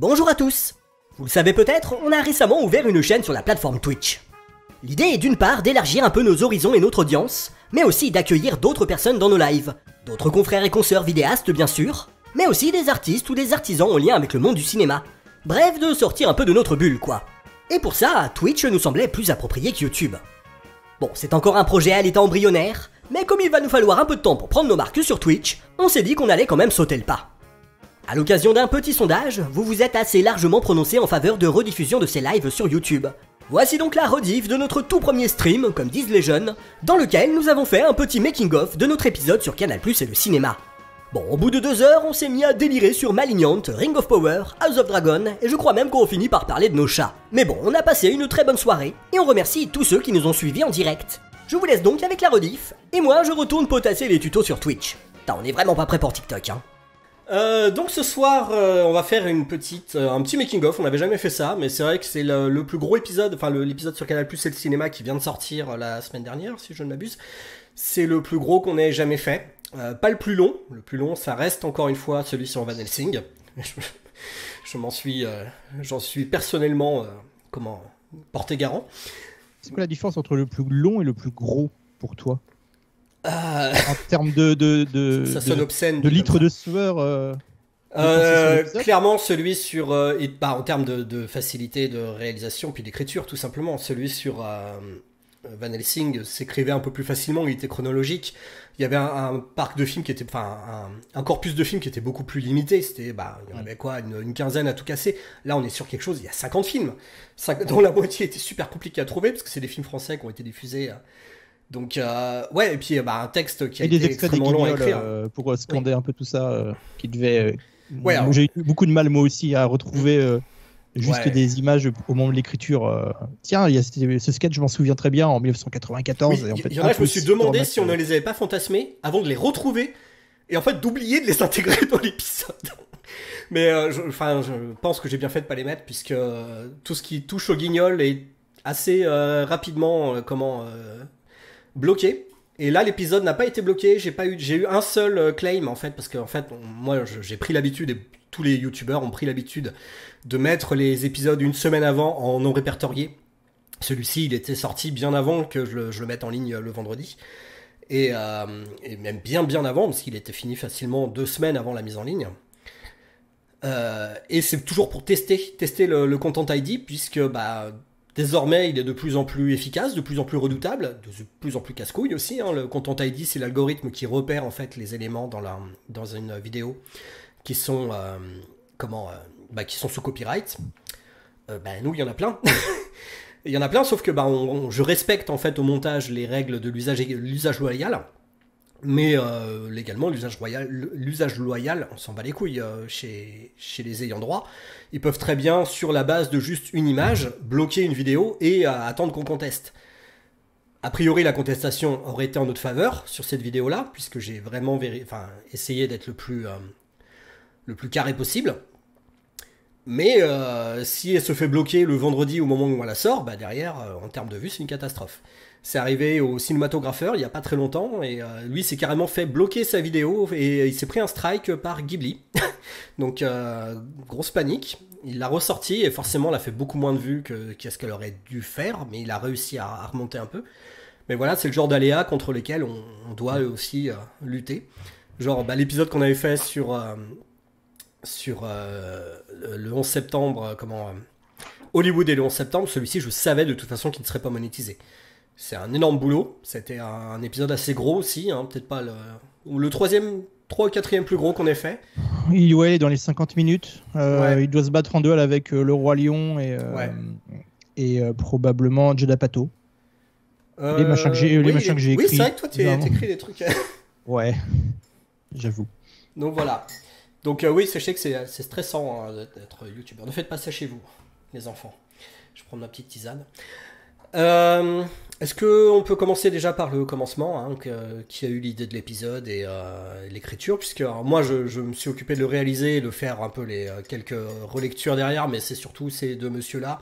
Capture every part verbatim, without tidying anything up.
Bonjour à tous. Vous le savez peut-être, on a récemment ouvert une chaîne sur la plateforme Twitch. L'idée est d'une part d'élargir un peu nos horizons et notre audience, mais aussi d'accueillir d'autres personnes dans nos lives, d'autres confrères et consoeurs vidéastes bien sûr, mais aussi des artistes ou des artisans en lien avec le monde du cinéma. Bref, de sortir un peu de notre bulle quoi. Et pour ça, Twitch nous semblait plus approprié que YouTube. Bon, c'est encore un projet à l'état embryonnaire, mais comme il va nous falloir un peu de temps pour prendre nos marques sur Twitch, on s'est dit qu'on allait quand même sauter le pas. A l'occasion d'un petit sondage, vous vous êtes assez largement prononcé en faveur de rediffusion de ces lives sur YouTube. Voici donc la rediff de notre tout premier stream, comme disent les jeunes, dans lequel nous avons fait un petit making-of de notre épisode sur Canal plus et le cinéma. Bon, au bout de deux heures, on s'est mis à délirer sur Malignant, Ring of Power, House of Dragon, et je crois même qu'on finit par parler de nos chats. Mais bon, on a passé une très bonne soirée, et on remercie tous ceux qui nous ont suivis en direct. Je vous laisse donc avec la rediff, et moi je retourne potasser les tutos sur Twitch. Putain, on est vraiment pas prêt pour TikTok, hein. Euh, donc ce soir, euh, on va faire une petite, euh, un petit making-of, on n'avait jamais fait ça, mais c'est vrai que c'est le, le plus gros épisode, enfin l'épisode sur Canal plus et le cinéma qui vient de sortir euh, la semaine dernière, si je ne m'abuse. C'est le plus gros qu'on ait jamais fait. Euh, pas le plus long, le plus long ça reste encore une fois celui sur Van Helsing. Je, je m'en suis, euh, j'en suis personnellement, euh, comment, porté garant. C'est quoi la différence entre le plus long et le plus gros pour toi ? euh... En termes de, de, de, ça, ça sonne de, obscène, de litres de sueur euh, euh, clairement celui sur, euh, et, bah, en termes de, de facilité de réalisation puis d'écriture tout simplement, celui sur... Euh, Van Helsing s'écrivait un peu plus facilement, il était chronologique. Il y avait un, un parc de films qui était, enfin, un, un corpus de films qui était beaucoup plus limité. C'était, bah, il y en avait quoi, une, une quinzaine à tout casser. Là, on est sur quelque chose, il y a cinquante films, cinq, dont la moitié était super compliquée à trouver parce que c'est des films français qui ont été diffusés. Donc, euh, ouais, et puis, bah, un texte qui a et été extrêmement long à écrire. Euh, pour scander oui. un peu tout ça, euh, qui devait. Euh, ouais, alors... J'ai eu beaucoup de mal, moi aussi, à retrouver. Euh... Juste ouais. des images au moment de l'écriture. Euh... Tiens, il y a ce sketch, je m'en souviens très bien, en mille neuf cent quatre-vingt-quatorze. Oui, en fait, il y en a, je me suis demandé si on ne les avait pas fantasmés avant de les retrouver et en fait d'oublier de les intégrer dans l'épisode. Mais euh, je, je pense que j'ai bien fait de ne pas les mettre puisque euh, tout ce qui touche au Guignol est assez euh, rapidement euh, comment, euh, bloqué. Et là, l'épisode n'a pas été bloqué. J'ai pas eu, j'ai eu un seul claim en fait, parce que en fait, on, moi, j'ai pris l'habitude, et tous les youtubeurs ont pris l'habitude de mettre les épisodes une semaine avant en non répertorié. Celui-ci, il était sorti bien avant que je le, je le mette en ligne le vendredi, et, euh, et même bien bien avant, parce qu'il était fini facilement deux semaines avant la mise en ligne. Euh, et c'est toujours pour tester, tester le, le Content I D, puisque bah désormais, il est de plus en plus efficace, de plus en plus redoutable, de plus en plus casse-couille aussi. Hein. Le Content I D, c'est l'algorithme qui repère en fait les éléments dans, la, dans une vidéo qui sont, euh, comment, euh, bah, qui sont sous copyright. Euh, bah, nous, il y en a plein. Il y en a plein, sauf que bah, on, on, je respecte en fait au montage les règles de l'usage loyal. Mais euh, légalement, l'usage loyal, l'usage loyal, on s'en bat les couilles euh, chez, chez les ayants droit. Ils peuvent très bien, sur la base de juste une image, bloquer une vidéo et euh, attendre qu'on conteste. A priori, la contestation aurait été en notre faveur sur cette vidéo-là, puisque j'ai vraiment véri- enfin, essayé d'être le plus, euh, le plus carré possible. Mais euh, si elle se fait bloquer le vendredi au moment où on la sort, bah derrière, euh, en termes de vues, c'est une catastrophe. C'est arrivé au cinématographeur il n'y a pas très longtemps et euh, lui s'est carrément fait bloquer sa vidéo et il s'est pris un strike par Ghibli. Donc euh, grosse panique, il l'a ressorti et forcément elle a fait beaucoup moins de vues que qu'est-ce qu'elle aurait dû faire, mais il a réussi à, à remonter un peu. Mais voilà, c'est le genre d'aléas contre lesquels on, on doit aussi euh, lutter. Genre bah, l'épisode qu'on avait fait sur, euh, sur euh, le onze septembre, comment, euh, Hollywood et le onze septembre, celui-ci je savais de toute façon qu'il ne serait pas monétisé. C'est un énorme boulot, c'était un épisode assez gros aussi, hein. Peut-être pas le, le troisième, trois ou quatrième plus gros qu'on ait fait. Il ouais, dans les cinquante minutes, euh, ouais. Il doit se battre en duel avec euh, le Roi Lion et, euh, ouais. et euh, probablement Judd Apatow. Euh, les machins que j'ai oui, écrits. Oui, c'est vrai que toi t'écris des trucs. Ouais, j'avoue. Donc voilà, donc euh, oui, sachez que c'est stressant hein, d'être youtubeur. Ne faites pas ça chez vous, les enfants. Je prends ma petite tisane. Euh, Est-ce qu'on peut commencer déjà par le commencement, hein, que, qui a eu l'idée de l'épisode et euh, l'écriture, puisque moi je, je me suis occupé de le réaliser et de faire un peu les euh, quelques relectures derrière, mais c'est surtout ces deux messieurs-là,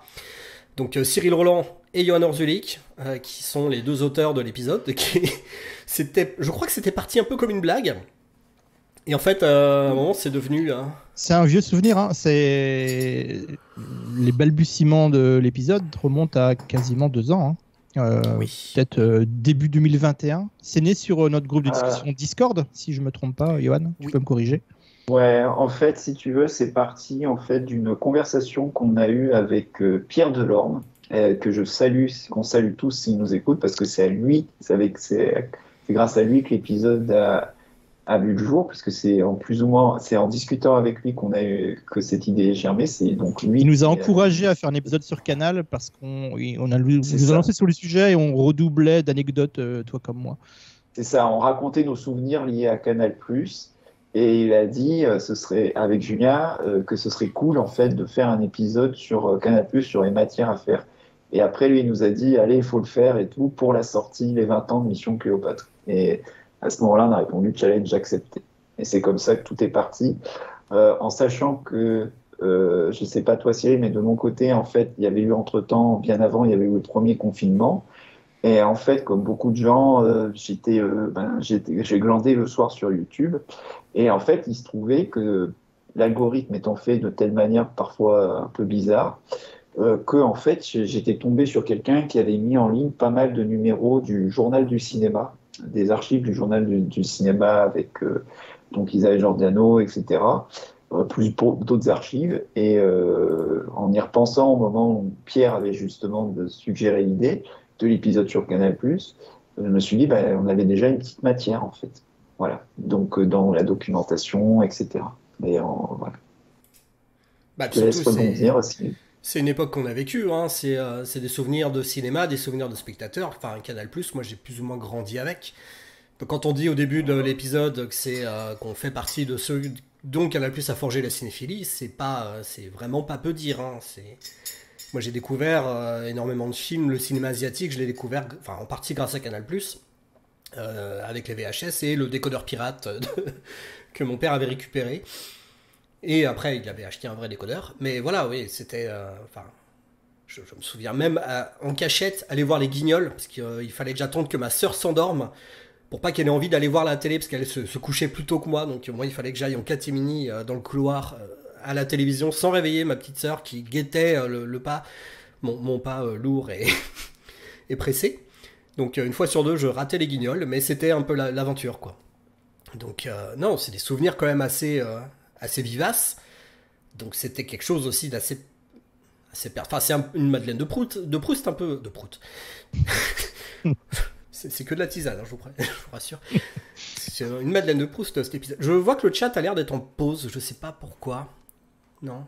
donc euh, Cyril Roland et Johan Orzulik, euh, qui sont les deux auteurs de l'épisode, qui je crois que c'était parti un peu comme une blague, Et en fait, euh, à un moment, c'est devenu... Hein... C'est un vieux souvenir. Hein. C'est... Les balbutiements de l'épisode remontent à quasiment deux ans. Hein. Euh, oui. Peut-être euh, début deux mille vingt et un. C'est né sur euh, notre groupe de discussion euh... Discord, si je ne me trompe pas, Johan. Tu oui. peux me corriger. Ouais, en fait, si tu veux, c'est parti en fait, d'une conversation qu'on a eue avec euh, Pierre Delorme, euh, que je salue, qu'on salue tous s'il nous écoute, parce que c'est à lui, c'est, avec, c'est, c'est grâce à lui que l'épisode a, a vu le jour, parce que c'est en plus ou moins, c'est en discutant avec lui qu'on a eu, que cette idée est germée. C'est donc lui. Il nous a encouragé euh, à faire un épisode sur Canal, parce qu'on on a, nous a lancé sur le sujet et on redoublait d'anecdotes, euh, toi comme moi. C'est ça, on racontait nos souvenirs liés à Canal+. Et il a dit, euh, ce serait, avec Julien, euh, que ce serait cool en fait de faire un épisode sur euh, Canal+, sur les matières à faire. Et après, lui, il nous a dit, allez, il faut le faire et tout, pour la sortie, les vingt ans de Mission Cléopâtre. Et à ce moment-là, on a répondu, challenge accepté. Et c'est comme ça que tout est parti. Euh, en sachant que, euh, je ne sais pas toi Cyril, mais de mon côté, en fait, il y avait eu entre-temps, bien avant, il y avait eu le premier confinement. Et en fait, comme beaucoup de gens, euh, j'étais, euh, ben, j'étais, j'ai glandé le soir sur YouTube. Et en fait, il se trouvait que l'algorithme étant fait de telle manière parfois un peu bizarre, euh, que en fait, j'étais tombé sur quelqu'un qui avait mis en ligne pas mal de numéros du Journal du cinéma, des archives du Journal du, du cinéma avec euh, donc Isaïe Giordano, et cetera, euh, plus pour, d'autres archives. Et euh, en y repensant au moment où Pierre avait justement suggéré l'idée de l'épisode sur Canal+, je me suis dit, ben, on avait déjà une petite matière, en fait. Voilà. Donc, dans la documentation, et cetera. Et en, voilà. Bah, je te laisse rebondir aussi. C'est une époque qu'on a vécue, hein. C'est, euh, c'est des souvenirs de cinéma, des souvenirs de spectateurs. Enfin, Canal+, moi, j'ai plus ou moins grandi avec. Quand on dit au début de l'épisode que c'est, euh, qu'on fait partie de ceux dont Canal+ a forgé la cinéphilie, c'est, pas, euh, c'est vraiment pas peu dire, hein. C'est... Moi, j'ai découvert euh, énormément de films. Le cinéma asiatique, je l'ai découvert enfin, en partie grâce à Canal+, euh, avec les V H S et le décodeur pirate de... que mon père avait récupéré. Et après, il avait acheté un vrai décodeur. Mais voilà, oui, c'était... Euh, enfin, je, je me souviens même, à, en cachette, aller voir Les Guignols, parce qu'il euh, fallait que j'attende que ma sœur s'endorme pour pas qu'elle ait envie d'aller voir la télé, parce qu'elle se, se couchait plus tôt que moi. Donc moi, il fallait que j'aille en catimini euh, dans le couloir... Euh, à la télévision sans réveiller ma petite sœur qui guettait le, le pas, mon, mon pas euh, lourd et, et pressé. Donc une fois sur deux, je ratais Les Guignols, mais c'était un peu la, l'aventure, quoi. Donc euh, non, c'est des souvenirs quand même assez, euh, assez vivaces. Donc c'était quelque chose aussi d'assez... assez per... Enfin, c'est un, une Madeleine de Proust, de Proust un peu... De Proust. c'est, c'est que de la tisane, hein, je, vous pr... je vous rassure. C'est une Madeleine de Proust, cet épisode. Je vois que le chat a l'air d'être en pause, je sais pas pourquoi... Non.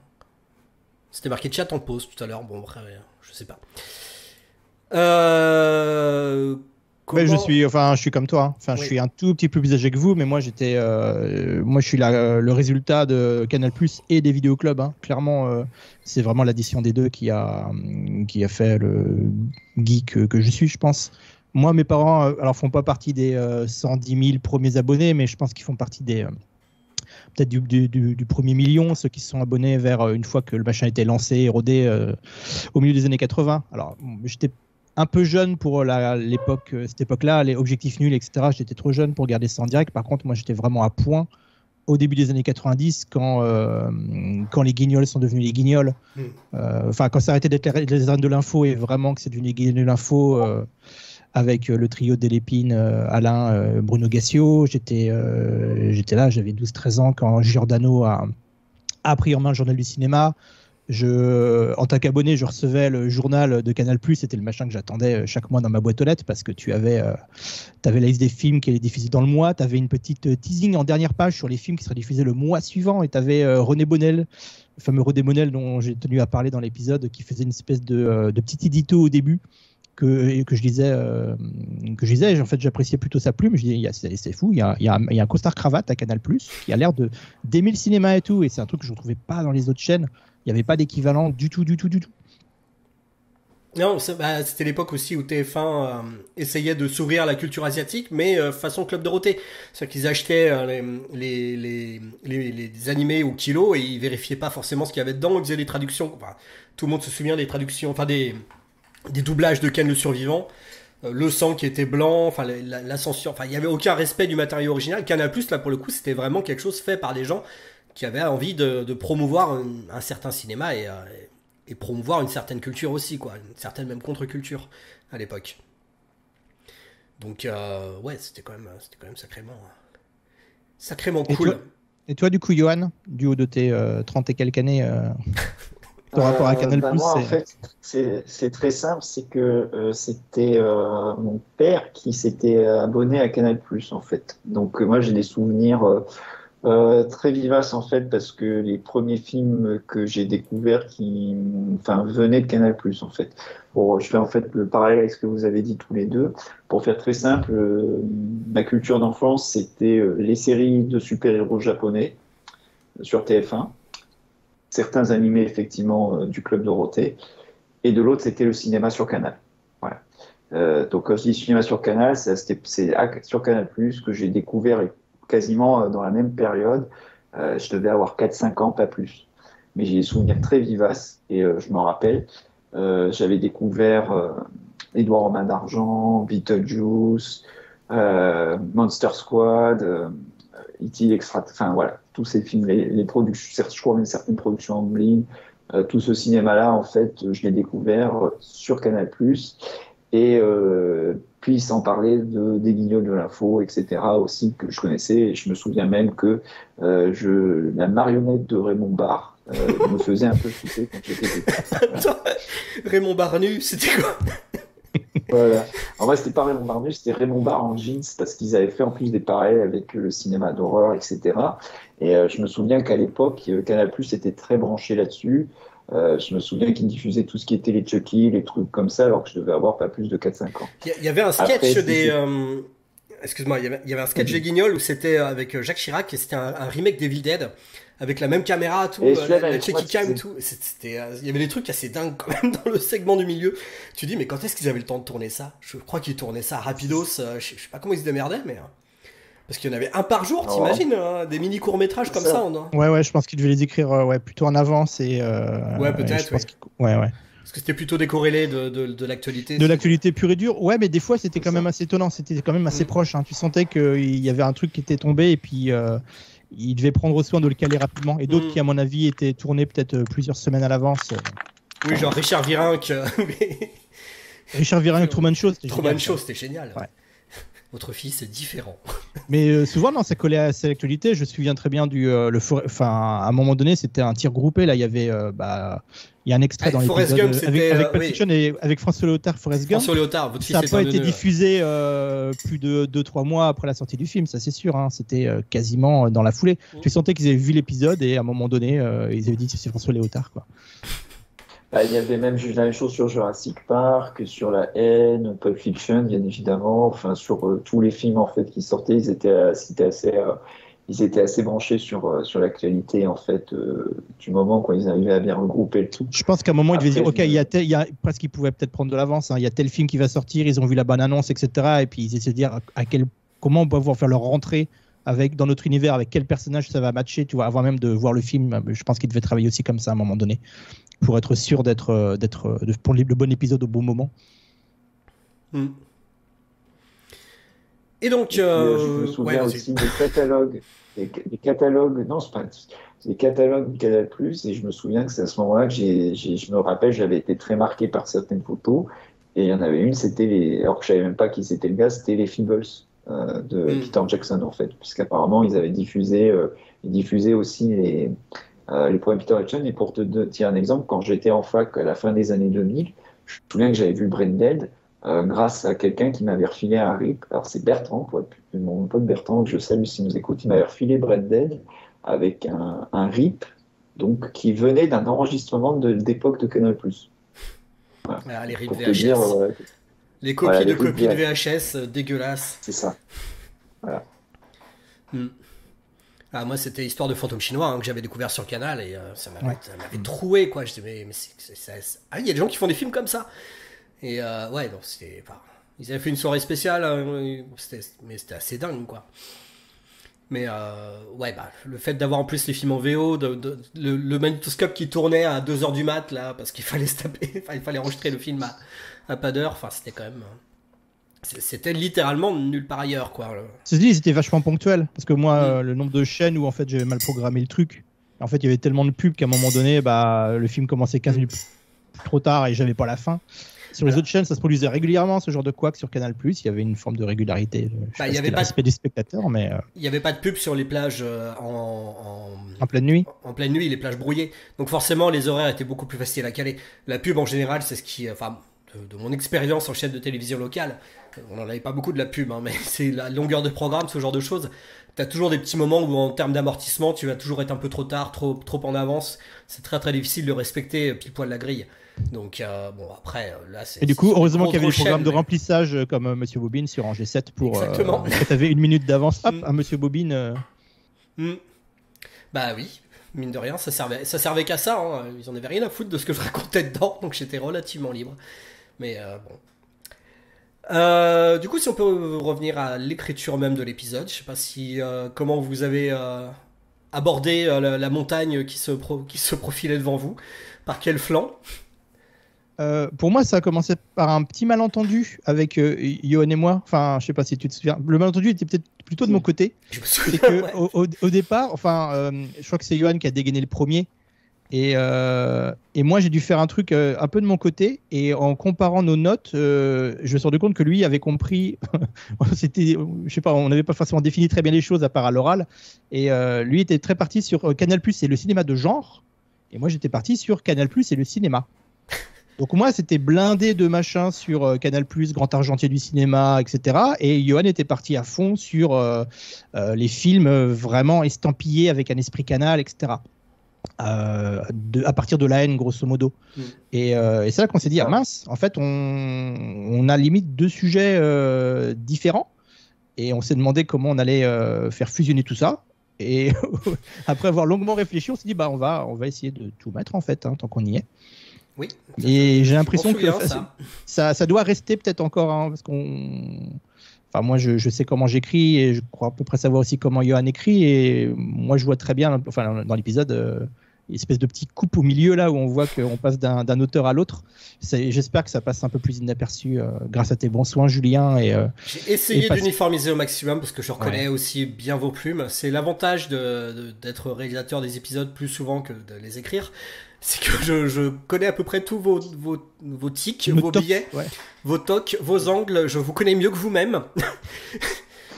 C'était marqué chat en pause tout à l'heure. Bon, bref, je sais pas. Euh... Comment... Mais je suis, enfin, je suis comme toi. Hein. Enfin, oui. Je suis un tout petit peu plus âgé que vous, mais moi, j'étais, euh, moi, je suis la, le résultat de Canal+ et des vidéoclubs. Hein. Clairement, euh, c'est vraiment l'addition des deux qui a, qui a fait le geek que je suis, je pense. Moi, mes parents, alors, font pas partie des euh, cent dix mille premiers abonnés, mais je pense qu'ils font partie des euh, peut-être du, du, du, du premier million, ceux qui se sont abonnés vers euh, une fois que le machin était lancé et rodé euh, au milieu des années quatre-vingts. Alors, j'étais un peu jeune pour la, l'époque, cette époque-là, les objectifs nuls, et cetera. J'étais trop jeune pour regarder ça en direct. Par contre, moi, j'étais vraiment à point au début des années quatre-vingt-dix, quand, euh, quand les Guignols sont devenus les Guignols. Mmh. Enfin, euh, quand ça arrêtait d'être les arènes de l'info et vraiment que c'est devenu les Guignols de l'info... Euh, avec le trio Delépine, Alain, Bruno Gassio. J'étais, euh, j'étais là, j'avais douze treize ans quand Giordano a, a pris en main le Journal du cinéma. Je, en tant qu'abonné, je recevais le journal de Canal+, c'était le machin que j'attendais chaque mois dans ma boîte aux lettres, parce que tu avais, euh, t'avais la liste des films qui allaient diffuser dans le mois, tu avais une petite teasing en dernière page sur les films qui seraient diffusés le mois suivant, et tu avais euh, René Bonnel, le fameux René Bonnel dont j'ai tenu à parler dans l'épisode, qui faisait une espèce de, de petit édito au début, Que, que je disais, euh, que je disais, en fait, j'appréciais plutôt sa plume. Je disais, c'est, c'est fou, il y a, il y a, il y a un costard cravate à Canal+ qui a l'air de d'aimer le cinéma et tout, et c'est un truc que je ne retrouvais pas dans les autres chaînes. Il n'y avait pas d'équivalent du tout, du tout, du tout. Non, bah, c'était l'époque aussi où T F un euh, essayait de s'ouvrir à la culture asiatique, mais euh, façon Club Dorothée. C'est-à-dire qu'ils achetaient euh, les, les, les, les, les animés au kilo et ils ne vérifiaient pas forcément ce qu'il y avait dedans. Ils faisaient des traductions. Enfin, tout le monde se souvient des traductions, enfin des... des doublages de Ken le Survivant le sang qui était blanc, enfin la censure, enfin il n'y avait aucun respect du matériau original. Canal+, là pour le coup, c'était vraiment quelque chose fait par des gens qui avaient envie de, de promouvoir un, un certain cinéma et, et promouvoir une certaine culture aussi, quoi, une certaine même contre-culture à l'époque. Donc euh, ouais, c'était quand même, c'était quand même sacrément, sacrément cool. Et toi, et toi du coup, Johan, du haut de tes euh, trente et quelques années, euh, ton rapport à Canal+, euh, bah moi, en fait, c'est, c'est très simple, c'est que euh, c'était euh, mon père qui s'était abonné à Canal+, en fait. Donc euh, moi, j'ai des souvenirs euh, euh, très vivaces, en fait, parce que les premiers films que j'ai découverts qui, enfin, venaient de Canal+, en fait. Bon, je fais en fait le parallèle avec ce que vous avez dit tous les deux. Pour faire très simple, euh, ma culture d'enfance, c'était euh, les séries de super-héros japonais sur T F un. Certains animés, effectivement, euh, du Club Dorothée. Et de l'autre, c'était le cinéma sur Canal. Voilà. Euh, donc, quand je dis cinéma sur Canal, c'est sur Canal+, que j'ai découvert quasiment dans la même période. Euh, je devais avoir quatre cinq ans, pas plus. Mais j'ai des souvenirs très vivaces, et euh, je m'en rappelle. Euh, J'avais découvert euh, Édouard Romain d'Argent, Beetlejuice, euh, Monster Squad... Euh, E T, Extra, enfin voilà, tous ces films, les, les productions, je crois même certaines productions en ligne, euh, tout ce cinéma-là, en fait, je l'ai découvert sur Canal+, et euh, puis sans parler de, des Guignols de l'info, et cetera, aussi, que je connaissais, et je me souviens même que euh, je, la marionnette de Raymond Barre euh, me faisait un peu souffler quand j'étais petit. Attends, Raymond Barre nu, c'était quoi? Voilà. En vrai, c'était pas Raymond Barre nu, c'était Raymond Barre en jeans, parce qu'ils avaient fait en plus des parallèles avec le cinéma d'horreur, et cetera. Et euh, je me souviens qu'à l'époque, euh, Canal+ était très branché là-dessus. Euh, je me souviens qu'ils diffusaient tout ce qui était les Chucky, les trucs comme ça, alors que je devais avoir pas plus de quatre cinq ans. Il y avait un sketch Après, des... Euh... Excuse-moi, il y avait un sketch des Guignols où c'était avec Jacques Chirac, et c'était un, un remake d'Evil Dead, avec la même caméra, tout, euh, la Chucky Cam, tout. Il euh, y avait des trucs assez dingues quand même dans le segment du milieu. Tu dis, mais quand est-ce qu'ils avaient le temps de tourner ça? Je crois qu'ils tournaient ça rapidos, euh, je, je sais pas comment ils se démerdaient, mais... Parce qu'il y en avait un par jour, t'imagines, hein, des mini courts-métrages comme ça, ça on a... Ouais, ouais, je pense qu'ils devaient les écrire euh, ouais, plutôt en avance et... Euh, ouais, peut-être, ouais. ouais, ouais. Parce que c'était plutôt décorrélé de l'actualité. De, de l'actualité pure et dure, ouais, mais des fois c'était quand ça. même assez étonnant, c'était quand même assez mmh. proche. Hein. Tu sentais qu'il y avait un truc qui était tombé et puis... Euh... Il devait prendre soin de le caler rapidement. Et d'autres mmh. qui, à mon avis, étaient tournés peut-être plusieurs semaines à l'avance. Oui, genre Richard Virenque. Richard Virenque, Truman Show, c'était génial. Truman Show, c'était génial. Ouais. Votre fils, c'est différent. Mais euh, souvent, non, ça collait à l'actualité. Je me souviens très bien du... Euh, le for... Enfin, à un moment donné, c'était un tir groupé. Là, il y avait... Euh, bah... Il y a un extrait ah, dans l'épisode avec, avec euh, Pulp Fiction oui. et avec François Léotard, Forrest Gump. François Léotard, votre fils ça n'a pas été donné, diffusé euh, plus de deux trois mois après la sortie du film, ça c'est sûr. Hein. C'était euh, quasiment dans la foulée. Mmh. Tu sentais qu'ils avaient vu l'épisode et à un moment donné, euh, ils avaient dit que c'est François Léotard. Quoi. Bah, il y avait même la même chose sur Jurassic Park, sur La Haine, Pulp Fiction, bien évidemment. Enfin, sur euh, tous les films en fait qui sortaient, ils étaient, c'était assez. Euh, Ils étaient assez branchés sur, sur l'actualité en fait, euh, du moment quand ils arrivaient à bien regrouper le tout. Je pense qu'à un moment, ils devaient dire OK, il y a tel, il y a, parce qu'ils pouvaient peut-être prendre de l'avance, hein, il y a tel film qui va sortir, ils ont vu la bonne annonce, et cetera. Et puis ils essaient de dire à quel, comment on peut pouvoir faire leur rentrée avec, dans notre univers, avec quel personnage ça va matcher, tu vois, avant même de voir le film. Je pense qu'ils devaient travailler aussi comme ça à un moment donné, pour être sûr d'être, d'être, de prendre le bon épisode au bon moment. Mm. Et donc, euh... Et je me souviens ouais, aussi des catalogues, des, des catalogues, non, c'est pas des catalogues du Canal+, et je me souviens que c'est à ce moment-là que j'ai, j'ai, je me rappelle, j'avais été très marqué par certaines photos, et il y en avait une, c'était les, alors que je savais même pas qui c'était le gars, c'était les Feebles euh, de mm. Peter Jackson en fait, puisqu'apparemment ils avaient diffusé, euh, ils diffusaient aussi les, euh, les premiers Peter Jackson. Et pour te dire un exemple, quand j'étais en fac à la fin des années deux mille, je me souviens que j'avais vu Braindead. Euh, grâce à quelqu'un qui m'avait refilé un R I P, alors c'est Bertrand, quoi, mon pote Bertrand, que je salue s'il nous écoute, il m'avait refilé Braindead avec un, un R I P donc, qui venait d'un enregistrement d'époque de, de Canal+. Voilà. Voilà, les R I P V H S, dire, euh, les copies voilà, de les copies de V H S, euh, dégueulasses. C'est ça. Voilà. Mm. Ah, moi, c'était Histoire de fantôme chinois hein, que j'avais découvert sur Canal et euh, ça m'avait ouais. troué, quoi. Je disais, mais, mais c'est, c'est, c'est... Ah, il y a des gens qui font des films comme ça. Et euh, ouais, non, c'était pas... Ils avaient fait une soirée spéciale, euh, c'était, mais c'était assez dingue, quoi. Mais euh, ouais, bah, le fait d'avoir en plus les films en V O, de, de, le, le magnétoscope qui tournait à deux heures du mat, là, parce qu'il fallait se taper, il fallait enregistrer le film à, à pas d'heure, enfin, c'était quand même... C'était littéralement nulle part ailleurs, quoi. Ceci dit, ils étaient vachement ponctuels. Parce que moi, mmh. le nombre de chaînes où en fait j'avais mal programmé le truc, en fait il y avait tellement de pubs qu'à un moment donné, bah, le film commençait quinze minutes trop tard et j'avais pas la fin. Sur voilà. les autres chaînes, ça se produisait régulièrement, ce genre de couac. Sur Canal+, il y avait une forme de régularité. Bah, il y avait pas l'aspect de... des spectateurs, mais... Il n'y avait pas de pub sur les plages euh, en... En... en pleine nuit. En pleine nuit, les plages brouillées. Donc forcément, les horaires étaient beaucoup plus faciles à caler. La pub, en général, c'est ce qui... Enfin, de, de mon expérience en chaîne de télévision locale, on n'en avait pas beaucoup de la pub, hein, mais c'est la longueur de programme, ce genre de choses. Tu as toujours des petits moments où, en termes d'amortissement, tu vas toujours être un peu trop tard, trop, trop en avance. C'est très, très difficile de respecter pile poil la grille. Donc, euh, bon, après, là, c'est... Et du coup, heureusement qu'il y avait des programmes mais... de remplissage euh, comme euh, Monsieur Bobine sur Angers sept pour... Exactement. Euh, tu avais une minute d'avance, hop, mm. à Monsieur Bobine. Euh... Mm. Bah oui, mine de rien, ça servait, ça servait qu'à ça. Hein. Ils en avaient rien à foutre de ce que je racontais dedans, donc j'étais relativement libre. Mais euh, bon... Euh, du coup, si on peut revenir à l'écriture même de l'épisode, je sais pas si... Euh, comment vous avez euh, abordé euh, la, la montagne qui se, pro qui se profilait devant vous. Par quel flanc? Euh, pour moi, ça a commencé par un petit malentendu avec euh, Johan et moi. Enfin, je sais pas si tu te souviens. Le malentendu était peut-être plutôt de mon côté. Je me souviens, que ouais. au, au, au départ, enfin, euh, je crois que c'est Johan qui a dégainé le premier. Et, euh, et moi, j'ai dû faire un truc euh, un peu de mon côté. Et en comparant nos notes, euh, je me suis rendu compte que lui avait compris. C'était, je sais pas, on n'avait pas forcément défini très bien les choses à part à l'oral. Et euh, lui était très parti sur euh, Canal+ et le cinéma de genre. Et moi, j'étais parti sur Canal+ et le cinéma. Donc moi, c'était blindé de machin sur euh, Canal+, Grand Argentier du cinéma, et cetera. Et Johan était parti à fond sur euh, euh, les films euh, vraiment estampillés avec un esprit canal, et cetera. Euh, de, à partir de La Haine, grosso modo. Mmh. Et, euh, et c'est là qu'on s'est dit, ah mince, en fait, on, on a limite deux sujets euh, différents. Et on s'est demandé comment on allait euh, faire fusionner tout ça. Et après avoir longuement réfléchi, on s'est dit, bah, on, va, on va essayer de tout mettre, en fait, hein, tant qu'on y est. Oui, et j'ai l'impression que ça, ça, ça doit rester peut-être encore, hein, parce qu'on, enfin moi je, je sais comment j'écris et je crois à peu près savoir aussi comment Johan écrit et moi je vois très bien, enfin dans l'épisode, euh, une espèce de petite coupe au milieu là où on voit qu'on passe d'un auteur à l'autre. J'espère que ça passe un peu plus inaperçu euh, grâce à tes bons soins, Julien. Et euh, j'ai essayé d'uniformiser au maximum parce que je reconnais ouais. aussi bien vos plumes. C'est l'avantage d'être réalisateur des épisodes plus souvent que de les écrire. C'est que je, je connais à peu près tous vos, vos, vos tics, Nos vos top, billets, ouais. vos tocs, vos angles. Je vous connais mieux que vous-même.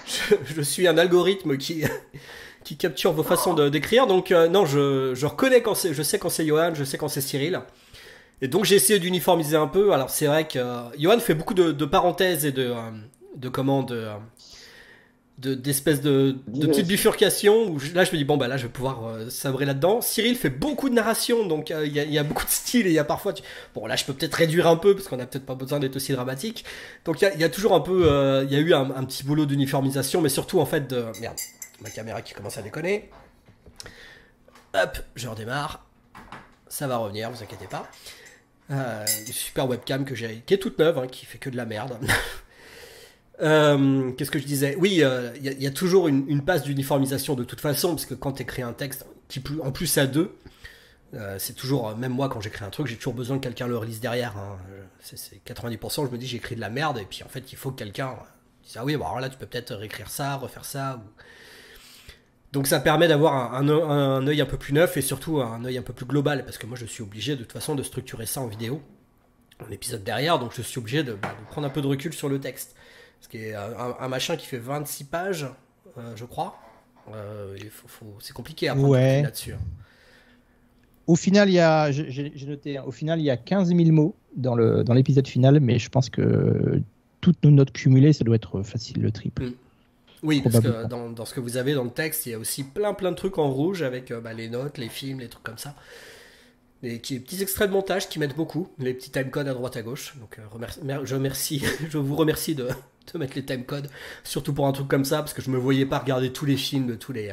je, je suis un algorithme qui, qui capture vos façons d'écrire. Donc euh, non, je, je reconnais quand c'est, je sais quand c'est Johan, je sais quand c'est Cyril. Et donc j'ai essayé d'uniformiser un peu. Alors c'est vrai que euh, Johan fait beaucoup de, de parenthèses et de, euh, de commandes... Euh, d'espèces de, de, de petites bifurcations où je, là je me dis bon bah là je vais pouvoir euh, sabrer là-dedans. Cyril fait beaucoup de narration donc il euh, y, y a beaucoup de style et il y a parfois tu... bon là je peux peut-être réduire un peu parce qu'on a peut-être pas besoin d'être aussi dramatique donc il y, y a toujours un peu il euh, y a eu un, un petit boulot d'uniformisation mais surtout en fait de... merde ma caméra qui commence à déconner hop je redémarre ça va revenir vous inquiétez pas euh, super webcam que j'ai qui est toute neuve hein, qui fait que de la merde. Euh, qu'est-ce que je disais? Oui, il euh, y, y a toujours une, une passe d'uniformisation de toute façon, parce que quand tu écris un texte qui plus, en plus à deux, euh, c'est toujours, même moi quand j'écris un truc, j'ai toujours besoin que quelqu'un le relise derrière. Hein. C'est quatre-vingt-dix pour cent, je me dis j'écris de la merde, et puis en fait il faut que quelqu'un dise ah oui, bon alors là tu peux peut-être réécrire ça, refaire ça. Ou... Donc ça permet d'avoir un, un, un œil un peu plus neuf et surtout un œil un peu plus global, parce que moi je suis obligé de toute façon de structurer ça en vidéo, en épisode derrière, donc je suis obligé de, bah, de prendre un peu de recul sur le texte. Ce qui est un, un machin qui fait vingt-six pages, euh, je crois. Euh, faut, faut, c'est compliqué à prendre ouais. là-dessus. Au final, il y a, j'ai noté, au final, il y a quinze mille mots dans le dans l'épisode final, mais je pense que toutes nos notes cumulées, ça doit être facile le triple. Mmh. Oui, parce que dans, dans ce que vous avez dans le texte, il y a aussi plein plein de trucs en rouge avec euh, bah, les notes, les films, les trucs comme ça. Les petits extraits de montage qui mettent beaucoup, les petits timecodes à droite à gauche. Donc, euh, remercie, je, remercie, je vous remercie de, de mettre les timecodes, surtout pour un truc comme ça, parce que je me voyais pas regarder tous les films, tous les,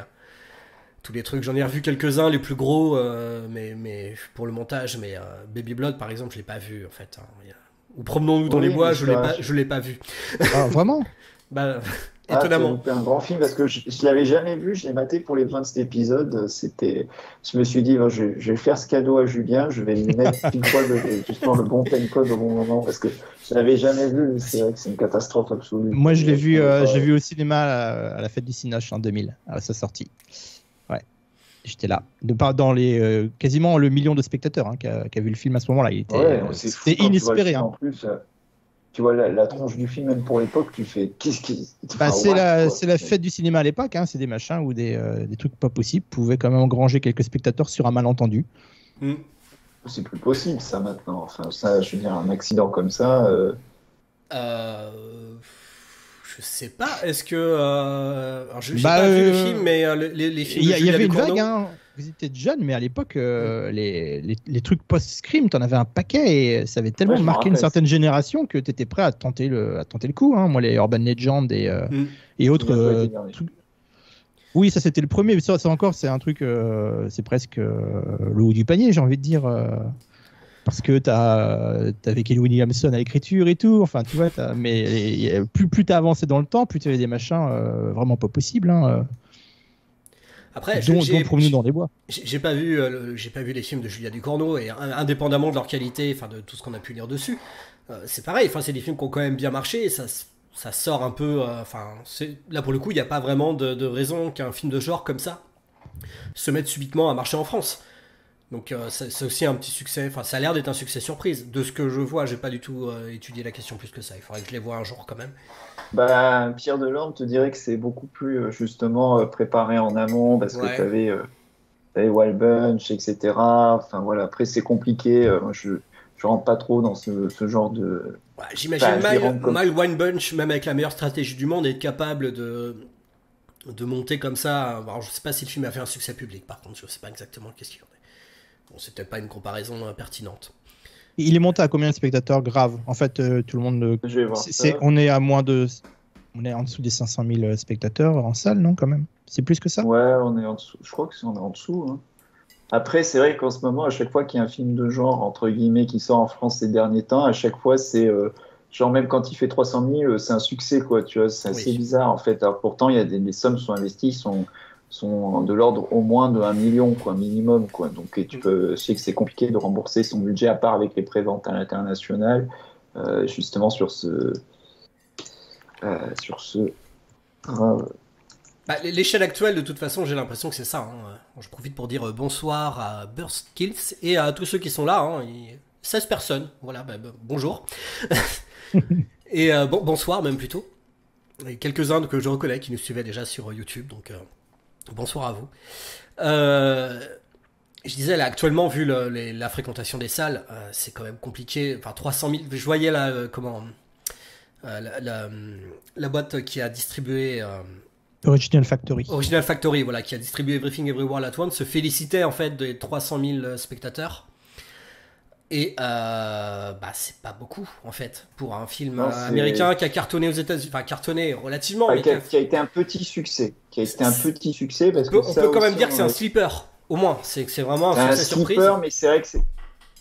tous les trucs. J'en ai revu quelques-uns, les plus gros, euh, mais, mais pour le montage. Mais euh, Baby Blood, par exemple, je l'ai pas vu en fait. Hein. Ou Promenons-nous dans oui, les bois, je l'ai pas, je l'ai pas vu. Ah, vraiment? Bah, étonnamment. Ah, un grand film parce que je ne l'avais jamais vu, je l'ai maté pour les vingt épisodes. C'était, je me suis dit, ben, je, je vais faire ce cadeau à Julien, je vais lui mettre une fois le, justement le bon time code au bon moment parce que je ne l'avais jamais vu. C'est vrai que c'est une catastrophe absolue. Moi, je l'ai vu, euh, je l'ai vu au cinéma à, à la fête du Cinoche en deux mille, à sa sortie. Ouais, j'étais là. De part dans les euh, quasiment le million de spectateurs hein, qui a, qui a vu le film à ce moment-là. C'était ouais, euh, inespéré. Hein. En plus. Euh... Tu vois, la, la tronche du film, même pour l'époque, tu fais qu'est-ce qui. Bah, c'est la, la fête du cinéma à l'époque, hein, c'est des machins ou des, euh, des trucs pas possibles pouvaient quand même engranger quelques spectateurs sur un malentendu. Mm. C'est plus possible, ça, maintenant. Enfin, ça, je veux dire, un accident comme ça. Euh... Euh, je sais pas, est-ce que. Euh... Alors, je n'ai bah, pas euh... vu le film, mais euh, les, les films. Il y, y avait une Corneau. Vague, hein. Vous étiez jeune, mais à l'époque, euh, les, les, les trucs post-scream, t'en avais un paquet et ça avait tellement ouais, marqué une certaine génération que t'étais prêt à tenter le, à tenter le coup. Hein. Moi, les Urban Legend et, euh, mm. et autres euh, trucs. Oui, ça c'était le premier, mais ça, ça encore, c'est un truc, euh, c'est presque euh, le haut du panier, j'ai envie de dire. Euh, parce que t'as, t'avais Kelly Williamson à l'écriture et tout. Enfin, tu vois, t'as, mais les, plus, plus t'as avancé dans le temps, plus t'avais des machins euh, vraiment pas possibles. Hein, euh. Après, j'ai pas vu, euh, j'ai pas vu les films de Julia Ducournau et indépendamment de leur qualité, enfin de tout ce qu'on a pu lire dessus, euh, c'est pareil. Enfin, c'est des films qui ont quand même bien marché. Et ça, ça sort un peu. Enfin, euh, là pour le coup, il n'y a pas vraiment de, de raison qu'un film de genre comme ça se mette subitement à marcher en France. Donc, euh, c'est aussi un petit succès. Enfin, ça a l'air d'être un succès surprise. De ce que je vois, j'ai pas du tout euh, étudié la question plus que ça. Il faudrait que je les voie un jour quand même. Bah, Pierre Delorme te dirait que c'est beaucoup plus justement préparé en amont parce ouais. que tu avais, euh, avais Wild Bunch, et cetera. Enfin voilà, après c'est compliqué. Euh, moi, je je rentre pas trop dans ce, ce genre de. Ouais, j'imagine mal, comme... mal Wild Bunch, même avec la meilleure stratégie du monde, être capable de de monter comme ça. Alors, je sais pas si le film a fait un succès public. Par contre, je sais pas exactement qu'est-ce qu'il y en a. Bon, c'est peut-être pas une comparaison euh, pertinente. Il est monté à combien de spectateurs graves? En fait, euh, tout le monde. Le... C'est, on est à moins de, on est en dessous des cinq cent mille spectateurs en salle, non quand même. C'est plus que ça? Ouais, on est en dessous. Je crois que c'est on est en dessous. Hein. Après, c'est vrai qu'en ce moment, à chaque fois qu'il y a un film de genre entre guillemets qui sort en France ces derniers temps, à chaque fois c'est euh, genre même quand il fait trois cent mille, c'est un succès quoi. Tu vois, c'est assez oui. bizarre en fait. Alors pourtant, il y a des les sommes sont investies, sont sont de l'ordre au moins de un million quoi, minimum quoi. Donc et tu peux, je sais que c'est compliqué de rembourser son budget à part avec les préventes à l'international euh, justement sur ce euh, sur ce euh... bah, l'échelle actuelle de toute façon j'ai l'impression que c'est ça hein. Je profite pour dire bonsoir à Burst Kills et à tous ceux qui sont là hein. seize personnes, voilà bah, bah, bonjour et euh, bon, bonsoir même plutôt quelques-uns que je reconnais qui nous suivaient déjà sur YouTube donc euh... bonsoir à vous. Euh, je disais, là, actuellement, vu le, les, la fréquentation des salles, euh, c'est quand même compliqué. Enfin, trois cent mille... Je voyais là, euh, comment... Euh, la, la, la boîte qui a distribué... Euh, Original Factory. Original Factory, voilà, qui a distribué Everything Everywhere All At Once, se félicitait, en fait, des trois cent mille spectateurs. Et, euh, bah, c'est pas beaucoup, en fait, pour un film non, américain qui a cartonné aux États-Unis, enfin, cartonné relativement. Bah, mais qui, a, qui a été un petit succès. Qui a été un petit succès parce on que peut, ça on peut quand même dire que c'est un sleeper, au moins. C'est vraiment un succès surprise. C'est un sleeper, mais c'est vrai que c'est.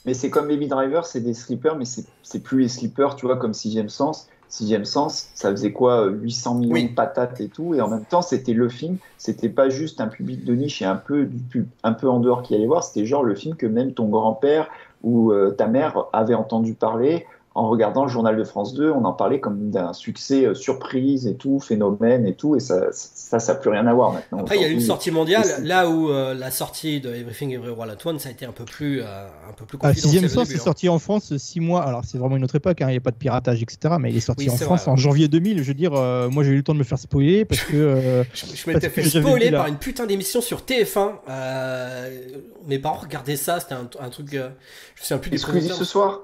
Mais c'est comme Baby Driver, c'est des sleepers, mais c'est plus les sleepers, tu vois, comme Sixième Sens. Sixième Sens, ça faisait quoi huit cents millions oui. de patates et tout. Et en même temps, c'était le film. C'était pas juste un public de niche et un peu, du pub, un peu en dehors qui allait voir. C'était genre le film que même ton grand-père ou euh, ta mère avait entendu parler en regardant le journal de France deux. On en parlait comme d'un succès euh, surprise et tout, phénomène et tout. Et ça, ça n'a plus rien à voir maintenant. Après, il y a une sortie mondiale. Là où euh, la sortie de Everything Everywhere At Once, ça a été un peu plus, euh, un peu plus confidentiel. Sixième Sens, c'est sorti en France six mois. Alors, c'est vraiment une autre époque. Hein. Il n'y a pas de piratage, et cetera. Mais il est sorti oui, est en vrai, France ouais. en janvier deux mille. Je veux dire, euh, moi, j'ai eu le temps de me faire spoiler parce que... Euh, je je m'étais fait spoiler par une putain d'émission sur T F un. Euh, mes parents regardaient ça. C'était un, un truc... Euh, je ne sais plus des Exclusive ce soir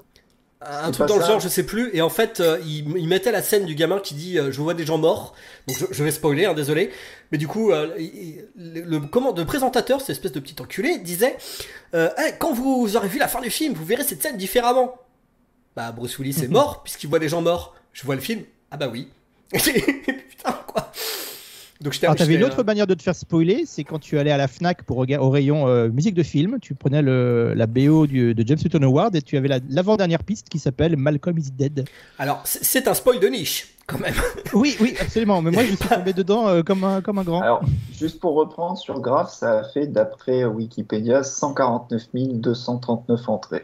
un truc dans ça. Le genre, je sais plus. Et en fait, euh, il, il mettait la scène du gamin qui dit euh, je vois des gens morts. Donc je, je vais spoiler, hein, désolé. Mais du coup, euh, il, le, le, comment, le présentateur, cette espèce de petit enculé, disait euh, hey, quand vous, vous aurez vu la fin du film, vous verrez cette scène différemment. Bah, Bruce Willis est mort puisqu'il voit des gens morts. Je vois le film. Ah bah oui. Putain, quoi. Donc, je Alors, t'avais une autre euh... manière de te faire spoiler, c'est quand tu allais à la Fnac pour au rayon euh, musique de film, tu prenais le, la B O du, de James Newton Howard et tu avais la, l'avant-dernière piste qui s'appelle Malcolm is Dead. Alors, c'est un spoil de niche, quand même. Oui, oui, absolument. Mais moi, je suis tombé dedans euh, comme, un, comme un grand. Alors, juste pour reprendre sur Graph, ça a fait, d'après Wikipédia, cent quarante-neuf mille deux cent trente-neuf entrées.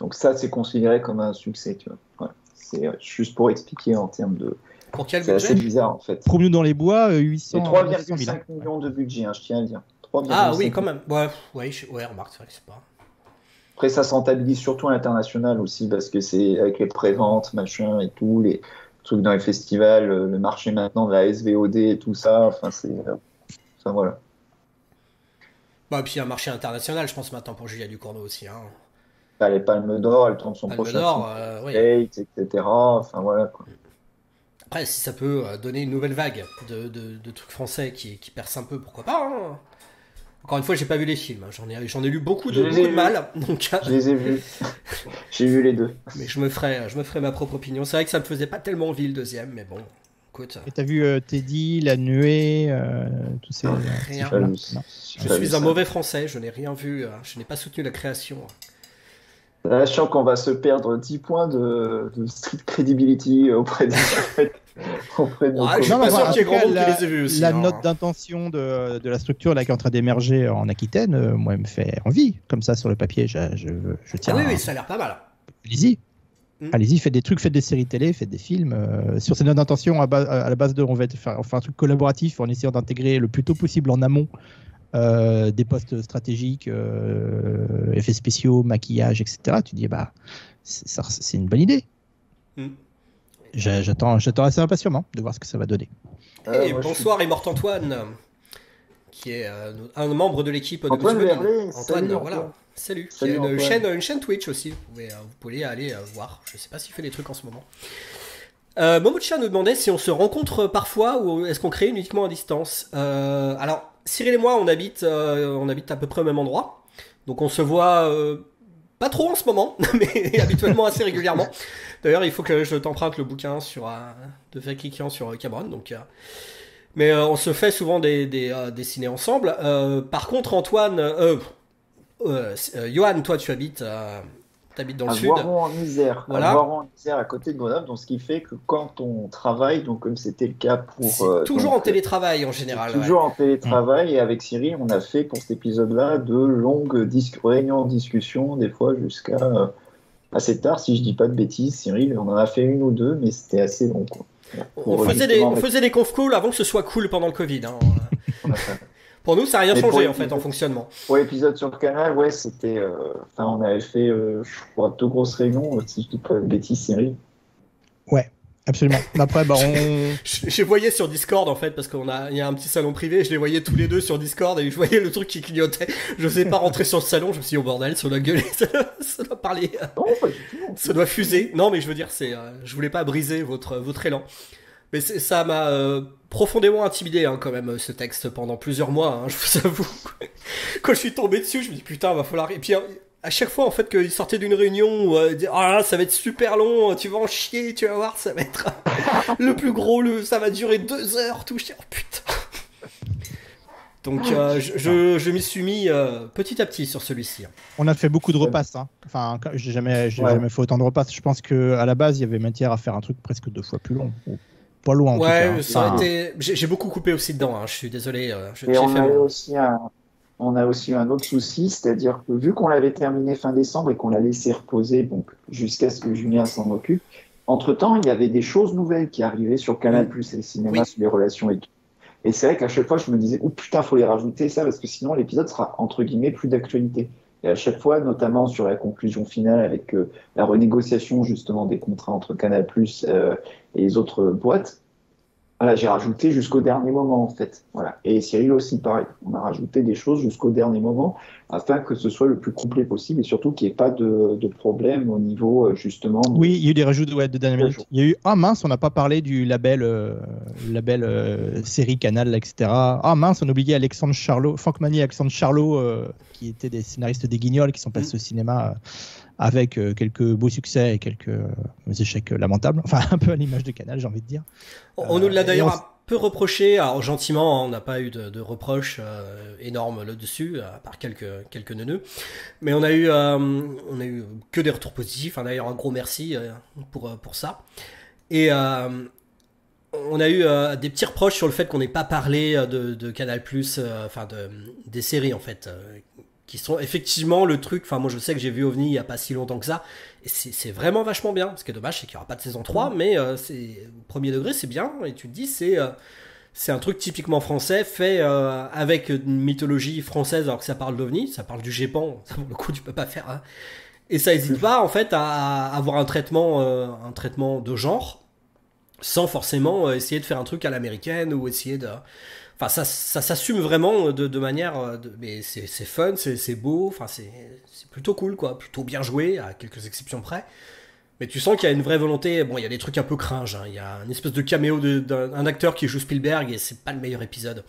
Donc ça, c'est considéré comme un succès, tu vois. Ouais. C'est juste pour expliquer en termes de... Pour quel budget ? C'est assez bizarre, en fait. Trouve-nous dans les bois, huit cents... trois virgule cinq millions de budget, hein, je tiens à le dire. Ah oui, quand même. Ouais, ouais, je... ouais remarque, c'est vrai que c'est pas... Après, ça se rentabilise surtout à l'international aussi, parce que c'est avec les préventes, machin et tout, les trucs dans les festivals, le marché maintenant de la S V O D et tout ça, enfin, c'est... Enfin, voilà. Bah, et puis, il y a un marché international, je pense, maintenant, pour Julia Ducournau aussi, hein. Bah, les Palmes d'Or, elle tourne son Palme prochain d'or, euh, oui. Date, et cetera. Enfin, voilà, quoi. Après, si ça peut donner une nouvelle vague de, de, de trucs français qui, qui percent un peu, pourquoi pas, hein. Encore une fois, j'ai pas vu les films, j'en ai, j'en ai lu beaucoup de, beaucoup de mal. Donc, je les ai vus, j'ai vu les deux. Mais je me ferai, je me ferai ma propre opinion. C'est vrai que ça me faisait pas tellement envie le deuxième, mais bon, écoute. Et t'as vu euh, Teddy, La Nuée, euh, tout ces... Non, rien. Là, non. Je suis un mauvais français, je n'ai rien vu, hein. Je n'ai pas soutenu la création. Sachant qu'on va se perdre dix points de, de street credibility auprès des auprès de ah, je suis pas sûr qu'il y ait grand monde qui les ait vus aussi. La hein. note d'intention de, de la structure là, qui est en train d'émerger en Aquitaine, euh, moi, elle me fait envie. Comme ça, sur le papier, je, je, je tiens. Ah oui, à... oui, ça a l'air pas mal. Allez-y. Mm. Allez-y, faites des trucs, faites des séries télé, faites des films. Euh, sur ces notes d'intention, à, base, à la base de, on va faire enfin, un truc collaboratif en essayant d'intégrer le plus tôt possible en amont. Euh, des postes stratégiques, euh, effets spéciaux, maquillage, et cetera. Tu dis, bah, c'est, ça, c'est une bonne idée. Mm. J'attends, j'attends assez impatiemment de voir ce que ça va donner. Euh, et bonsoir, suis... Immorte Antoine, qui est euh, un membre de l'équipe de Antoine, Antoine, salut, voilà. Salut. Salut, il y a une chaîne, une chaîne Twitch aussi. Vous pouvez, vous pouvez aller euh, voir. Je ne sais pas s'il fait des trucs en ce moment. Euh, Momocha nous demandait si on se rencontre parfois ou est-ce qu'on crée uniquement à distance. Euh, alors, Cyril et moi, on habite, euh, on habite à peu près au même endroit, donc on se voit euh, pas trop en ce moment, mais habituellement assez régulièrement. D'ailleurs, il faut que je t'emprunte le bouquin sur, euh, de Fréquiquian sur Cameron. Donc, euh, mais euh, on se fait souvent des, des, euh, des ciné ensemble. Euh, par contre, Antoine, euh, euh, euh, Johan, toi, tu habites, euh, t'habites dans le sud. À Voiron-en-Isère, voilà. À Voiron-en-Isère, à côté de Grenoble, donc ce qui fait que quand on travaille, donc comme c'était le cas pour... C'est euh, toujours donc, en télétravail en général. Toujours ouais. en télétravail, et avec Cyril, on a fait pour cet épisode-là de longues dis- réunions de discussion, des fois jusqu'à euh, assez tard, si je dis pas de bêtises, Cyril, on en a fait une ou deux, mais c'était assez long, quoi. On faisait, des, on faisait des conf-calls avant que ce soit cool pendant le Covid, hein. On a fait... Pour nous, ça n'a rien mais changé, en fait, en fonctionnement. Pour l'épisode sur le canal, ouais, c'était... Euh, on avait fait, euh, je crois, deux grosses réunions, si je dis pas de bêtises, série. Ouais, absolument. Après, bah, on... je, je les voyais sur Discord, en fait, parce qu'il a, y a un petit salon privé, je les voyais tous les deux sur Discord, et je voyais le truc qui clignotait. Je ne sais pas rentrer sur le salon, je me suis dit, oh bordel, ça doit gueuler, ça doit, ça doit parler. Non, pas du tout. Ça doit fuser. Non, mais je veux dire, c'est, euh, je ne voulais pas briser votre, votre élan. Mais ça m'a euh, profondément intimidé, hein, quand même, ce texte, pendant plusieurs mois, hein, je vous avoue. Quand je suis tombé dessus, je me dis, putain, va falloir... Et puis, à chaque fois, en fait, qu'il sortait d'une réunion, où, euh, il dit, oh là, ça va être super long, tu vas en chier, tu vas voir, ça va être le plus gros, le... ça va durer deux heures, tout. Je dis, oh putain. Donc, euh, je, je, je m'y suis mis euh, petit à petit sur celui-ci. On a fait beaucoup de repasses. Hein. Enfin, j'ai jamais, j'ai ouais. jamais fait autant de repasses. Je pense qu'à la base, il y avait matière à faire un truc presque deux fois plus long. Pas loin, ouais, en tout ça a été... j'ai, j'ai beaucoup coupé aussi dedans, hein. Je suis désolé. Euh, je, et on, fait... a aussi un... on a aussi un autre souci, c'est-à-dire que vu qu'on l'avait terminé fin décembre et qu'on l'a laissé reposer donc, jusqu'à ce que Julien s'en occupe, entre-temps, il y avait des choses nouvelles qui arrivaient sur Canal+, oui. et le cinéma, oui. sur les relations et tout. Et c'est vrai qu'à chaque fois, je me disais, oh putain, faut les rajouter ça, parce que sinon l'épisode sera, entre guillemets, plus d'actualité. Et à chaque fois, notamment sur la conclusion finale avec euh, la renégociation justement des contrats entre Canal+, euh, et les autres boîtes, voilà, j'ai rajouté jusqu'au dernier moment en fait. Voilà. Et Cyril aussi, pareil, on a rajouté des choses jusqu'au dernier moment afin que ce soit le plus complet possible et surtout qu'il n'y ait pas de, de problème au niveau justement... De... Oui, il y a eu des rajouts ouais, de dernière minute. Il y a eu « Ah oh, mince, on n'a pas parlé du label, euh, label euh, série Canal, et cetera. Ah oh, mince, on a oublié Alexandre Charlot, Franck Magnier et Alexandre Charlot euh, qui étaient des scénaristes des Guignols qui sont passés mmh. au cinéma... Euh, avec euh, quelques beaux succès et quelques euh, échecs euh, lamentables, enfin un peu à l'image de Canal, j'ai envie de dire. On euh, nous l'a d'ailleurs on... peu reproché, alors gentiment, hein, on n'a pas eu de, de reproches euh, énormes là-dessus, à part quelques, quelques neuneux, mais on a eu, euh, on a eu que des retours positifs, hein, d'ailleurs un gros merci euh, pour, pour ça, et euh, on a eu euh, des petits reproches sur le fait qu'on n'ait pas parlé de, de Canal plus, euh, enfin de, des séries en fait, euh, qui sont effectivement le truc, enfin moi je sais que j'ai vu OVNI il n'y a pas si longtemps que ça, et c'est vraiment vachement bien. Ce qui est dommage, c'est qu'il n'y aura pas de saison trois, mais euh, c'est au premier degré, c'est bien, et tu te dis, c'est euh, c'est un truc typiquement français, fait euh, avec une mythologie française, alors que ça parle d'OVNI, ça parle du Gépan, ça pour le coup tu peux pas faire, hein. Et ça n'hésite pas en fait à, à avoir un traitement, euh, un traitement de genre, sans forcément essayer de faire un truc à l'américaine, ou essayer de... Enfin, ça, ça s'assume vraiment de, de manière... De, mais c'est fun, c'est beau, enfin, c'est plutôt cool, quoi. Plutôt bien joué, à quelques exceptions près. Mais tu sens qu'il y a une vraie volonté... Bon, il y a des trucs un peu cringe, hein. Il y a une espèce de caméo d'un acteur qui joue Spielberg, et c'est pas le meilleur épisode.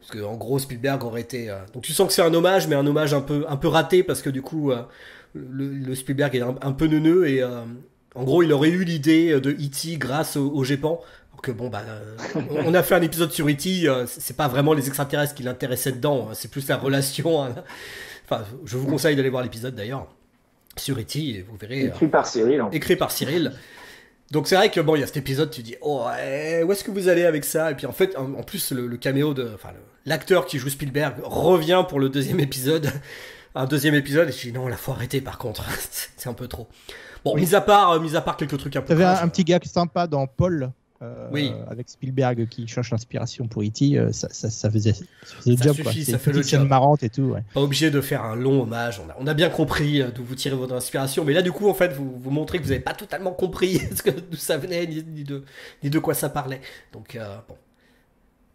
Parce qu'en gros, Spielberg aurait été... Euh... Donc tu sens que c'est un hommage, mais un hommage un peu, un peu raté, parce que du coup, euh, le, le Spielberg est un, un peu neuneux, et... Euh... En gros, il aurait eu l'idée de E T grâce au, au Gépan. Alors que bon, bah, euh, on a fait un épisode sur E T, euh, c'est pas vraiment les extraterrestres qui l'intéressaient dedans, hein, c'est plus la relation. Hein. Enfin, je vous conseille d'aller voir l'épisode d'ailleurs sur E T, et vous verrez. Écrit euh, par Cyril. En fait. Écrit par Cyril. Donc c'est vrai que bon, il y a cet épisode, tu dis oh, eh, où est-ce que vous allez avec ça? Et puis en fait, en, en plus, le, le caméo de, enfin, l'acteur qui joue Spielberg revient pour le deuxième épisode. Un deuxième épisode, et je dis non, là, faut arrêter par contre, c'est un peu trop. Bon, oui. mis, à part, euh, mis à part quelques trucs un peu. T'avais un, un petit gag sympa dans Paul, euh, oui. euh, avec Spielberg qui cherche l'inspiration pour E T, euh, ça, ça, ça faisait, ça faisait ça le job. Suffit, quoi. Ça fait le job. Marrante et tout. Ouais. Pas obligé de faire un long hommage, on a, on a bien compris d'où vous tirez votre inspiration, mais là, du coup, en fait, vous, vous montrez que vous n'avez pas totalement compris d'où ça venait, ni, ni, de, ni de quoi ça parlait. Donc, euh, bon.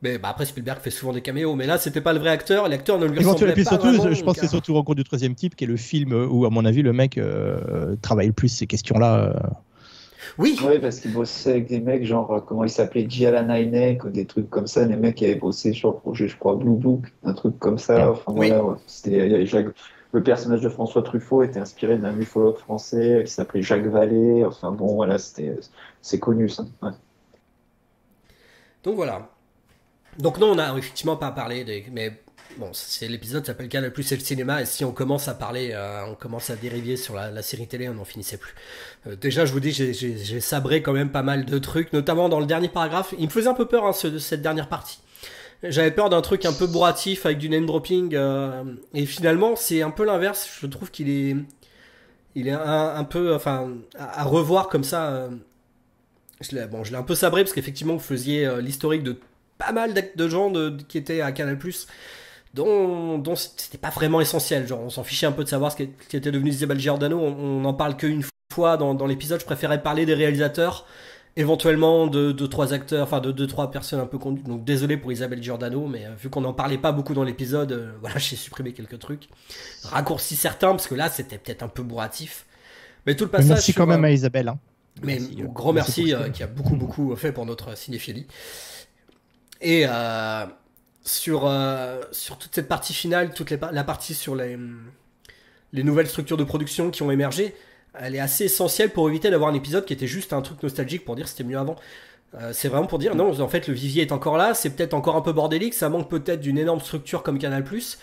Mais bah après Spielberg fait souvent des caméos, mais là c'était pas le vrai acteur, l'acteur ne lui ressemblait pas surtout, vraiment, je pense que c'est surtout Rencontre du troisième type qui est le film où à mon avis le mec euh, travaille le plus ces questions-là. Euh... Oui. Oui, parce qu'il bossait avec des mecs genre comment il s'appelait, Alan Hynek ou des trucs comme ça, les mecs qui avaient bossé sur le projet je crois Blue Book, un truc comme ça. Enfin, oui. Voilà, ouais. C'était Jacques... le personnage de François Truffaut était inspiré d'un ufologue français qui s'appelait Jacques Vallée. Enfin bon voilà, c'était c'est connu ça. Ouais. Donc voilà. Donc non, on n'a effectivement pas parlé, des... mais bon, l'épisode s'appelle Canal plus, c'est le cinéma, et si on commence à parler, euh, on commence à dériver sur la, la série télé, on n'en finissait plus. Euh, déjà, je vous dis, j'ai sabré quand même pas mal de trucs, notamment dans le dernier paragraphe, il me faisait un peu peur hein, ce, cette dernière partie. J'avais peur d'un truc un peu bourratif avec du name-dropping, euh, et finalement, c'est un peu l'inverse, je trouve qu'il est, il est un, un peu, enfin, à, à revoir comme ça. Euh... Je l'ai bon, un peu sabré, parce qu'effectivement, vous faisiez euh, l'historique de pas mal de gens de, qui étaient à Canal plus, dont, dont c'était pas vraiment essentiel. Genre, on s'en fichait un peu de savoir ce qui était devenu Isabelle Giordano. On n'en parle qu'une fois dans, dans l'épisode. Je préférais parler des réalisateurs, éventuellement de, de trois acteurs, enfin de deux, trois personnes un peu connues. Donc désolé pour Isabelle Giordano, mais vu qu'on n'en parlait pas beaucoup dans l'épisode, euh, voilà, j'ai supprimé quelques trucs. Raccourci certains, parce que là, c'était peut-être un peu bourratif. Mais tout le passage. Merci quand sur, même à Isabelle. Hein. Mais merci, euh, grand merci, merci euh, qui a beaucoup, beaucoup fait pour notre cinéphilie. Et euh, sur, euh, sur toute cette partie finale, toute les, la partie sur les, les nouvelles structures de production qui ont émergé, elle est assez essentielle pour éviter d'avoir un épisode qui était juste un truc nostalgique pour dire c'était mieux avant. Euh, c'est vraiment pour dire non, en fait le vivier est encore là, c'est peut-être encore un peu bordélique, ça manque peut-être d'une énorme structure comme Canal plus,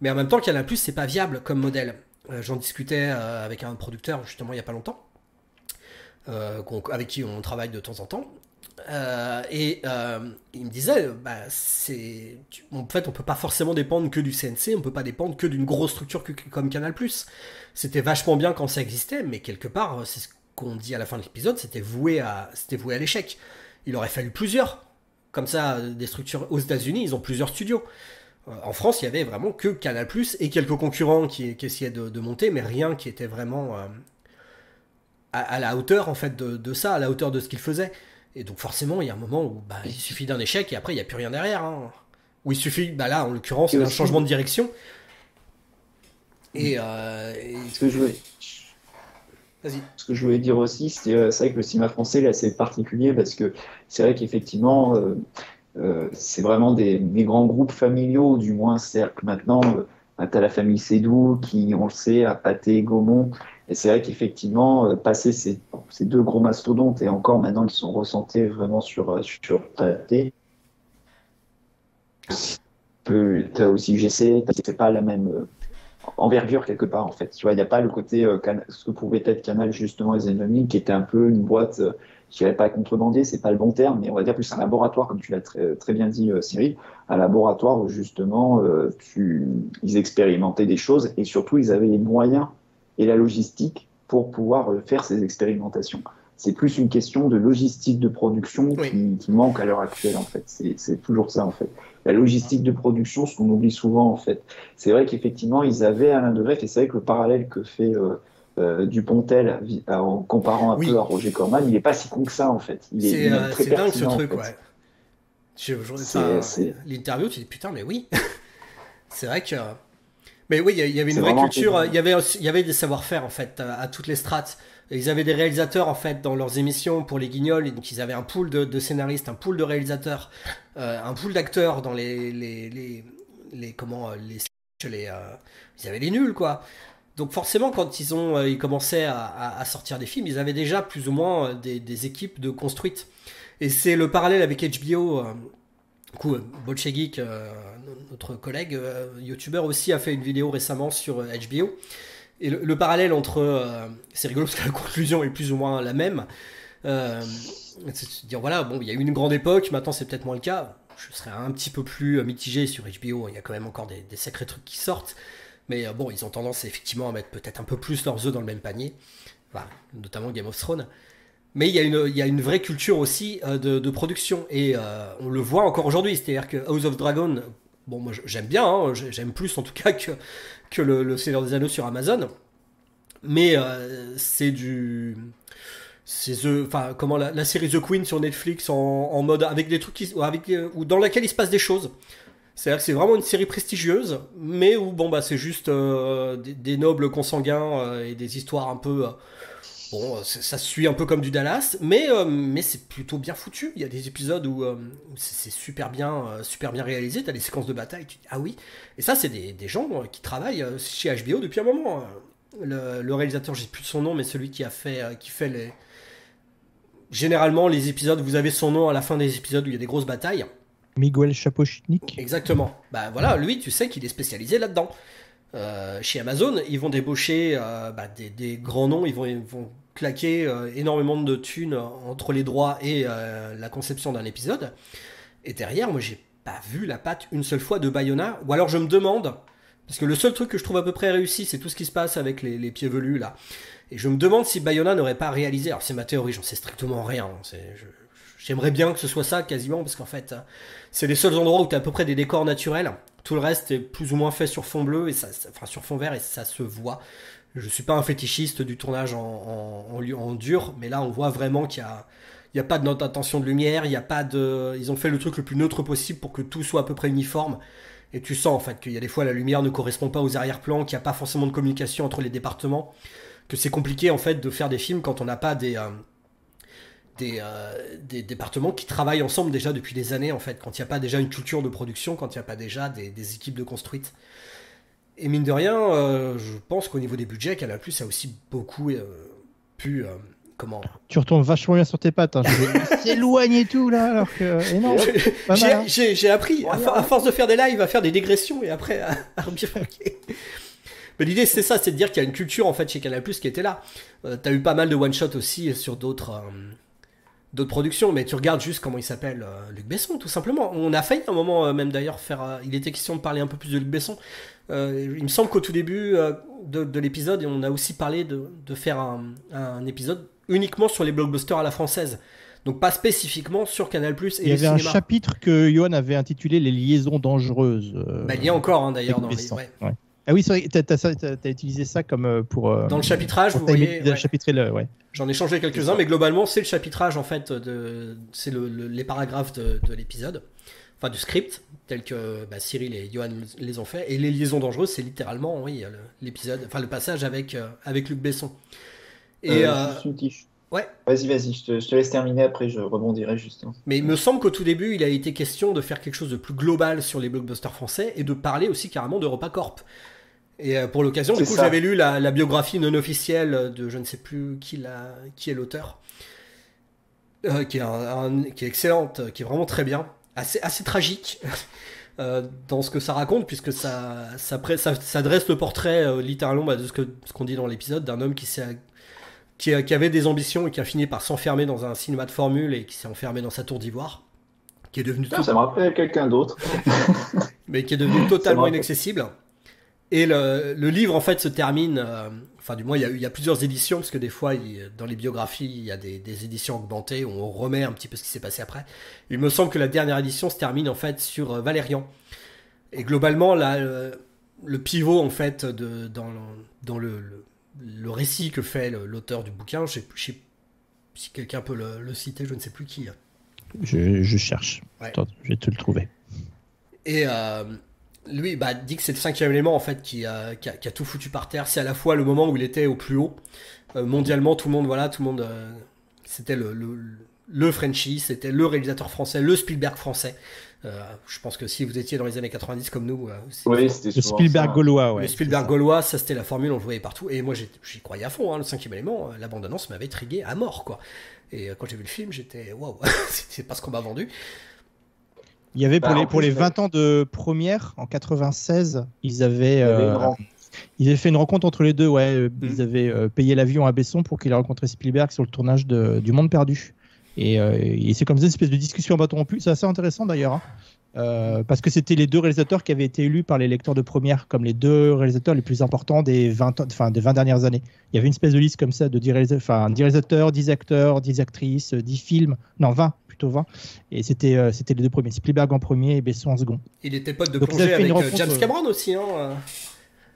mais en même temps Canal plus c'est pas viable comme modèle. Euh, j'en discutais euh, avec un producteur justement il n'y a pas longtemps, euh, avec qui on travaille de temps en temps. Euh, et euh, il me disait bah, c'est... en fait on peut pas forcément dépendre que du C N C, on peut pas dépendre que d'une grosse structure que, que, comme Canal plus. C'était vachement bien quand ça existait, mais quelque part c'est ce qu'on dit à la fin de l'épisode, c'était voué à, c'était voué à l'échec. Il aurait fallu plusieurs comme ça, des structures. Aux États-Unis ils ont plusieurs studios, euh, en France il y avait vraiment que Canal plus et quelques concurrents qui, qui essayaient de, de monter, mais rien qui était vraiment euh, à, à la hauteur en fait de, de ça, à la hauteur de ce qu'ils faisaient. Et donc forcément, il y a un moment où bah, il suffit d'un échec et après, il n'y a plus rien derrière. Hein. Où il suffit, bah là, en l'occurrence, d'un changement de direction. Et... Euh, et... Ce, que je voulais... Vas-y. Ce que je voulais dire aussi, c'est euh, vrai que le cinéma français, là, c'est particulier parce que c'est vrai qu'effectivement, euh, euh, c'est vraiment des, des grands groupes familiaux, du moins. C'est-à-dire que maintenant, euh, bah, tu as la famille Seydoux qui, on le sait, a Pathé, Gaumont... Et c'est vrai qu'effectivement, passer ces, ces deux gros mastodontes, et encore maintenant, ils sont ressentés vraiment sur, sur Pathé, tu as aussi U G C, tu n'as pas la même euh, envergure quelque part, en fait. Tu vois, il n'y a pas le côté, euh, ce que pouvait être Canal, justement, et Zenomie, qui était un peu une boîte, euh, je ne dirais pas contrebandier, ce n'est pas le bon terme, mais on va dire plus un laboratoire, comme tu l'as très, très bien dit, euh, Cyril, un laboratoire où, justement, euh, tu, ils expérimentaient des choses, et surtout, ils avaient les moyens et la logistique pour pouvoir euh, faire ces expérimentations. C'est plus une question de logistique de production qui, oui. qui manque à l'heure actuelle, en fait. C'est toujours ça, en fait. La logistique de production, ce qu'on oublie souvent, en fait. C'est vrai qu'effectivement, ils avaient Alain Deveff, et c'est vrai que le parallèle que fait euh, euh, Dupontel en comparant un oui. peu à Roger Corman, il n'est pas si con que ça, en fait. C'est euh, dingue, ce truc, en fait. Ouais. L'interview, tu dis, putain, mais oui. C'est vrai que... Mais oui, il y avait une vraie culture, il y avait, il y avait des savoir-faire, en fait, à, à toutes les strates. Ils avaient des réalisateurs, en fait, dans leurs émissions pour les Guignols, donc ils avaient un pool de, de scénaristes, un pool de réalisateurs, euh, un pool d'acteurs dans les, les, les, les, comment, les, les euh, ils avaient les nuls, quoi. Donc forcément, quand ils ont, ils commençaient à, à, à sortir des films, ils avaient déjà plus ou moins des, des équipes de construites. Et c'est le parallèle avec H B O. Euh, Du coup, Bolchegeek, euh, notre collègue euh, youtubeur aussi, a fait une vidéo récemment sur H B O. Et le, le parallèle entre... Euh, c'est rigolo parce que la conclusion est plus ou moins la même. Euh, c'est de dire, voilà, bon, il y a eu une grande époque, maintenant c'est peut-être moins le cas. Je serais un petit peu plus mitigé sur H B O, il y a quand même encore des, des sacrés trucs qui sortent. Mais euh, bon, ils ont tendance effectivement à mettre peut-être un peu plus leurs œufs dans le même panier. Enfin, notamment Game of Thrones. Mais il y a une, il y a une vraie culture aussi euh, de, de production, et euh, on le voit encore aujourd'hui. C'est-à-dire que House of Dragon, bon, moi j'aime bien, hein, j'aime plus en tout cas que, que le, le Seigneur des Anneaux sur Amazon, mais euh, c'est du... c'est The, enfin, comment, la, la série The Queen sur Netflix en, en mode, avec des trucs qui, avec, ou dans laquelle il se passe des choses. C'est-à-dire que c'est vraiment une série prestigieuse, mais où bon, bah, c'est juste euh, des, des nobles consanguins euh, et des histoires un peu... Euh, Bon, ça se suit un peu comme du Dallas, mais, euh, mais c'est plutôt bien foutu. Il y a des épisodes où, euh, où c'est super bien, euh, super bien réalisé. Tu as des séquences de bataille, tu dis ah oui. Et ça, c'est des, des gens qui travaillent chez H B O depuis un moment. Le, le réalisateur, j'ai plus son nom, mais celui qui a fait, qui fait les... généralement les épisodes, vous avez son nom à la fin des épisodes où il y a des grosses batailles. Miguel Sapochnik. Exactement. Bah voilà, lui, tu sais qu'il est spécialisé là-dedans. Euh, chez Amazon, ils vont débaucher euh, bah, des, des grands noms, ils vont, ils vont claquer euh, énormément de thunes entre les droits et euh, la conception d'un épisode. Et derrière, moi, j'ai pas vu la patte une seule fois de Bayona. Ou alors, je me demande, parce que le seul truc que je trouve à peu près réussi, c'est tout ce qui se passe avec les, les pieds velus là. Et je me demande si Bayona n'aurait pas réalisé. Alors, c'est ma théorie, j'en sais strictement rien. C'est, je, j'aimerais bien que ce soit ça quasiment, parce qu'en fait, c'est les seuls endroits où tu as à peu près des décors naturels. Tout le reste est plus ou moins fait sur fond bleu, et ça, ça, enfin sur fond vert, et ça se voit. Je ne suis pas un fétichiste du tournage en, en, en, en dur, mais là on voit vraiment qu'il n'y a, a pas de note d'intention de lumière, il y a pas de, ils ont fait le truc le plus neutre possible pour que tout soit à peu près uniforme. Et tu sens en fait qu'il y a des fois la lumière ne correspond pas aux arrière-plans, qu'il n'y a pas forcément de communication entre les départements, que c'est compliqué en fait de faire des films quand on n'a pas des... Euh, Des, euh, des départements qui travaillent ensemble déjà depuis des années, en fait, quand il n'y a pas déjà une culture de production, quand il n'y a pas déjà des, des équipes de construites. Et mine de rien, euh, je pense qu'au niveau des budgets, Canal+ a aussi beaucoup euh, pu... Euh, comment... Tu retombes vachement bien sur tes pattes, hein. S'éloigner tout, là, alors que... Et non, j'ai j'ai appris, ouais, à, ouais. à force de faire des lives, à faire des dégressions, et après à, à rebifurquer. Mais l'idée, c'est ça, c'est de dire qu'il y a une culture, en fait, chez Canal+ qui était là. Euh, t'as eu pas mal de one-shot aussi sur d'autres... Euh, d'autres productions, mais tu regardes juste comment il s'appelle, euh, Luc Besson, tout simplement. On a failli à un moment euh, même d'ailleurs faire... Euh, il était question de parler un peu plus de Luc Besson. Euh, il me semble qu'au tout début euh, de, de l'épisode, on a aussi parlé de, de faire un, un épisode uniquement sur les blockbusters à la française. Donc pas spécifiquement sur Canal+. Et il y avait cinéma. Un chapitre que Johan avait intitulé « Les liaisons dangereuses euh, ». Bah, il y a encore hein, d'ailleurs dans Besson, les... Ouais. Ouais. Ah oui, tu as utilisé ça comme pour... Euh, dans le chapitrage, vous voyez. Ouais. Ouais. J'en ai changé quelques-uns, mais globalement, c'est le chapitrage, en fait, c'est le, le, les paragraphes de, de l'épisode, enfin du script, tel que bah, Cyril et Johan les ont fait. Et les liaisons dangereuses, c'est littéralement, oui, l'épisode, enfin le passage avec, euh, avec Luc Besson. Et, euh, euh, une quiche. Ouais. Vas-y, vas-y, je te, je te laisse terminer, après je rebondirai juste. Mais il me semble qu'au tout début, il a été question de faire quelque chose de plus global sur les blockbusters français et de parler aussi carrément d'EuropaCorp. Et pour l'occasion, du coup, j'avais lu la, la biographie non officielle de je ne sais plus qui, la, qui est l'auteur, euh, qui, qui est excellente, qui est vraiment très bien, assez, assez tragique, euh, dans ce que ça raconte, puisque ça, ça, ça, ça dresse le portrait euh, littéralement bah, de ce qu'on ce qu'on dit dans l'épisode, d'un homme qui s'est... Qui, qui avait des ambitions et qui a fini par s'enfermer dans un cinéma de formule et qui s'est enfermé dans sa tour d'ivoire, qui est devenu... Putain, tout... Ça me rappelle quelqu'un d'autre. Mais qui est devenu totalement inaccessible. Et le, le livre, en fait, se termine... Euh, enfin, du moins, il y, a, il y a plusieurs éditions, parce que des fois, il, dans les biographies, il y a des, des éditions augmentées où on remet un petit peu ce qui s'est passé après. Il me semble que la dernière édition se termine, en fait, sur euh, Valérian. Et globalement, là, euh, le pivot, en fait, de, dans, dans le... le le récit que fait l'auteur du bouquin, je sais plus si quelqu'un peut le, le citer, je ne sais plus qui. Je, je cherche. Ouais. Attends, je vais te le trouver. Et euh, lui bah, dit que c'est le cinquième élément en fait qui a, qui a, qui a tout foutu par terre. C'est à la fois le moment où il était au plus haut euh, mondialement, tout le monde voilà, tout le monde euh, c'était le, le, le Frenchie, c'était le réalisateur français, le Spielberg français. Euh, je pense que si vous étiez dans les années quatre-vingt-dix comme nous, euh, oui, c'était le Spielberg ça. Gaulois, ouais, le Spielberg ça. Gaulois, ça c'était la formule, on le voyait partout. Et moi j'y croyais à fond. Hein, le cinquième élément, la bande-annonce m'avait trigué à mort, quoi. Et euh, quand j'ai vu le film, j'étais waouh, c'est pas ce qu'on m'a vendu. Il y avait bah, pour les pour les vingt ans de première en quatre-vingt-seize, ils avaient. Euh, Ils avaient fait une rencontre entre les deux, ouais. Mmh. Ils avaient euh, payé l'avion à Besson pour qu'il ait rencontré Spielberg sur le tournage de, du Monde Perdu. Et, euh, et c'est comme ça une espèce de discussion en bâton rompu. C'est assez intéressant d'ailleurs, hein. euh, parce que c'était les deux réalisateurs qui avaient été élus par les lecteurs de première comme les deux réalisateurs les plus importants des vingt, enfin, des vingt dernières années. Il y avait une espèce de liste comme ça de dix réalisateurs, enfin, dix réalisateurs, dix acteurs, dix actrices, dix films, non vingt. Plutôt vingt, et c'était, euh, c'était les deux premiers, Spielberg en premier et Besson en second. Il était pote de plongée avec euh, James Cameron aussi, non hein.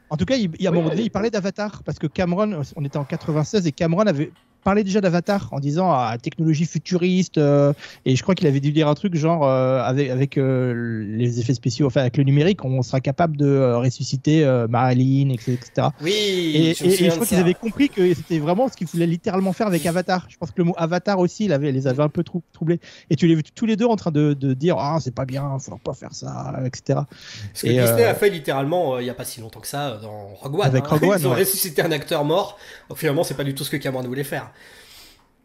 En tout cas, il, il, à un oui, moment donné, il parlait d'Avatar, parce que Cameron, on était en quatre-vingt-seize, et Cameron avait parlé déjà d'Avatar en disant ah, technologie futuriste, euh, et je crois qu'il avait dû dire un truc genre euh, avec, avec euh, les effets spéciaux, enfin avec le numérique, on sera capable de euh, ressusciter euh, Marilyn, et cetera. Oui, et je, et, et je crois qu'ils avaient compris que c'était vraiment ce qu'ils voulaient littéralement faire avec Avatar. Je pense que le mot Avatar aussi, il avait, les avait un peu trou- troublés. Et tu les vu tous les deux en train de, de dire ah, c'est pas bien, faut pas faire ça, et cetera. Parce que et, Disney euh... a fait littéralement, il euh, n'y a pas si longtemps que ça, dans Rogue One. Avec hein. Rogue One ils ont ouais. ressuscité un acteur mort. Donc, finalement, c'est pas du tout ce que Cameron voulait faire.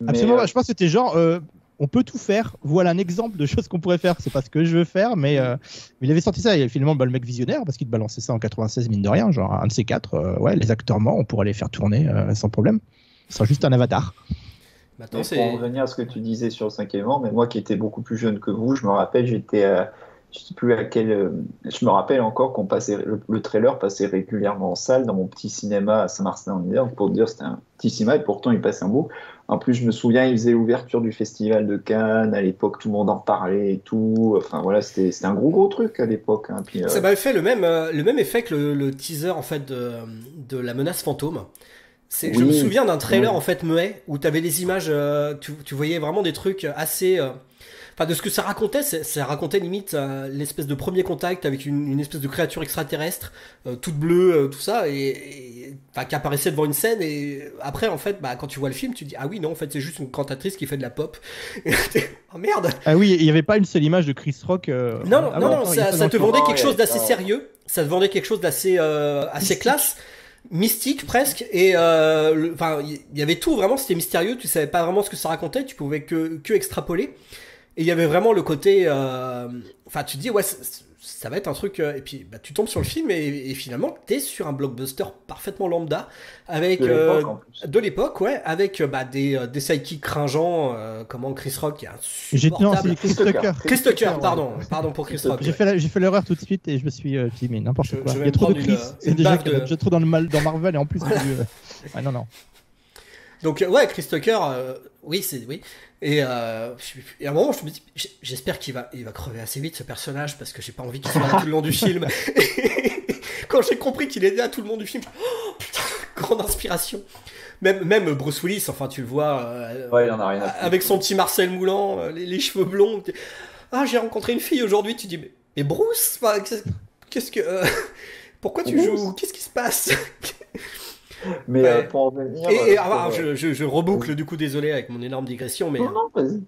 Mais absolument, euh... je pense que c'était genre euh, on peut tout faire, voilà un exemple de choses qu'on pourrait faire, c'est pas ce que je veux faire, mais euh, il avait sorti ça, et finalement bah, le mec visionnaire, parce qu'il te balançait ça en quatre-vingt-seize mine de rien, genre un de ces quatre, euh, ouais, les acteurs morts, on pourrait les faire tourner euh, sans problème, ce sera juste un avatar. Maintenant, c'est... Pour revenir à ce que tu disais sur le cinquième élément, mais moi qui étais beaucoup plus jeune que vous, je me rappelle, j'étais euh, je sais plus à quel, euh, je me rappelle encore qu'on passait, le, le trailer passait régulièrement en salle dans mon petit cinéma à Saint-Martin-en-Hiver, pour dire c'était un petit cinéma, et pourtant il passait un bout. En plus, je me souviens, ils faisaient l'ouverture du Festival de Cannes. À l'époque, tout le monde en parlait et tout. Enfin, voilà, c'était, c'était un gros, gros truc à l'époque. Hein. Puis, euh... ça m'avait fait le même, euh, le même effet que le, le teaser, en fait, de, de La Menace Fantôme. C'est, oui, je me souviens d'un trailer, oui. en fait, muet, où t'avais des images, euh, tu, tu voyais vraiment des trucs assez... Euh... Enfin, de ce que ça racontait, ça racontait limite euh, l'espèce de premier contact avec une, une espèce de créature extraterrestre, euh, toute bleue, euh, tout ça, et, et enfin, qui apparaissait devant une scène. Et après, en fait, bah, quand tu vois le film, tu dis ah oui, non, en fait, c'est juste une cantatrice qui fait de la pop. Oh merde. Ah oui, il n'y avait pas une seule image de Chris Rock. Euh, non, non, non, non, ça, ça te vendait quelque chose d'assez sérieux, ça te vendait quelque chose d'assez, euh, assez classe. Mystique presque, et euh, enfin, il y avait tout vraiment, c'était mystérieux, tu savais pas vraiment ce que ça racontait, tu pouvais que, que extrapoler. Et il y avait vraiment le côté, euh, enfin tu te dis ouais ça, ça va être un truc, euh, et puis bah, tu tombes sur le film et, et finalement t'es sur un blockbuster parfaitement lambda avec de l'époque, euh, de l'époque ouais, avec bah, des des sidekicks cringeants euh, comment Chris Rock qui est insupportable. Chris Tucker. Chris Tucker, pardon, pardon pour Chris Rock. J'ai ouais. fait la, j'ai fait l'erreur tout de suite et je me suis euh, dit mais n'importe je, quoi. Je il y a trop de Chris, une, c'est une déjà de... j'ai trop dans le mal dans Marvel et en plus voilà. euh... ah non non. Donc ouais, Chris Tucker, euh, oui c'est oui, et, euh, et à un moment je me dis j'espère qu'il va il va crever assez vite ce personnage parce que j'ai pas envie qu'il soit là tout le long du film. Quand j'ai compris qu'il était là tout le long du film, oh, putain, grande inspiration. Même même Bruce Willis, enfin tu le vois, euh, ouais, il en a rien à avec son petit Marcel Moulan, euh, les, les cheveux blonds. Ah j'ai rencontré une fille aujourd'hui, tu dis mais, mais Bruce, enfin, qu'est-ce que euh, pourquoi tu Bruce. joues, qu'est-ce qui se passe? Mais ouais. euh, pour en venir, et, et, euh, alors, je, je, je reboucle oui. du coup, désolé avec mon énorme digression, mais non, non, vas-y.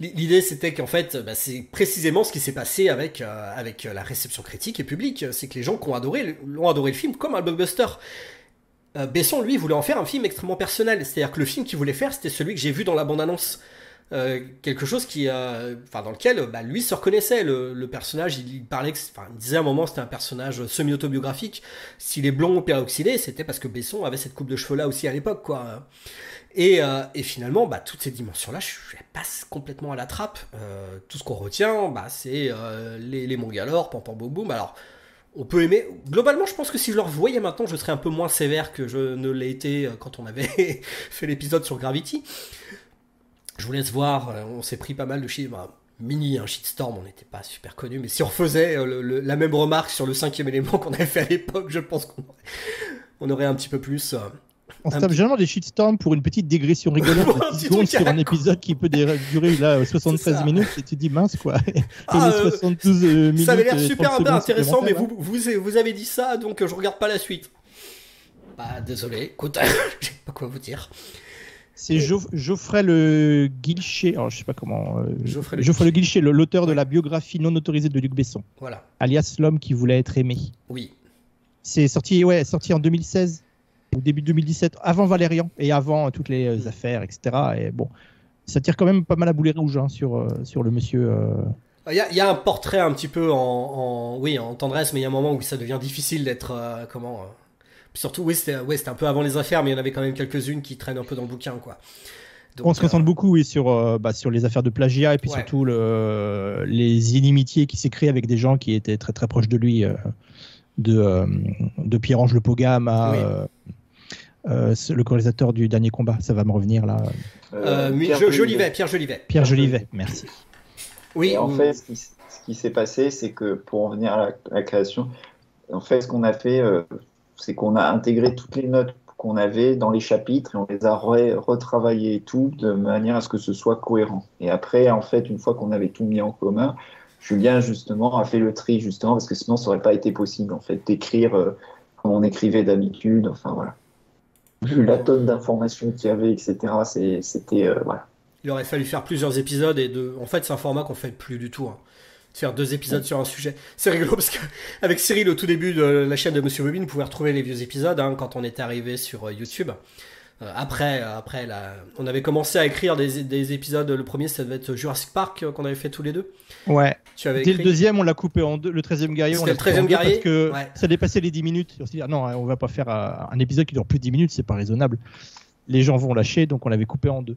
L'idée c'était qu'en fait, bah, c'est précisément ce qui s'est passé avec euh, avec la réception critique et publique, c'est que les gens qui ont adoré l'ont adoré le film comme un blockbuster. Euh, Besson lui voulait en faire un film extrêmement personnel, c'est-à-dire que le film qu'il voulait faire, c'était celui que j'ai vu dans la bande-annonce. euh, quelque chose qui, euh, enfin, dans lequel bah, lui se reconnaissait. Le, le personnage, il, il parlait, que, enfin, il disait à un moment c'était un personnage semi-autobiographique. S'il est blond, peroxydé, c'était parce que Besson avait cette coupe de cheveux là aussi à l'époque, quoi. Et, euh, et finalement, bah, toutes ces dimensions-là, je les passe complètement à la trappe. Euh, tout ce qu'on retient, bah, c'est euh, les, les Mangalore, pam pam boum boum. Alors, on peut aimer. Globalement, je pense que si je le revoyais maintenant, je serais un peu moins sévère que je ne l'ai été quand on avait fait l'épisode sur Gravity. Je vous laisse voir, on s'est pris pas mal de shit, bah, mini un shitstorm, on n'était pas super connus, mais si on faisait le, le, la même remarque sur le cinquième élément qu'on avait fait à l'époque, je pense qu'on aurait, on aurait un petit peu plus. Euh, On se tape p... généralement des shitstorms pour une petite dégression rigolote un petit sur un épisode qui peut durer là, soixante-treize minutes et tu dis mince quoi. Ah, euh, soixante-douze minutes, ça avait l'air super intéressant mais vous, vous, vous avez dit ça donc je regarde pas la suite. Bah désolé, écoute, je sais pas quoi vous dire. C'est jo- Geoffrey Le Guilcher, alors je sais pas comment. Euh, Geoffrey Le, Geoffrey Le Guilcher, l'auteur de la biographie non autorisée de Luc Besson. Voilà. Alias l'homme qui voulait être aimé. Oui. C'est sorti, ouais, sorti en deux mille seize. Au début deux mille dix-sept, avant Valérian et avant euh, toutes les euh, affaires, et cetera. Et bon, ça tire quand même pas mal à boulet rouge hein, sur, euh, sur le monsieur. Euh... Il, y a, il y a un portrait un petit peu en, en, oui, en tendresse, mais il y a un moment où ça devient difficile d'être. Euh, comment euh... Surtout, oui c'était, oui, c'était un peu avant les affaires, mais il y en avait quand même quelques-unes qui traînent un peu dans le bouquin, quoi. Donc, on se concentre euh... beaucoup oui, sur, euh, bah, sur les affaires de plagiat et puis ouais. surtout le, les inimitiés qui s'est créé avec des gens qui étaient très très proches de lui, euh, de, euh, de Pierre-Ange Le Pogam à. Oui. Euh, Euh, le réalisateur du dernier combat, ça va me revenir là. Euh, euh, Pierre, je, Jolivet, Pierre Jolivet. Pierre Jolivet, merci. Oui. En fait, ce qui, ce qui s'est passé, c'est que pour en venir à la, à la création, en fait, ce qu'on a fait, euh, c'est qu'on a intégré toutes les notes qu'on avait dans les chapitres et on les a re- retravaillées et tout de manière à ce que ce soit cohérent. Et après, en fait, une fois qu'on avait tout mis en commun, Julien justement a fait le tri justement parce que sinon, ça n'aurait pas été possible en fait d'écrire euh, comme on écrivait d'habitude. Enfin voilà. Vu la tonne d'informations qu'il y avait, et cetera, c'est, c'était... Euh, voilà. Il aurait fallu faire plusieurs épisodes et de... En fait, c'est un format qu'on ne fait plus du tout. Hein. Faire deux épisodes ouais. sur un sujet. C'est rigolo parce qu'avec Cyril, au tout début de la chaîne de Monsieur Bobine, on pouvait retrouver les vieux épisodes hein, quand on était arrivé sur YouTube. Euh, après, après la... on avait commencé à écrire des, des épisodes. Le premier, ça devait être Jurassic Park qu'on avait fait tous les deux. Ouais. Tu avais Dès écrit... le deuxième, on l'a coupé en deux. Le treizième guerrier, C'était on l'a coupé en deux guerrier. Parce que ouais. ça dépassait les dix minutes. On s'est dit, non, on va pas faire un épisode qui dure plus de dix minutes, c'est pas raisonnable. Les gens vont lâcher, donc on l'avait coupé en deux.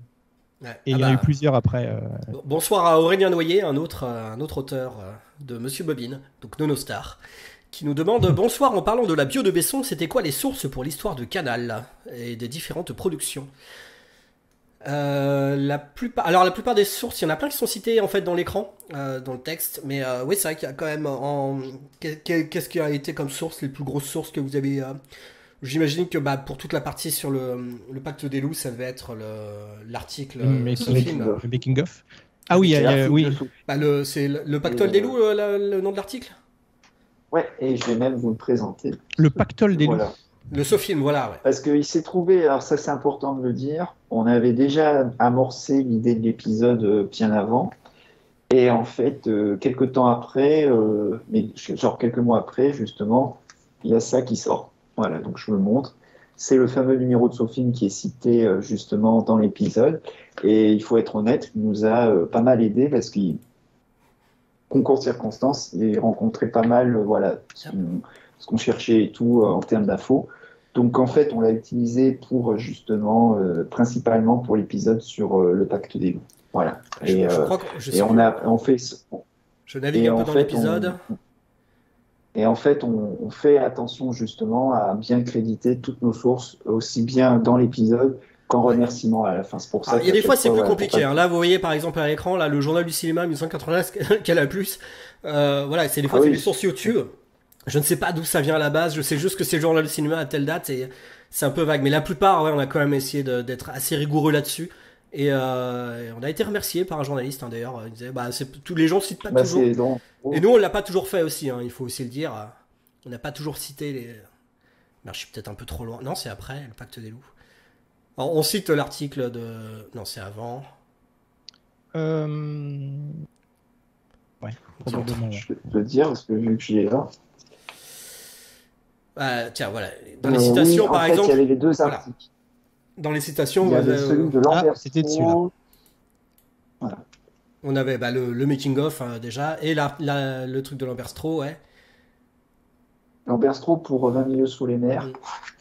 Ouais. Et ah il y en bah... a eu plusieurs après. Euh... Bonsoir à Aurélien Noyer, un autre, un autre auteur de Monsieur Bobine, donc Nono Star, qui nous demande « Bonsoir, en parlant de la bio de Besson, c'était quoi les sources pour l'histoire de Canal et des différentes productions ?» euh, la plupart... Alors, la plupart des sources, il y en a plein qui sont citées en fait, dans l'écran, euh, dans le texte, mais euh, oui, c'est vrai qu'il y a quand même... En... Qu'est-ce qui a été comme source, les plus grosses sources que vous avez... Euh... J'imagine que bah, pour toute la partie sur le, le Pacte des loups, ça devait être le... l'article... Le making of. Ah oui, euh, oui. Bah, le... c'est le, le Pactole et... des loups, le, le nom de l'article. Ouais, et je vais même vous le présenter. Le Pactole des voilà. loups. Le SOFILM, voilà. Ouais. Parce qu'il s'est trouvé, alors ça c'est important de le dire, on avait déjà amorcé l'idée de l'épisode bien avant, et en fait, euh, quelques temps après, euh, mais genre quelques mois après, justement, il y a ça qui sort. Voilà, donc je vous le montre. C'est le fameux numéro de SOFILM qui est cité euh, justement dans l'épisode, et il faut être honnête, il nous a euh, pas mal aidé parce qu'il... Concours de circonstances, et rencontrer pas mal euh, voilà, ce qu'on, ce qu'on cherchait et tout euh, en termes d'infos. Donc en fait, on l'a utilisé pour justement, euh, principalement pour l'épisode sur euh, le pacte des loups. Voilà. Et, je, je euh, crois que je et on a, on fait. On, je navigue un peu dans fait, l'épisode. On, et en fait, on, on fait attention justement à bien créditer toutes nos sources, aussi bien dans l'épisode. Qu'en remerciement à la fin, c'est pour ça. Ah, il y a des fois, c'est fois, plus ouais, compliqué. Hein. Là, vous voyez par exemple à l'écran, là, le journal du cinéma mille neuf cent quatre-vingt-dix, qu'elle a plus. Euh, voilà, c'est des fois ah, c'est oui. des sources YouTube. Je ne sais pas d'où ça vient à la base. Je sais juste que c'est le journal du cinéma à telle date et c'est un peu vague. Mais la plupart, ouais, on a quand même essayé de, d'être assez rigoureux là-dessus. Et, euh, et on a été remercié par un journaliste hein, d'ailleurs. Il disait, bah, c'est, tous les gens citent pas bah, toujours. Dans... Oh. Et nous, on l'a pas toujours fait aussi. Hein, il faut aussi le dire. On n'a pas toujours cité les. Ben, je suis peut-être un peu trop loin. Non, c'est après le Pacte des loups. Alors, on cite l'article de... Non, c'est avant. Euh... Ouais, probablement. Je peux dire, parce que vu que j'y ai là... Ah, tiens, voilà. Dans les euh, citations, oui, par fait, exemple... il y avait les deux articles. Voilà. Dans les citations... Il y avait euh... celui de l'Anderson. Ah, c'était dessus, là. Voilà. On avait bah, le, le making-of hein, déjà, et la, la, le truc de Lamberstro, ouais. Lamberstro pour vingt milieux sous les nerfs, mmh.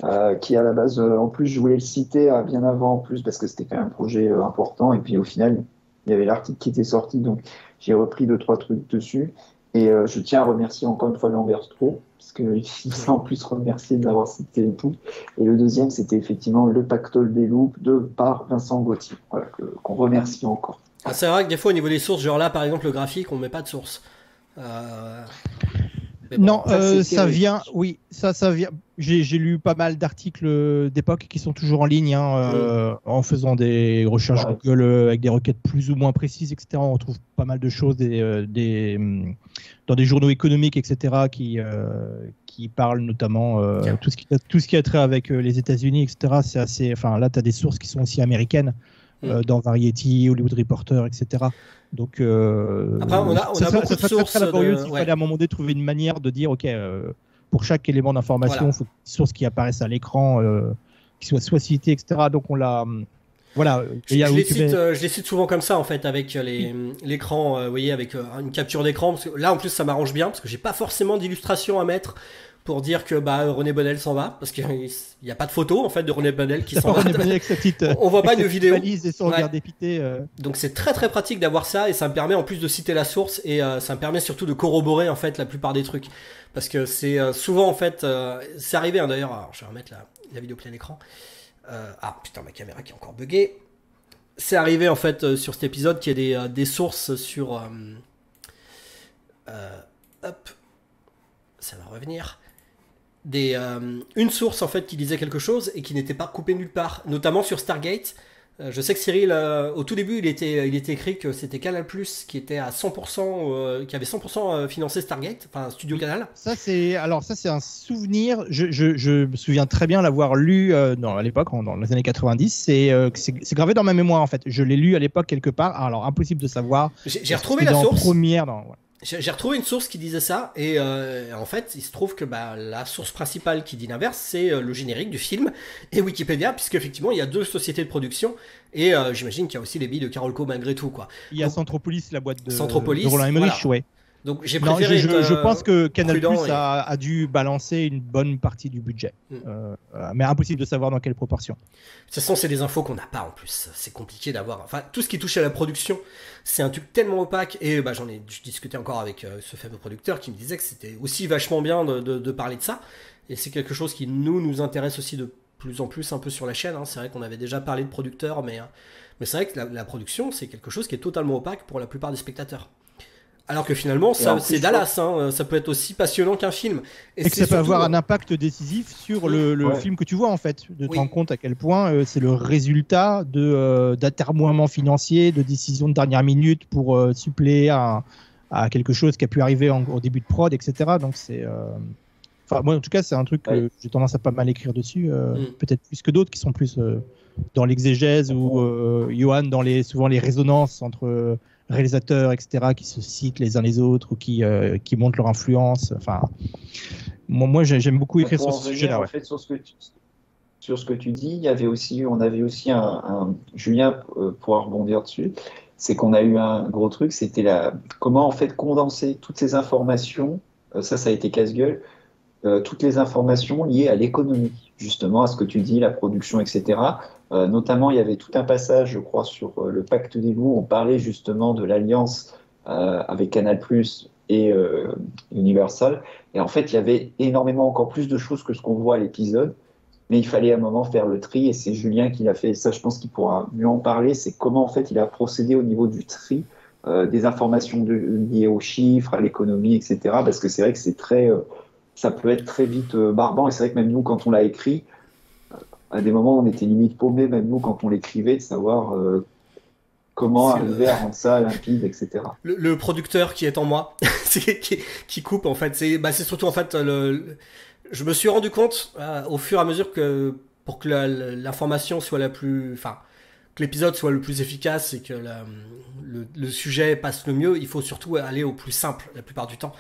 euh, qui à la base, euh, en plus, je voulais le citer euh, bien avant, en plus, parce que c'était quand même un projet euh, important, et puis au final, il y avait l'article qui était sorti, donc j'ai repris deux, trois trucs dessus, et euh, je tiens à remercier encore une fois Lamberstro, parce qu'il s'est en plus remercié de l'avoir cité et tout, et le deuxième, c'était effectivement le Pactole des loups, de par Vincent Gauthier, voilà, que, qu'on remercie encore. Ah, c'est vrai que des fois, au niveau des sources, genre là, par exemple, le graphique, on ne met pas de source. Euh... Bon, non, ça, euh, ça vient. Oui, ça, ça vient. J'ai, j'ai lu pas mal d'articles d'époque qui sont toujours en ligne, hein, euh, oui. en faisant des recherches ouais. Google avec des requêtes plus ou moins précises, et cetera. On retrouve pas mal de choses des, des, dans des journaux économiques, et cetera, qui, euh, qui parlent notamment euh, tout ce qui, tout ce qui a trait avec les États-Unis, et cetera. C'est assez. Enfin, là, tu as des sources qui sont aussi américaines. Euh, dans Variety, Hollywood Reporter, et cetera. Donc, euh, Après, on a, on a beaucoup de sources. Très laborieux, de... Il ouais. fallait à un moment donné trouver une manière de dire, ok, euh, pour chaque élément d'information, il voilà. faut que les sources qui apparaissent à l'écran, euh, qui soient soit citées, et cetera. Donc, on l'a... Voilà. Je, je, les cite, euh, je les cite souvent comme ça, en fait, avec les, l'écran, euh, vous voyez, avec euh, une capture d'écran. Parce que là, en plus, ça m'arrange bien, parce que j'ai pas forcément d'illustration à mettre pour dire que bah, René Bonnel s'en va, parce qu'il n'y a pas de photo en fait, de René Bonnel qui s'en va. Petite, on ne voit pas de vidéo. Et son ouais. dépité, euh... Donc c'est très très pratique d'avoir ça, et ça me permet en plus de citer la source, et euh, ça me permet surtout de corroborer en fait la plupart des trucs. Parce que c'est euh, souvent en fait, euh, c'est arrivé hein, d'ailleurs, alors, je vais remettre la, la vidéo plein écran. Euh, ah putain, ma caméra qui est encore buggée. C'est arrivé en fait euh, sur cet épisode qu'il y a des, euh, des sources sur... Euh, euh, hop, ça va revenir. Des, euh, une source en fait qui disait quelque chose et qui n'était pas coupée nulle part, notamment sur Stargate. Euh, je sais que Cyril, euh, au tout début, il était, il était écrit que c'était Canal plus, qui était à cent pour cent, euh, qui avait cent pour cent financé Stargate, enfin Studio Canal. Ça c'est, alors ça c'est un souvenir. Je, je, je me souviens très bien l'avoir lu euh, non, à l'époque, dans les années quatre-vingt-dix. C'est, euh, c'est, c'est gravé dans ma mémoire en fait. Je l'ai lu à l'époque quelque part. Alors impossible de savoir. J'ai, j'ai retrouvé la source. Première, non, ouais. J'ai retrouvé une source qui disait ça, et euh, en fait, il se trouve que bah, la source principale qui dit l'inverse, c'est euh, le générique du film et Wikipédia, puisqu'effectivement, il y a deux sociétés de production, et euh, j'imagine qu'il y a aussi les billes de Carolco malgré tout, quoi. Il y a Centropolis, la boîte de, de Roland Emmerich, voilà. ouais. Donc j'ai préféré. Non, je, être, euh, je pense que Canal plus et... a, a dû balancer une bonne partie du budget, mm. euh, mais impossible de savoir dans quelle proportion. De toute façon, c'est des infos qu'on n'a pas en plus. C'est compliqué d'avoir. Enfin, tout ce qui touche à la production, c'est un truc tellement opaque. Et bah, j'en ai discuté encore avec euh, ce fameux producteur qui me disait que c'était aussi vachement bien de, de, de parler de ça. Et c'est quelque chose qui nous nous intéresse aussi de plus en plus un peu sur la chaîne. Hein. C'est vrai qu'on avait déjà parlé de producteurs, mais hein, mais c'est vrai que la, la production, c'est quelque chose qui est totalement opaque pour la plupart des spectateurs. Alors que finalement, ça, c'est Dallas, hein, ça peut être aussi passionnant qu'un film. Et, et c'est que ça surtout... peut avoir un impact décisif sur le, le ouais. film que tu vois, en fait, de te oui. rendre compte à quel point euh, c'est le résultat de, euh, d'atermoiements financiers, de décisions de dernière minute pour euh, suppléer à, à quelque chose qui a pu arriver en, au début de prod, et cetera. Donc c'est, euh... enfin, moi, en tout cas, c'est un truc que ouais. j'ai tendance à pas mal écrire dessus, euh, mm. peut-être plus que d'autres qui sont plus euh, dans l'exégèse ouais. ou euh, Johan dans les, souvent les résonances entre... Euh, réalisateurs, et cetera, qui se citent les uns les autres ou qui, euh, qui montrent leur influence. Enfin, moi, moi j'aime beaucoup écrire sur ce sujet-là. Ouais. En fait, sur, ce que tu, sur ce que tu dis, il y avait aussi, on avait aussi un, un Julien euh, pourra rebondir dessus. C'est qu'on a eu un gros truc, c'était la comment en fait condenser toutes ces informations. Euh, ça, ça a été casse-gueule. Euh, toutes les informations liées à l'économie, justement à ce que tu dis, la production, et cetera. Euh, notamment, il y avait tout un passage, je crois, sur euh, le Pacte des loups. On parlait justement de l'alliance euh, avec Canal plus et euh, Universal. Et en fait, il y avait énormément, encore plus de choses que ce qu'on voit à l'épisode. Mais il fallait à un moment faire le tri. Et c'est Julien qui l'a fait. Et ça, je pense qu'il pourra mieux en parler. C'est comment, en fait, il a procédé au niveau du tri euh, des informations de, liées aux chiffres, à l'économie, et cetera. Parce que c'est vrai que c'est très... Euh, ça peut être très vite euh, barbant, et c'est vrai que même nous, quand on l'a écrit, euh, à des moments, on était limite paumés, même nous, quand on l'écrivait, de savoir euh, comment c'est arriver le... à rendre ça limpide, et cetera. Le, le producteur qui est en moi, c'est, qui, qui coupe, en fait, c'est, bah, c'est surtout, en fait, le, le... je me suis rendu compte, euh, au fur et à mesure que, pour que la, l'information soit la plus... Enfin, que l'épisode soit le plus efficace et que la, le, le sujet passe le mieux, il faut surtout aller au plus simple la plupart du temps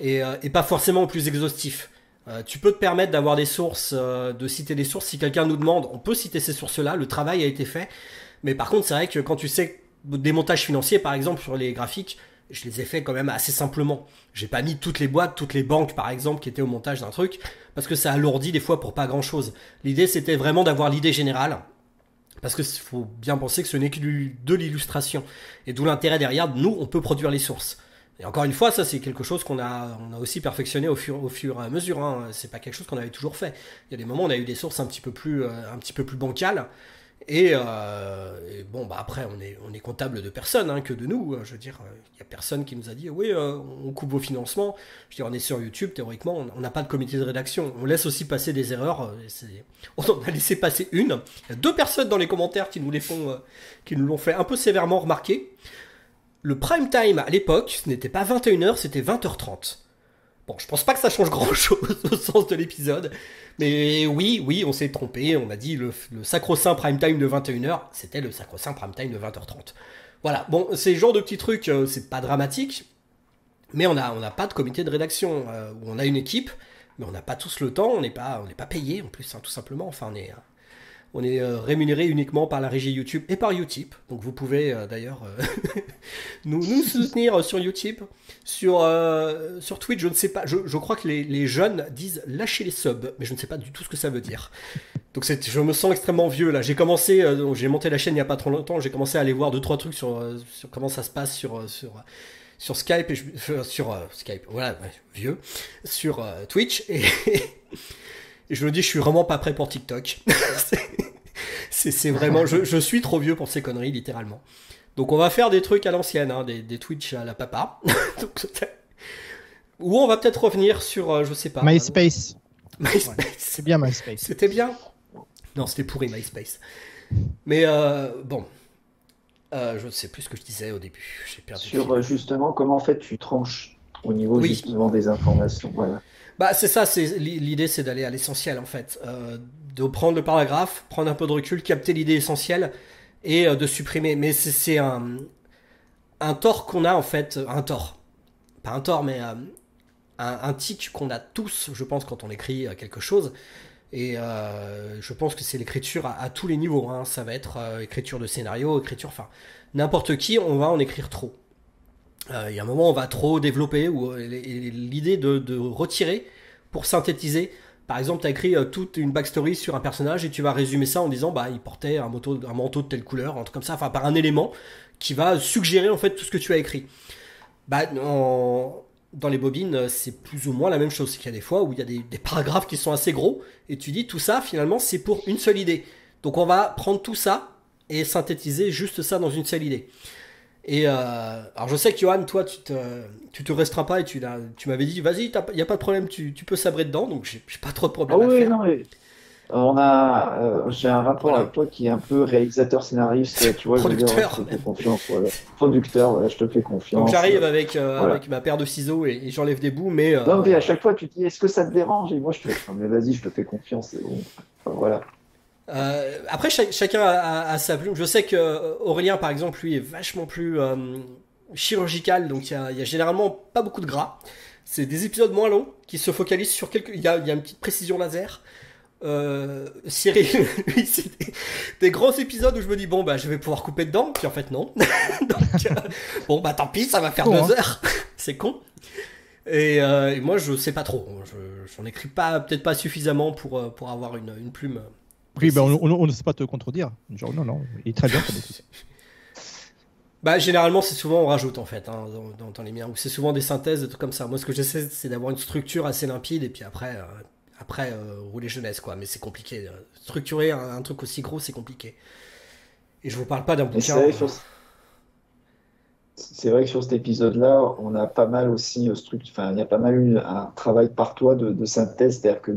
et, euh, et pas forcément au plus exhaustif. Euh, tu peux te permettre d'avoir des sources, euh, de citer des sources. Si quelqu'un nous demande, on peut citer ces sources-là, le travail a été fait. Mais par contre, c'est vrai que quand tu sais des montages financiers, par exemple, sur les graphiques, je les ai fait quand même assez simplement. J'ai pas mis toutes les boîtes, toutes les banques, par exemple, qui étaient au montage d'un truc, parce que ça alourdit des fois pour pas grand-chose. L'idée, c'était vraiment d'avoir l'idée générale, parce que faut bien penser que ce n'est que de l'illustration. Et d'où l'intérêt derrière, nous, on peut produire les sources. Et encore une fois, ça, c'est quelque chose qu'on a, on a aussi perfectionné au fur, au fur et à mesure, hein. C'est pas quelque chose qu'on avait toujours fait. Il y a des moments où on a eu des sources un petit peu plus, un petit peu plus bancales. Et, euh, et bon, bah après, on est, on est comptable de personne, hein, que de nous. Je veux dire, il n'y a personne qui nous a dit, oui, euh, on coupe vos financements. Je veux dire, on est sur YouTube, théoriquement, on n'a pas de comité de rédaction. On laisse aussi passer des erreurs. Et on en a laissé passer une. Il y a deux personnes dans les commentaires qui nous les font, euh, qui nous l'ont fait un peu sévèrement remarquer. Le prime time à l'époque, ce n'était pas vingt et une heures, c'était vingt heures trente. Bon, je pense pas que ça change grand-chose au sens de l'épisode, mais oui, oui, on s'est trompé, on a dit le, le sacro-saint prime time de vingt et une heures, c'était le sacro-saint prime time de vingt heures trente. Voilà, bon, ces genres de petits trucs, euh, c'est pas dramatique, mais on n'a on a pas de comité de rédaction, euh, où on a une équipe, mais on n'a pas tous le temps, on n'est pas, pas payé en plus, hein, tout simplement, enfin on est... Hein, on est euh, rémunéré uniquement par la régie YouTube et par Utip. Donc vous pouvez euh, d'ailleurs euh, nous, nous soutenir sur Utip. Sur, euh, sur Twitch, je ne sais pas. Je, je crois que les, les jeunes disent lâcher les subs. Mais je ne sais pas du tout ce que ça veut dire. Donc je me sens extrêmement vieux là. J'ai commencé, euh, j'ai monté la chaîne il n'y a pas trop longtemps. J'ai commencé à aller voir deux trois trucs sur, euh, sur comment ça se passe sur... Euh, sur sur Skype et je, euh, sur euh, Skype, voilà, ouais, vieux. Sur euh, Twitch et... Et je me dis, je suis vraiment pas prêt pour TikTok. C'est vraiment... Je, je suis trop vieux pour ces conneries, littéralement. Donc, on va faire des trucs à l'ancienne, hein, des, des Twitch à la papa. Donc, ou on va peut-être revenir sur, euh, je sais pas... MySpace. MySpace. Ouais, c'est bien MySpace. C'était bien. Non, c'était pourri, MySpace. Mais euh, bon... Euh, je ne sais plus ce que je disais au début. J'ai perdu sur, euh, justement, comment en fait tu tranches au niveau oui. justement des informations. Voilà. Bah, c'est ça, l'idée c'est d'aller à l'essentiel en fait, euh, de prendre le paragraphe, prendre un peu de recul, capter l'idée essentielle et euh, de supprimer. Mais c'est un, un tort qu'on a en fait, un tort, pas un tort mais euh, un, un tic qu'on a tous je pense quand on écrit quelque chose et euh, je pense que c'est l'écriture à, à tous les niveaux, hein. Ça va être euh, écriture de scénario, écriture, enfin n'importe qui on va en écrire trop. Il y a un moment où on va trop développer, ou l'idée de, de retirer pour synthétiser. Par exemple, tu as écrit toute une backstory sur un personnage et tu vas résumer ça en disant bah il portait un, moto, un manteau de telle couleur, un truc comme ça, enfin par un élément qui va suggérer en fait tout ce que tu as écrit. Bah, en, dans les bobines, c'est plus ou moins la même chose. C'est qu'il y a des fois où il y a des, des paragraphes qui sont assez gros et tu dis tout ça finalement c'est pour une seule idée. Donc on va prendre tout ça et synthétiser juste ça dans une seule idée. Et euh, alors je sais que Johan, toi, tu te, tu te restreins pas et tu, tu m'avais dit, vas-y, il n'y a pas de problème, tu, tu peux sabrer dedans, donc j'ai pas trop de problème. Ah oui, à faire. Non, mais on a, euh, j'ai un rapport voilà. avec toi qui est un peu réalisateur, scénariste, tu vois, producteur, je veux dire, je te fais confiance, voilà. Producteur, voilà, je te fais confiance. Donc j'arrive euh, avec, euh, voilà. avec ma paire de ciseaux et, et j'enlève des bouts, mais. Euh, non, mais à chaque fois, tu te dis, est-ce que ça te dérange? Et moi, je te dis, mais vas-y, je te fais confiance, c'est bon. Enfin, voilà. Euh, après ch chacun a, a, a sa plume. Je sais que Aurélien par exemple lui est vachement plus euh, chirurgical, donc il y, y a généralement pas beaucoup de gras. C'est des épisodes moins longs qui se focalisent sur quelques. Il y, y a une petite précision laser. Euh, Cyril, lui, c'est des, des gros épisodes où je me dis bon bah je vais pouvoir couper dedans, puis en fait non. donc, euh, bon bah tant pis, ça va faire oh, deux hein. heures. C'est con. Et, euh, et moi je sais pas trop. J'en écris pas, peut-être pas suffisamment pour pour avoir une, une plume. Oui, ben on, on, on ne sait pas te contredire. Genre, non, non, il est très bien. bah, généralement, c'est souvent, on rajoute en fait, hein, dans, dans, dans les miens, ou c'est souvent des synthèses, des trucs comme ça. Moi, ce que j'essaie, c'est d'avoir une structure assez limpide et puis après, euh, après euh, rouler jeunesse, quoi. Mais c'est compliqué. Structurer un, un truc aussi gros, c'est compliqué. Et je vous parle pas d'un bouquin. C'est vrai, euh... sur... vrai que sur cet épisode-là, on a pas mal aussi, struct... enfin, il y a pas mal eu un travail par toi de, de synthèse, c'est-à-dire que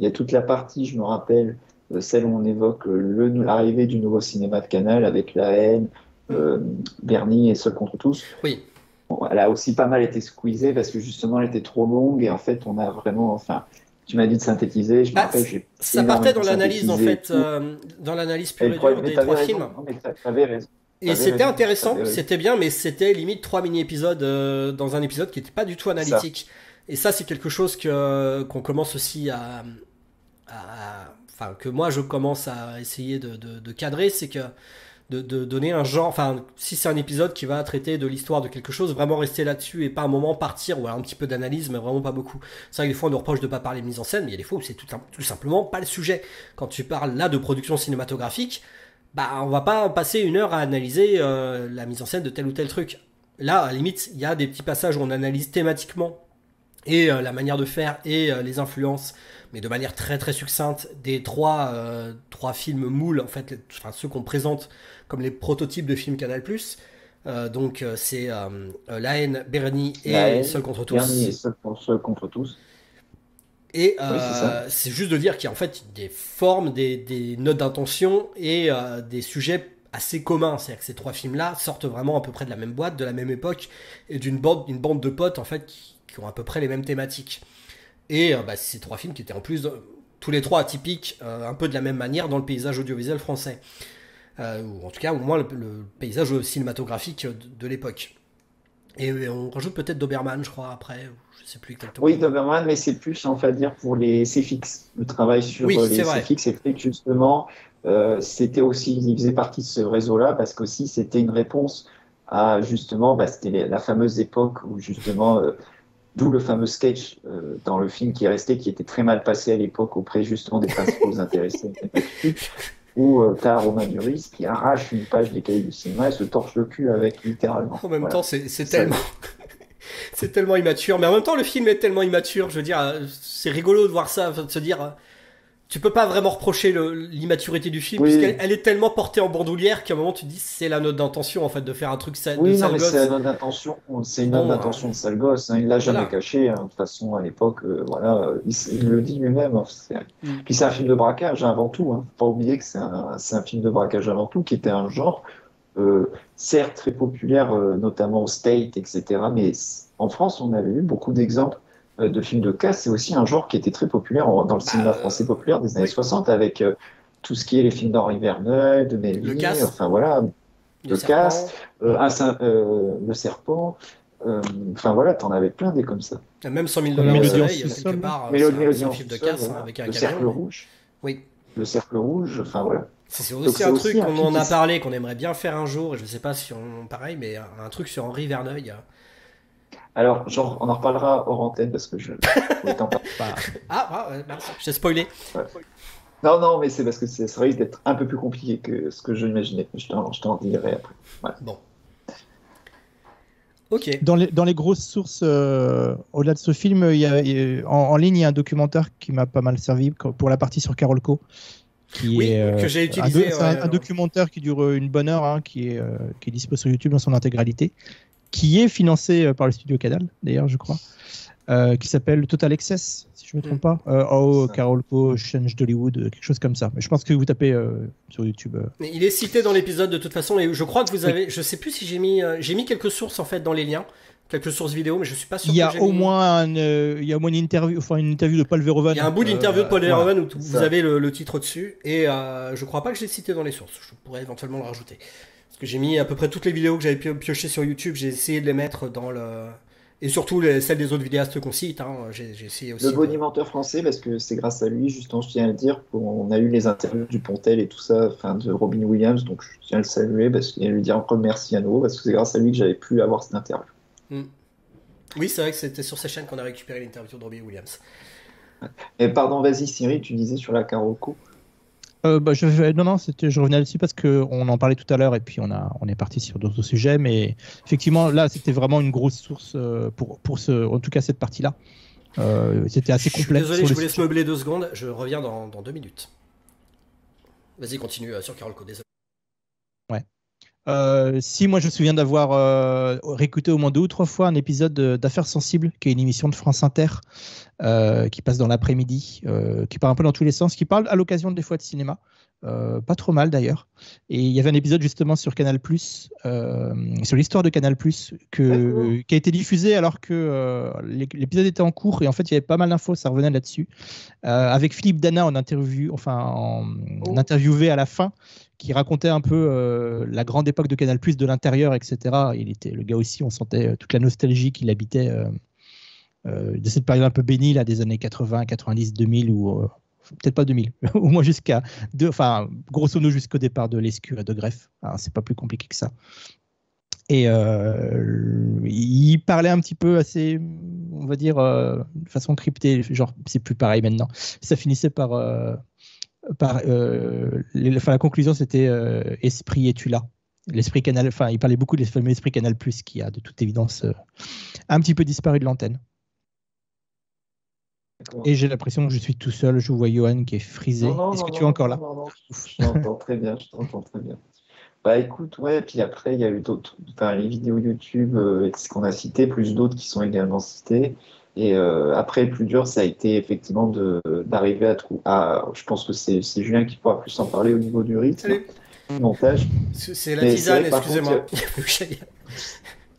il y a toute la partie, je me rappelle. Celle où on évoque l'arrivée du nouveau cinéma de Canal avec La Haine, euh, Bernie et Seul contre tous. Oui. Bon, elle a aussi pas mal été squeezée parce que justement elle était trop longue et en fait on a vraiment, enfin, tu m'as dit de synthétiser. Je ah, me rappelle, j'ai ça partait dans l'analyse en fait, euh, dans l'analyse pure et dure des trois films. Non, mais t'avais raison. Et c'était intéressant, c'était bien, mais c'était limite trois mini-épisodes euh, dans un épisode qui n'était pas du tout analytique. Ça. Et ça c'est quelque chose que qu'on commence aussi à, à... Enfin, que moi je commence à essayer de, de, de cadrer, c'est que de, de donner un genre, enfin si c'est un épisode qui va traiter de l'histoire de quelque chose, vraiment rester là-dessus et pas un moment partir, ou alors un petit peu d'analyse mais vraiment pas beaucoup. C'est vrai que des fois on nous reproche de pas parler de mise en scène, mais il y a des fois où c'est tout, tout simplement pas le sujet. Quand tu parles là de production cinématographique, bah on va pas passer une heure à analyser euh, la mise en scène de tel ou tel truc. Là, à la limite, il y a des petits passages où on analyse thématiquement et euh, la manière de faire et euh, les influences, mais de manière très très succincte, des trois, euh, trois films moules, en fait, les, enfin, ceux qu'on présente comme les prototypes de films Canal+. Euh, donc euh, c'est euh, La haine, Bernie et haine, Seul contre tous. Bernie et Seul pour Seul contre tous. Et euh, oui, c'est juste de dire qu'il y a en fait des formes, des, des notes d'intention et euh, des sujets assez communs. C'est-à-dire que ces trois films-là sortent vraiment à peu près de la même boîte, de la même époque, et d'une bande, une bande de potes en fait qui, qui ont à peu près les mêmes thématiques. Et euh, bah, ces trois films qui étaient en plus tous les trois atypiques, euh, un peu de la même manière dans le paysage audiovisuel français, euh, ou en tout cas au moins le, le paysage cinématographique de, de l'époque. Et on rajoute peut-être Doberman, je crois, après, je ne sais plus exactement. Oui, Doberman, mais c'est plus, on va dire, pour les C F X. Le travail sur oui, les C F X, c'est fait justement, euh, c'était aussi, il faisait partie de ce réseau-là, parce qu'aussi, c'était une réponse à, justement, bah, c'était la fameuse époque où, justement, euh, d'où le fameux sketch euh, dans le film qui est resté, qui était très mal passé à l'époque auprès, justement, des principaux intéressés. Où euh, t'as Romain Duris qui arrache une page des cahiers du cinéma et se torche le cul avec, littéralement. En même voilà. temps, c'est tellement... tellement immature. Mais en même temps, le film est tellement immature. Je veux dire, c'est rigolo de voir ça, de se dire... Tu peux pas vraiment reprocher l'immaturité du film, oui. puisqu'elle elle est tellement portée en bandoulière qu'à un moment tu te dis c'est la note d'intention en fait de faire un truc sa, oui, de sale gosse. Oui, c'est la note d'intention, c'est une note d'intention de sale gosse. Hein, il l'a voilà. jamais caché. Hein, de toute façon, à l'époque, euh, voilà, il, il le dit lui-même. Hein, mm. Puis c'est un film de braquage avant tout. Hein, faut pas oublier que c'est un, un film de braquage avant tout, qui était un genre euh, certes très populaire, euh, notamment au States, et cetera. Mais en France, on avait eu beaucoup d'exemples de films de casse. C'est aussi un genre qui était très populaire dans le cinéma bah, français populaire des années oui. soixante, avec euh, tout ce qui est les films d'Henri Verneuil, de Melville, enfin voilà, le casse, euh, euh, le serpent, enfin euh, voilà, t'en avais plein des comme ça. Même cent mille dollars de soleil, quelque part, c'est un, un film de casse voilà. avec un le cercle camion, rouge, oui. le cercle rouge, enfin voilà. C'est aussi un truc qu'on en a parlé, qu'on aimerait bien faire un jour, et je sais pas si on pareil, mais un truc sur Henri Verneuil. Alors, genre, on en reparlera hors antenne parce que je ne t'en parle pas. Ah, ah je t'ai spoilé. Ouais. Non, non, mais c'est parce que ça risque d'être un peu plus compliqué que ce que je l'imaginais. Je t'en dirai après. Voilà. Bon. Okay. Dans, les, dans les grosses sources, euh, au-delà de ce film, il y a, il, en, en ligne, il y a un documentaire qui m'a pas mal servi pour la partie sur Carole Co. Qui oui, est, que j'ai utilisé. C'est un, ouais, un, un documentaire qui dure une bonne heure, hein, qui est, euh, qui est dispo sur YouTube dans son intégralité, qui est financé par le studio Canal, d'ailleurs, je crois, euh, qui s'appelle Total Excess, si je ne me trompe pas. Euh, oh, Carole Co, Change d'Hollywood, quelque chose comme ça. Mais je pense que vous tapez euh, sur YouTube. Euh... Mais il est cité dans l'épisode de toute façon, et je crois que vous avez... Oui. Je ne sais plus si j'ai mis... Euh, j'ai mis quelques sources, en fait, dans les liens, quelques sources vidéo, mais je ne suis pas sûr il y a que j'ai au mis... moins un, euh, il y a au moins une interview, enfin, une interview de Paul Verhoeven. Il y a un bout d'interview euh, de Paul Verhoeven euh, où vous avez le, le titre dessus, et euh, je ne crois pas que je l'ai cité dans les sources. Je pourrais éventuellement le rajouter. J'ai mis à peu près toutes les vidéos que j'avais piochées sur YouTube, j'ai essayé de les mettre dans le... Et surtout les, celles des autres vidéastes qu'on cite, hein. j'ai essayé aussi... Le bonimenteur français, parce que c'est grâce à lui, justement, je tiens à le dire, on a eu les interviews du Pontel et tout ça, enfin de Robin Williams, donc je tiens à le saluer, parce qu'il a lui dire encore merci à nouveau, parce que c'est grâce à lui que j'avais pu avoir cette interview. Mm. Oui, c'est vrai que c'était sur ces chaînes qu'on a récupéré l'interview de Robin Williams. Et pardon, vas-y Cyril, tu disais sur la Carole Co. Euh, bah, je, non, non, je revenais là-dessus parce qu'on en parlait tout à l'heure et puis on, a, on est parti sur d'autres sujets. Mais effectivement, là, c'était vraiment une grosse source pour, pour ce, en tout cas cette partie-là. Euh, c'était assez complet. Je suis désolé, je vous laisse meubler deux secondes. Je reviens dans, dans deux minutes. Vas-y, continue sur Carole Co. Désolé. Ouais. Euh, si, moi, je me souviens d'avoir euh, réécouté au moins deux ou trois fois un épisode d'Affaires Sensibles, qui est une émission de France Inter, euh, qui passe dans l'après-midi, euh, qui part un peu dans tous les sens, qui parle à l'occasion des fois de cinéma. Euh, pas trop mal d'ailleurs. Et il y avait un épisode justement sur Canal+, euh, sur l'histoire de Canal+, que, qui a été diffusé alors que euh, l'épisode était en cours et en fait il y avait pas mal d'infos, ça revenait là-dessus. Euh, avec Philippe Dana, on, interview, enfin, en, on interviewait à la fin, qui racontait un peu euh, la grande époque de Canal+, de l'intérieur, et cetera. Il était, le gars aussi, on sentait toute la nostalgie qu'il habitait euh, euh, de cette période un peu bénie là, des années quatre-vingts, quatre-vingt-dix, deux mille où... Euh, peut-être pas deux mille, au moins jusqu'à deux, enfin grosso modo jusqu'au départ de l'escu à de Greff. C'est pas plus compliqué que ça. Et euh, il parlait un petit peu assez, on va dire, euh, de façon cryptée, genre c'est plus pareil maintenant. Ça finissait par, euh, par euh, les, enfin, la conclusion c'était euh, esprit es-tu là? L'esprit canal, enfin il parlait beaucoup de l'esprit Canal Plus qui a de toute évidence euh, un petit peu disparu de l'antenne. Et j'ai l'impression que je suis tout seul, je vois Johan qui est frisé. Est-ce que non, tu es encore là? Non, non, je t'entends très bien, je t'entends très bien. Bah écoute, ouais, puis après, il y a eu d'autres, enfin, les vidéos YouTube, euh, ce qu'on a cité, plus d'autres qui sont également citées. Et euh, après, le plus dur, ça a été effectivement de, d'arriver à trouver. Ah, je pense que c'est, c'est Julien qui pourra plus en parler au niveau du rythme. Salut. Du montage. C'est la tisane, excusez-moi.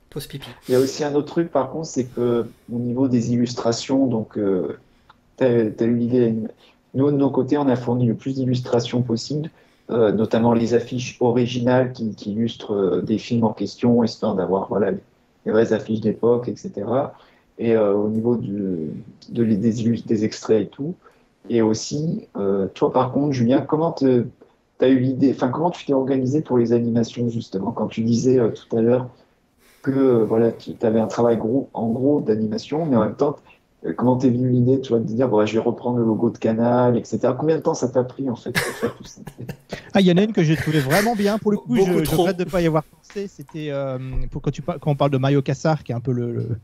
Pause pipi. Il y a aussi un autre truc, par contre, c'est que au niveau des illustrations, donc, euh, t'as, t'as eu l'idée. Nous, de nos côtés, on a fourni le plus d'illustrations possible. Euh, notamment les affiches originales qui, qui illustrent euh, des films en question, histoire d'avoir voilà, les vraies affiches d'époque, et cetera. Et euh, au niveau du, de, des, des extraits et tout. Et aussi, euh, toi par contre, Julien, comment, te, t'as eu l'idée, enfin, comment tu t'es organisé pour les animations, justement, quand tu disais euh, tout à l'heure que euh, voilà, tu avais un travail gros, en gros d'animation, mais en même temps, euh, comment t'es venu l'idée tu vois, de dire bon, je vais reprendre le logo de Canal, et cetera. Combien de temps ça t'a pris, en fait, pour faire tout ça? Ah, il y en a une que j'ai trouvé vraiment bien. Pour le coup, beaucoup je, je regrette de ne pas y avoir pensé. C'était euh, pour quand, tu par... quand on parle de Mario Cassar, qui est un peu le, le...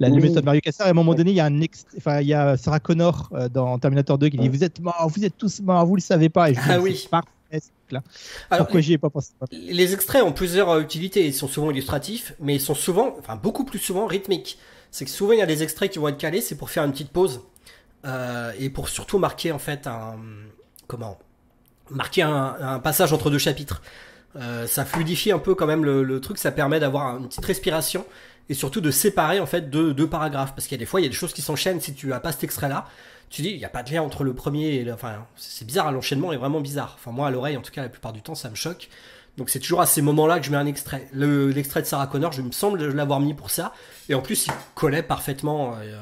la oui. méthode Mario Cassar. À un moment donné, il y a un ex... enfin, il y a Sarah Connor euh, dans Terminator deux qui dit ouais. Vous êtes morts, vous êtes tous morts, vous le savez pas. Et je ah dis, oui. Là. Alors, pourquoi j'y ai pas pensé? Les extraits ont plusieurs utilités. Ils sont souvent illustratifs, mais ils sont souvent, enfin beaucoup plus souvent rythmiques. C'est que souvent il y a des extraits qui vont être calés, c'est pour faire une petite pause euh, et pour surtout marquer en fait un comment. marquer un, un passage entre deux chapitres. Euh, ça fluidifie un peu quand même le, le truc, ça permet d'avoir une petite respiration et surtout de séparer en fait deux, deux paragraphes, parce qu'il y a des fois il y a des choses qui s'enchaînent. Si tu as pas cet extrait là, tu dis il n'y a pas de lien entre le premier et le... Enfin, c'est bizarre, l'enchaînement est vraiment bizarre. Enfin moi à l'oreille en tout cas la plupart du temps ça me choque. Donc c'est toujours à ces moments là que je mets un extrait. Le, l'extrait de Sarah Connor, je me semble l'avoir mis pour ça, et en plus il collait parfaitement euh,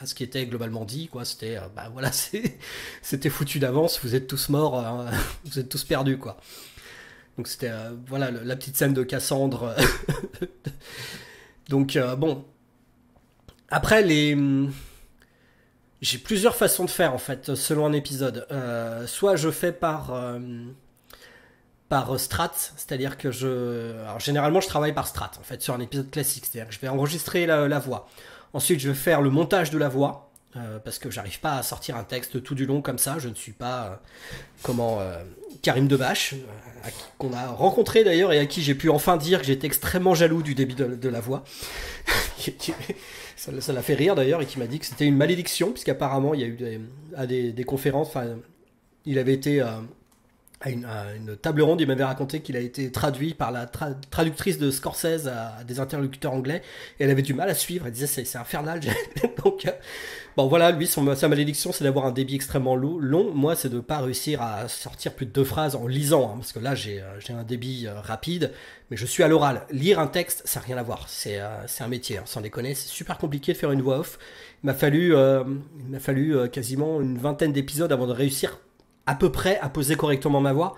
à ce qui était globalement dit, quoi. C'était, euh, bah voilà, c'est, c'était foutu d'avance. Vous êtes tous morts, euh, vous êtes tous perdus, quoi. Donc c'était, euh, voilà, le, la petite scène de Cassandre. Donc euh, bon, après les, j'ai plusieurs façons de faire en fait selon un épisode. Euh, soit je fais par euh, par strat, c'est-à-dire que je, alors généralement je travaille par strat en fait sur un épisode classique, c'est-à-dire que je vais enregistrer la, la voix. Ensuite, je vais faire le montage de la voix, euh, parce que j'arrive pas à sortir un texte tout du long comme ça. Je ne suis pas, euh, comment, euh, Karim Debache, euh, qu'on a rencontré d'ailleurs et à qui j'ai pu enfin dire que j'étais extrêmement jaloux du débit de, de la voix. ça, ça l'a fait rire d'ailleurs, et qui m'a dit que c'était une malédiction, puisqu'apparemment il y a eu des, à des, des conférences, enfin, il avait été euh, à, une, à une table ronde, il m'avait raconté qu'il a été traduit par la tra- traductrice de Scorsese à, à des interlocuteurs anglais, et elle avait du mal à suivre, elle disait c'est, c'est infernal. Donc, euh, bon voilà, lui, son, sa malédiction, c'est d'avoir un débit extrêmement long, long. Moi, c'est de ne pas réussir à sortir plus de deux phrases en lisant, hein, parce que là, j'ai, euh, j'ai un débit euh, rapide, mais je suis à l'oral. Lire un texte, ça n'a rien à voir, c'est, euh, c'est un métier, hein, sans déconner, c'est super compliqué de faire une voix off. Il m'a fallu, euh, il m'a fallu euh, quasiment une vingtaine d'épisodes avant de réussir à peu près à poser correctement ma voix.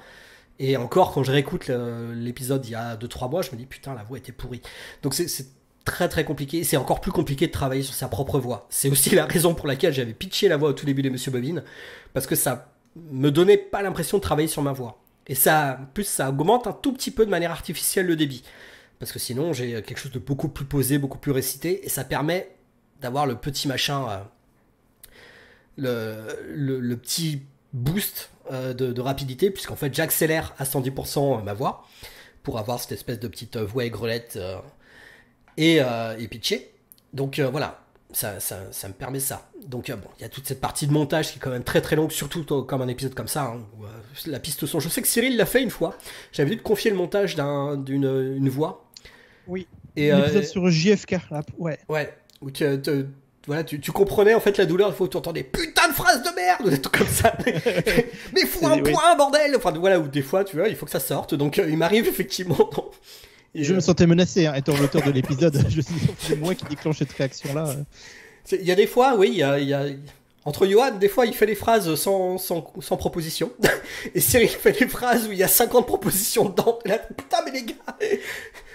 Et encore, quand je réécoute le, l'épisode il y a deux trois mois, je me dis putain, la voix était pourrie. Donc c'est, c'est très très compliqué. C'est encore plus compliqué de travailler sur sa propre voix. C'est aussi la raison pour laquelle j'avais pitché la voix au tout début de Monsieur Bobine, parce que ça me donnait pas l'impression de travailler sur ma voix. Et ça, en plus, ça augmente un tout petit peu de manière artificielle le débit, parce que sinon j'ai quelque chose de beaucoup plus posé, beaucoup plus récité, et ça permet d'avoir le petit machin, euh, le, le, le petit boost euh, de, de rapidité, puisqu'en fait j'accélère à cent dix pour cent ma voix pour avoir cette espèce de petite voix aigrelette euh, et, euh, et pitchée. Donc euh, voilà, ça, ça, ça me permet ça. Donc euh, bon, il y a toute cette partie de montage qui est quand même très très longue, surtout comme un épisode comme ça, hein, où, euh, la piste son. Je sais que Cyril l'a fait une fois, j'avais dû te confier le montage d'un, d'une une voix. Oui, et un épisode euh, sur J F K, là, ouais. Ouais, où tu... tu Voilà, tu, tu comprenais en fait la douleur, il faut que tu entendais putain de phrases de merde, des trucs comme ça. Mais fous un oui. point, bordel. Enfin voilà, ou des fois, tu vois, il faut que ça sorte. Donc euh, il m'arrive effectivement. Et je euh... me sentais menacé, hein, étant l'auteur de l'épisode. je suis c'est moi qui déclenche cette réaction-là. Il y a des fois, oui, il y a, il y a... Entre Johan, des fois, il fait des phrases sans, sans, sans proposition. Et Cyril fait des phrases où il y a cinquante propositions dedans. Là, putain, mais les gars,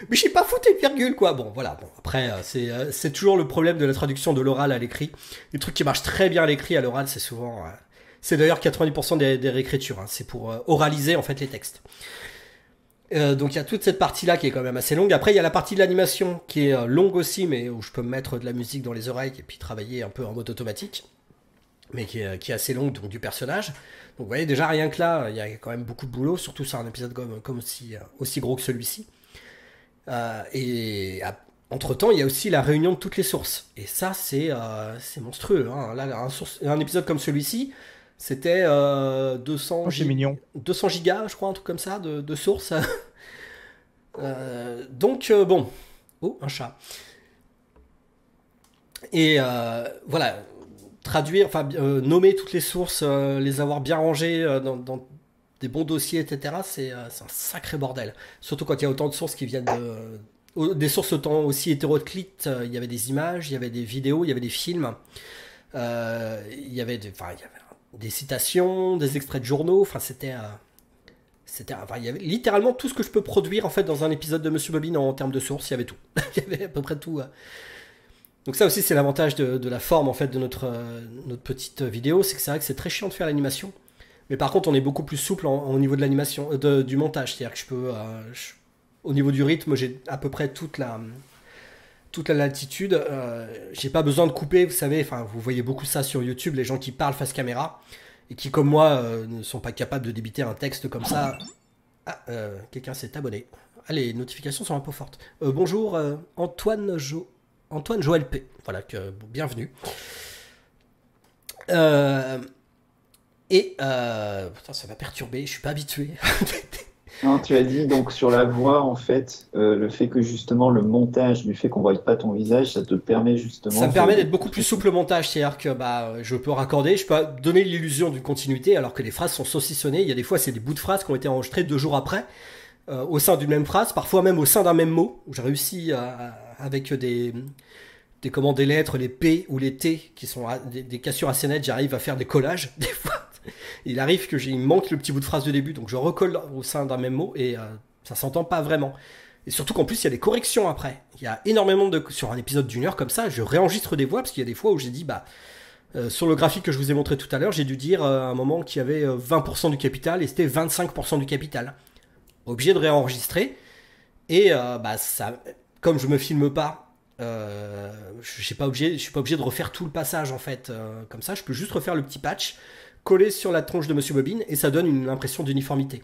mais je sais pas foutu une virgule, quoi. Bon, voilà. Bon, après, c'est toujours le problème de la traduction de l'oral à l'écrit. Les trucs qui marchent très bien à l'écrit, à l'oral, c'est souvent... C'est d'ailleurs quatre-vingt-dix pour cent des, des réécritures. Hein. C'est pour oraliser, en fait, les textes. Euh, donc, il y a toute cette partie-là qui est quand même assez longue. Après, il y a la partie de l'animation qui est longue aussi, mais où je peux mettre de la musique dans les oreilles et puis travailler un peu en mode automatique, mais qui est, qui est assez longue, donc du personnage. Donc vous voyez, déjà rien que là, il y a quand même beaucoup de boulot, surtout sur un épisode comme, comme aussi, aussi gros que celui-ci. Euh, et entre-temps, il y a aussi la réunion de toutes les sources. Et ça, c'est euh, monstrueux. Hein. Là, un, source, un épisode comme celui-ci, c'était euh, deux cents, oh, gi deux cents gigas, je crois, un truc comme ça, de, de sources. euh, donc, euh, bon. Oh, un chat. Et euh, voilà... traduire, enfin euh, nommer toutes les sources, euh, les avoir bien rangées euh, dans, dans des bons dossiers, et cetera, c'est euh, un sacré bordel. Surtout quand il y a autant de sources qui viennent de... Euh, des sources autant aussi hétéroclites, euh, il y avait des images, il y avait des vidéos, il y avait des films, euh, il y avait des, enfin, il y avait des citations, des extraits de journaux, enfin c'était... Euh, c'était enfin, il y avait littéralement tout ce que je peux produire en fait dans un épisode de Monsieur Bobine en, en termes de sources, il y avait tout. Il y avait à peu près tout... Euh, Donc ça aussi c'est l'avantage de, de la forme en fait de notre, euh, notre petite vidéo, c'est que c'est vrai que c'est très chiant de faire l'animation, mais par contre on est beaucoup plus souple en, en, au niveau de l'animation, euh, du montage, c'est-à-dire que je peux, euh, je, au niveau du rythme j'ai à peu près toute la toute la latitude, euh, j'ai pas besoin de couper, vous savez, enfin vous voyez beaucoup ça sur YouTube, les gens qui parlent face caméra et qui comme moi euh, ne sont pas capables de débiter un texte comme ça. Ah, euh, quelqu'un s'est abonné. Ah, les notifications sont un peu fortes. Euh, bonjour euh, Antoine Jo. Antoine Joël P. Voilà, que, bienvenue. Euh, et, euh, putain, ça m'a perturbé, je suis pas habitué. Non, tu as dit, donc, sur la voix, en fait, euh, le fait que, justement, le montage, du fait qu'on ne voit pas ton visage, ça te permet, justement... Ça me permet d'être beaucoup plus souple au montage, c'est-à-dire que bah, je peux raccorder, je peux donner l'illusion d'une continuité, alors que les phrases sont saucissonnées. Il y a des fois, c'est des bouts de phrases qui ont été enregistrés deux jours après, euh, au sein d'une même phrase, parfois même au sein d'un même mot, où j'ai réussi à... à avec des, des, comment, des lettres, les P ou les T, qui sont des, des cassures assez nettes, j'arrive à faire des collages, des fois. Il arrive que j'ai, il me manque le petit bout de phrase de début, donc je recolle au sein d'un même mot, et euh, ça s'entend pas vraiment. Et surtout qu'en plus, il y a des corrections après. Il y a énormément de... Sur un épisode d'une heure comme ça, je réenregistre des voix, parce qu'il y a des fois où j'ai dit, bah, euh, sur le graphique que je vous ai montré tout à l'heure, j'ai dû dire euh, à un moment qu'il y avait vingt pour cent du capital, et c'était vingt-cinq pour cent du capital. Obligé de réenregistrer, et euh, bah, ça... Comme je me filme pas, euh, je suis pas obligé, je suis pas obligé de refaire tout le passage en fait. Euh, comme ça, je peux juste refaire le petit patch, coller sur la tronche de Monsieur Bobine et ça donne une impression d'uniformité.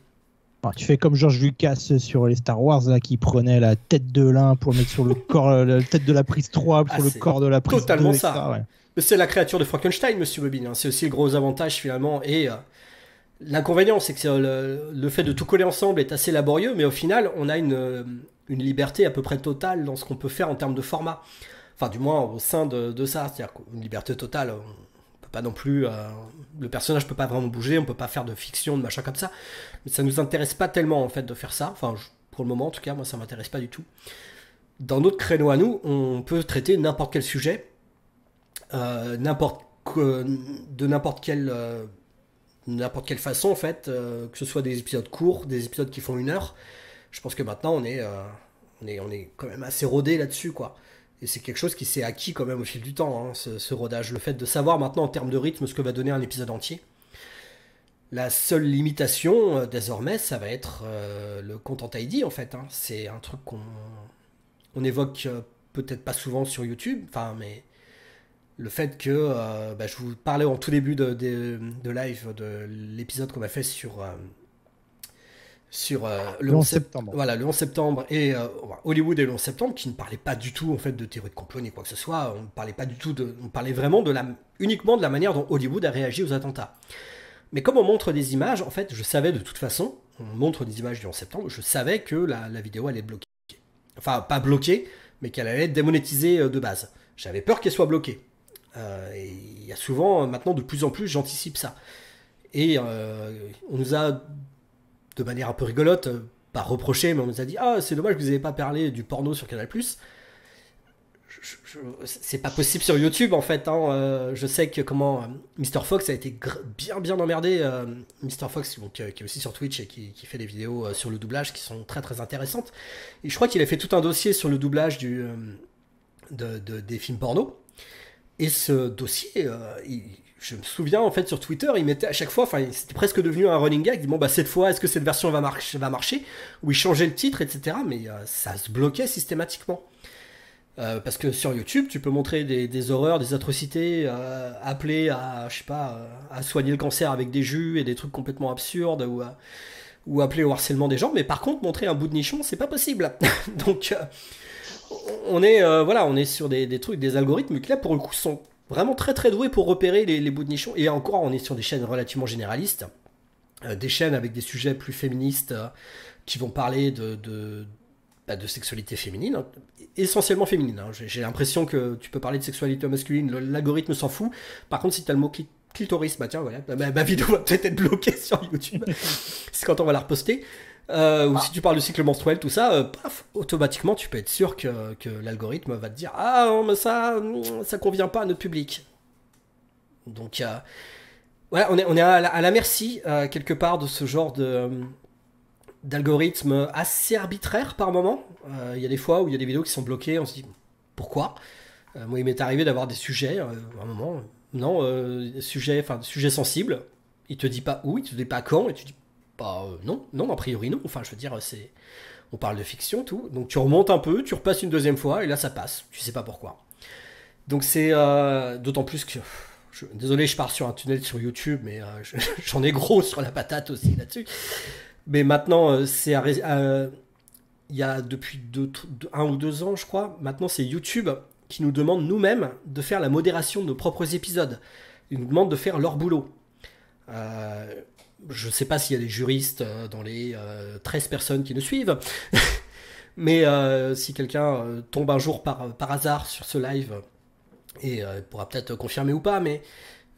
Tu fais comme George Lucas sur les Star Wars là, qui prenait la tête de l'un pour le mettre sur le corps, la tête de la prise trois pour ah, le corps de la prise totalement deux. Totalement ça. Ouais. C'est la créature de Frankenstein, Monsieur Bobine. Hein. C'est aussi le gros avantage finalement et. Euh, L'inconvénient, c'est que le, le fait de tout coller ensemble est assez laborieux, mais au final, on a une, une liberté à peu près totale dans ce qu'on peut faire en termes de format. Enfin, du moins, au sein de, de ça. C'est-à-dire qu'une liberté totale, on peut pas non plus... Euh, le personnage peut pas vraiment bouger, on peut pas faire de fiction, de machin comme ça. Mais ça nous intéresse pas tellement, en fait, de faire ça. Enfin, je, pour le moment, en tout cas, moi, ça m'intéresse pas du tout. Dans notre créneau à nous, on peut traiter n'importe quel sujet, euh, n'importe que, de n'importe quel... Euh, n'importe quelle façon en fait, euh, que ce soit des épisodes courts, des épisodes qui font une heure, je pense que maintenant on est, euh, on est, on est quand même assez rodé là-dessus quoi. Et c'est quelque chose qui s'est acquis quand même au fil du temps, hein, ce, ce rodage, le fait de savoir maintenant en termes de rythme ce que va donner un épisode entier. La seule limitation euh, désormais, ça va être euh, le content I D en fait. Hein. C'est un truc qu'on on évoque euh, peut-être pas souvent sur YouTube, enfin mais. Le fait que, euh, bah, je vous parlais en tout début de, de, de live de l'épisode qu'on a fait sur, euh, sur euh, le, le onze septembre. Voilà, le onze septembre et euh, Hollywood et le onze septembre qui ne parlaient pas du tout en fait, de théorie de complot ni quoi que ce soit. On parlait, pas du tout de, on parlait vraiment de la, uniquement de la manière dont Hollywood a réagi aux attentats. Mais comme on montre des images, en fait, je savais de toute façon, on montre des images du onze septembre, je savais que la, la vidéo allait être bloquée. Enfin, pas bloquée, mais qu'elle allait être démonétisée de base. J'avais peur qu'elle soit bloquée. Euh, et il y a souvent, maintenant, de plus en plus, j'anticipe ça. Et euh, on nous a, de manière un peu rigolote, pas reproché, mais on nous a dit « Ah, c'est dommage que vous n'ayez pas parlé du porno sur Canal+. » c'est pas possible sur YouTube en fait. Hein. Euh, je sais que comment euh, Mister Fox a été bien bien emmerdé. Euh, Mister Fox bon, qui, qui est aussi sur Twitch et qui, qui fait des vidéos euh, sur le doublage qui sont très très intéressantes. Et je crois qu'il a fait tout un dossier sur le doublage du, euh, de, de, des films porno. Et ce dossier, euh, il, je me souviens en fait sur Twitter, il mettait à chaque fois, enfin c'était presque devenu un running gag. Il dit bon bah cette fois est-ce que cette version va, mar va marcher? Ou il changeait le titre, et cetera. Mais euh, ça se bloquait systématiquement. Euh, parce que sur YouTube, tu peux montrer des, des horreurs, des atrocités, euh, appelées à, je sais pas, à soigner le cancer avec des jus et des trucs complètement absurdes, ou, à, ou appeler au harcèlement des gens. Mais par contre, montrer un bout de nichon, c'est pas possible. Donc, euh, on est, euh, voilà, on est sur des, des trucs, des algorithmes qui là pour le coup sont vraiment très très doués pour repérer les, les bouts de nichon. Et encore, on est sur des chaînes relativement généralistes, euh, des chaînes avec des sujets plus féministes euh, qui vont parler de, de de sexualité féminine, hein. Essentiellement féminine. Hein. J'ai l'impression que tu peux parler de sexualité masculine, l'algorithme s'en fout. Par contre, si tu as le mot clit clitoris, bah tiens, voilà, ma, ma vidéo va peut-être être bloquée sur YouTube. C'est quand on va la reposter. Euh, ou ah. si tu parles de cycle menstruel, tout ça, euh, paf, automatiquement, tu peux être sûr que, que l'algorithme va te dire « Ah, non, mais ça, ça convient pas à notre public. » Donc, euh, voilà, on est, on est à la, à la merci, euh, quelque part, de ce genre de... Euh, d'algorithmes assez arbitraires par moment. Il euh, y a des fois où il y a des vidéos qui sont bloquées, on se dit pourquoi. euh, Moi, il m'est arrivé d'avoir des sujets, euh, à un moment, non, euh, sujet, enfin, sujet sensible, il te dit pas où, il te dit pas quand, et tu dis, bah euh, non, non, a priori non, enfin, je veux dire, c'est, on parle de fiction, tout, donc tu remontes un peu, tu repasses une deuxième fois, et là, ça passe, tu sais pas pourquoi. Donc c'est, euh, d'autant plus que... Je, désolé, je pars sur un tunnel sur YouTube, mais euh, j'en ai gros sur la patate aussi, là-dessus. Mais maintenant, c'est euh, il y a depuis deux, deux, un ou deux ans, je crois, maintenant c'est YouTube qui nous demande nous-mêmes de faire la modération de nos propres épisodes. Ils nous demandent de faire leur boulot. Euh, je ne sais pas s'il y a des juristes dans les euh, treize personnes qui nous suivent, mais euh, si quelqu'un euh, tombe un jour par, par hasard sur ce live, et euh, pourra peut-être confirmer ou pas, mais...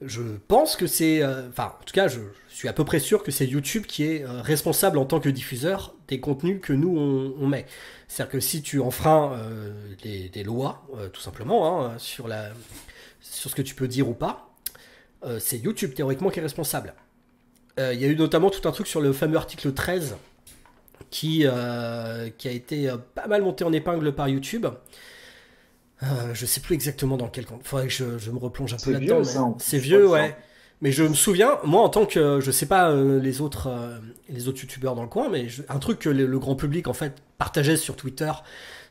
Je pense que c'est... Euh, enfin, en tout cas, je, je suis à peu près sûr que c'est YouTube qui est euh, responsable en tant que diffuseur des contenus que nous, on, on met. C'est-à-dire que si tu enfreins euh, les, des lois, euh, tout simplement, hein, sur, la, sur ce que tu peux dire ou pas, euh, c'est YouTube, théoriquement, qui est responsable. Euh, y a eu notamment tout un truc sur le fameux article treize qui, euh, qui a été euh, pas mal monté en épingle par YouTube. Euh, je sais plus exactement dans quel camp. Faudrait que je, je me replonge un peu là-dedans. Mais... C'est vieux, ouais. Mais je me souviens, moi en tant que, je sais pas euh, les autres, euh, les autres youtubeurs dans le coin, mais je... un truc que le, le grand public en fait partageait sur Twitter,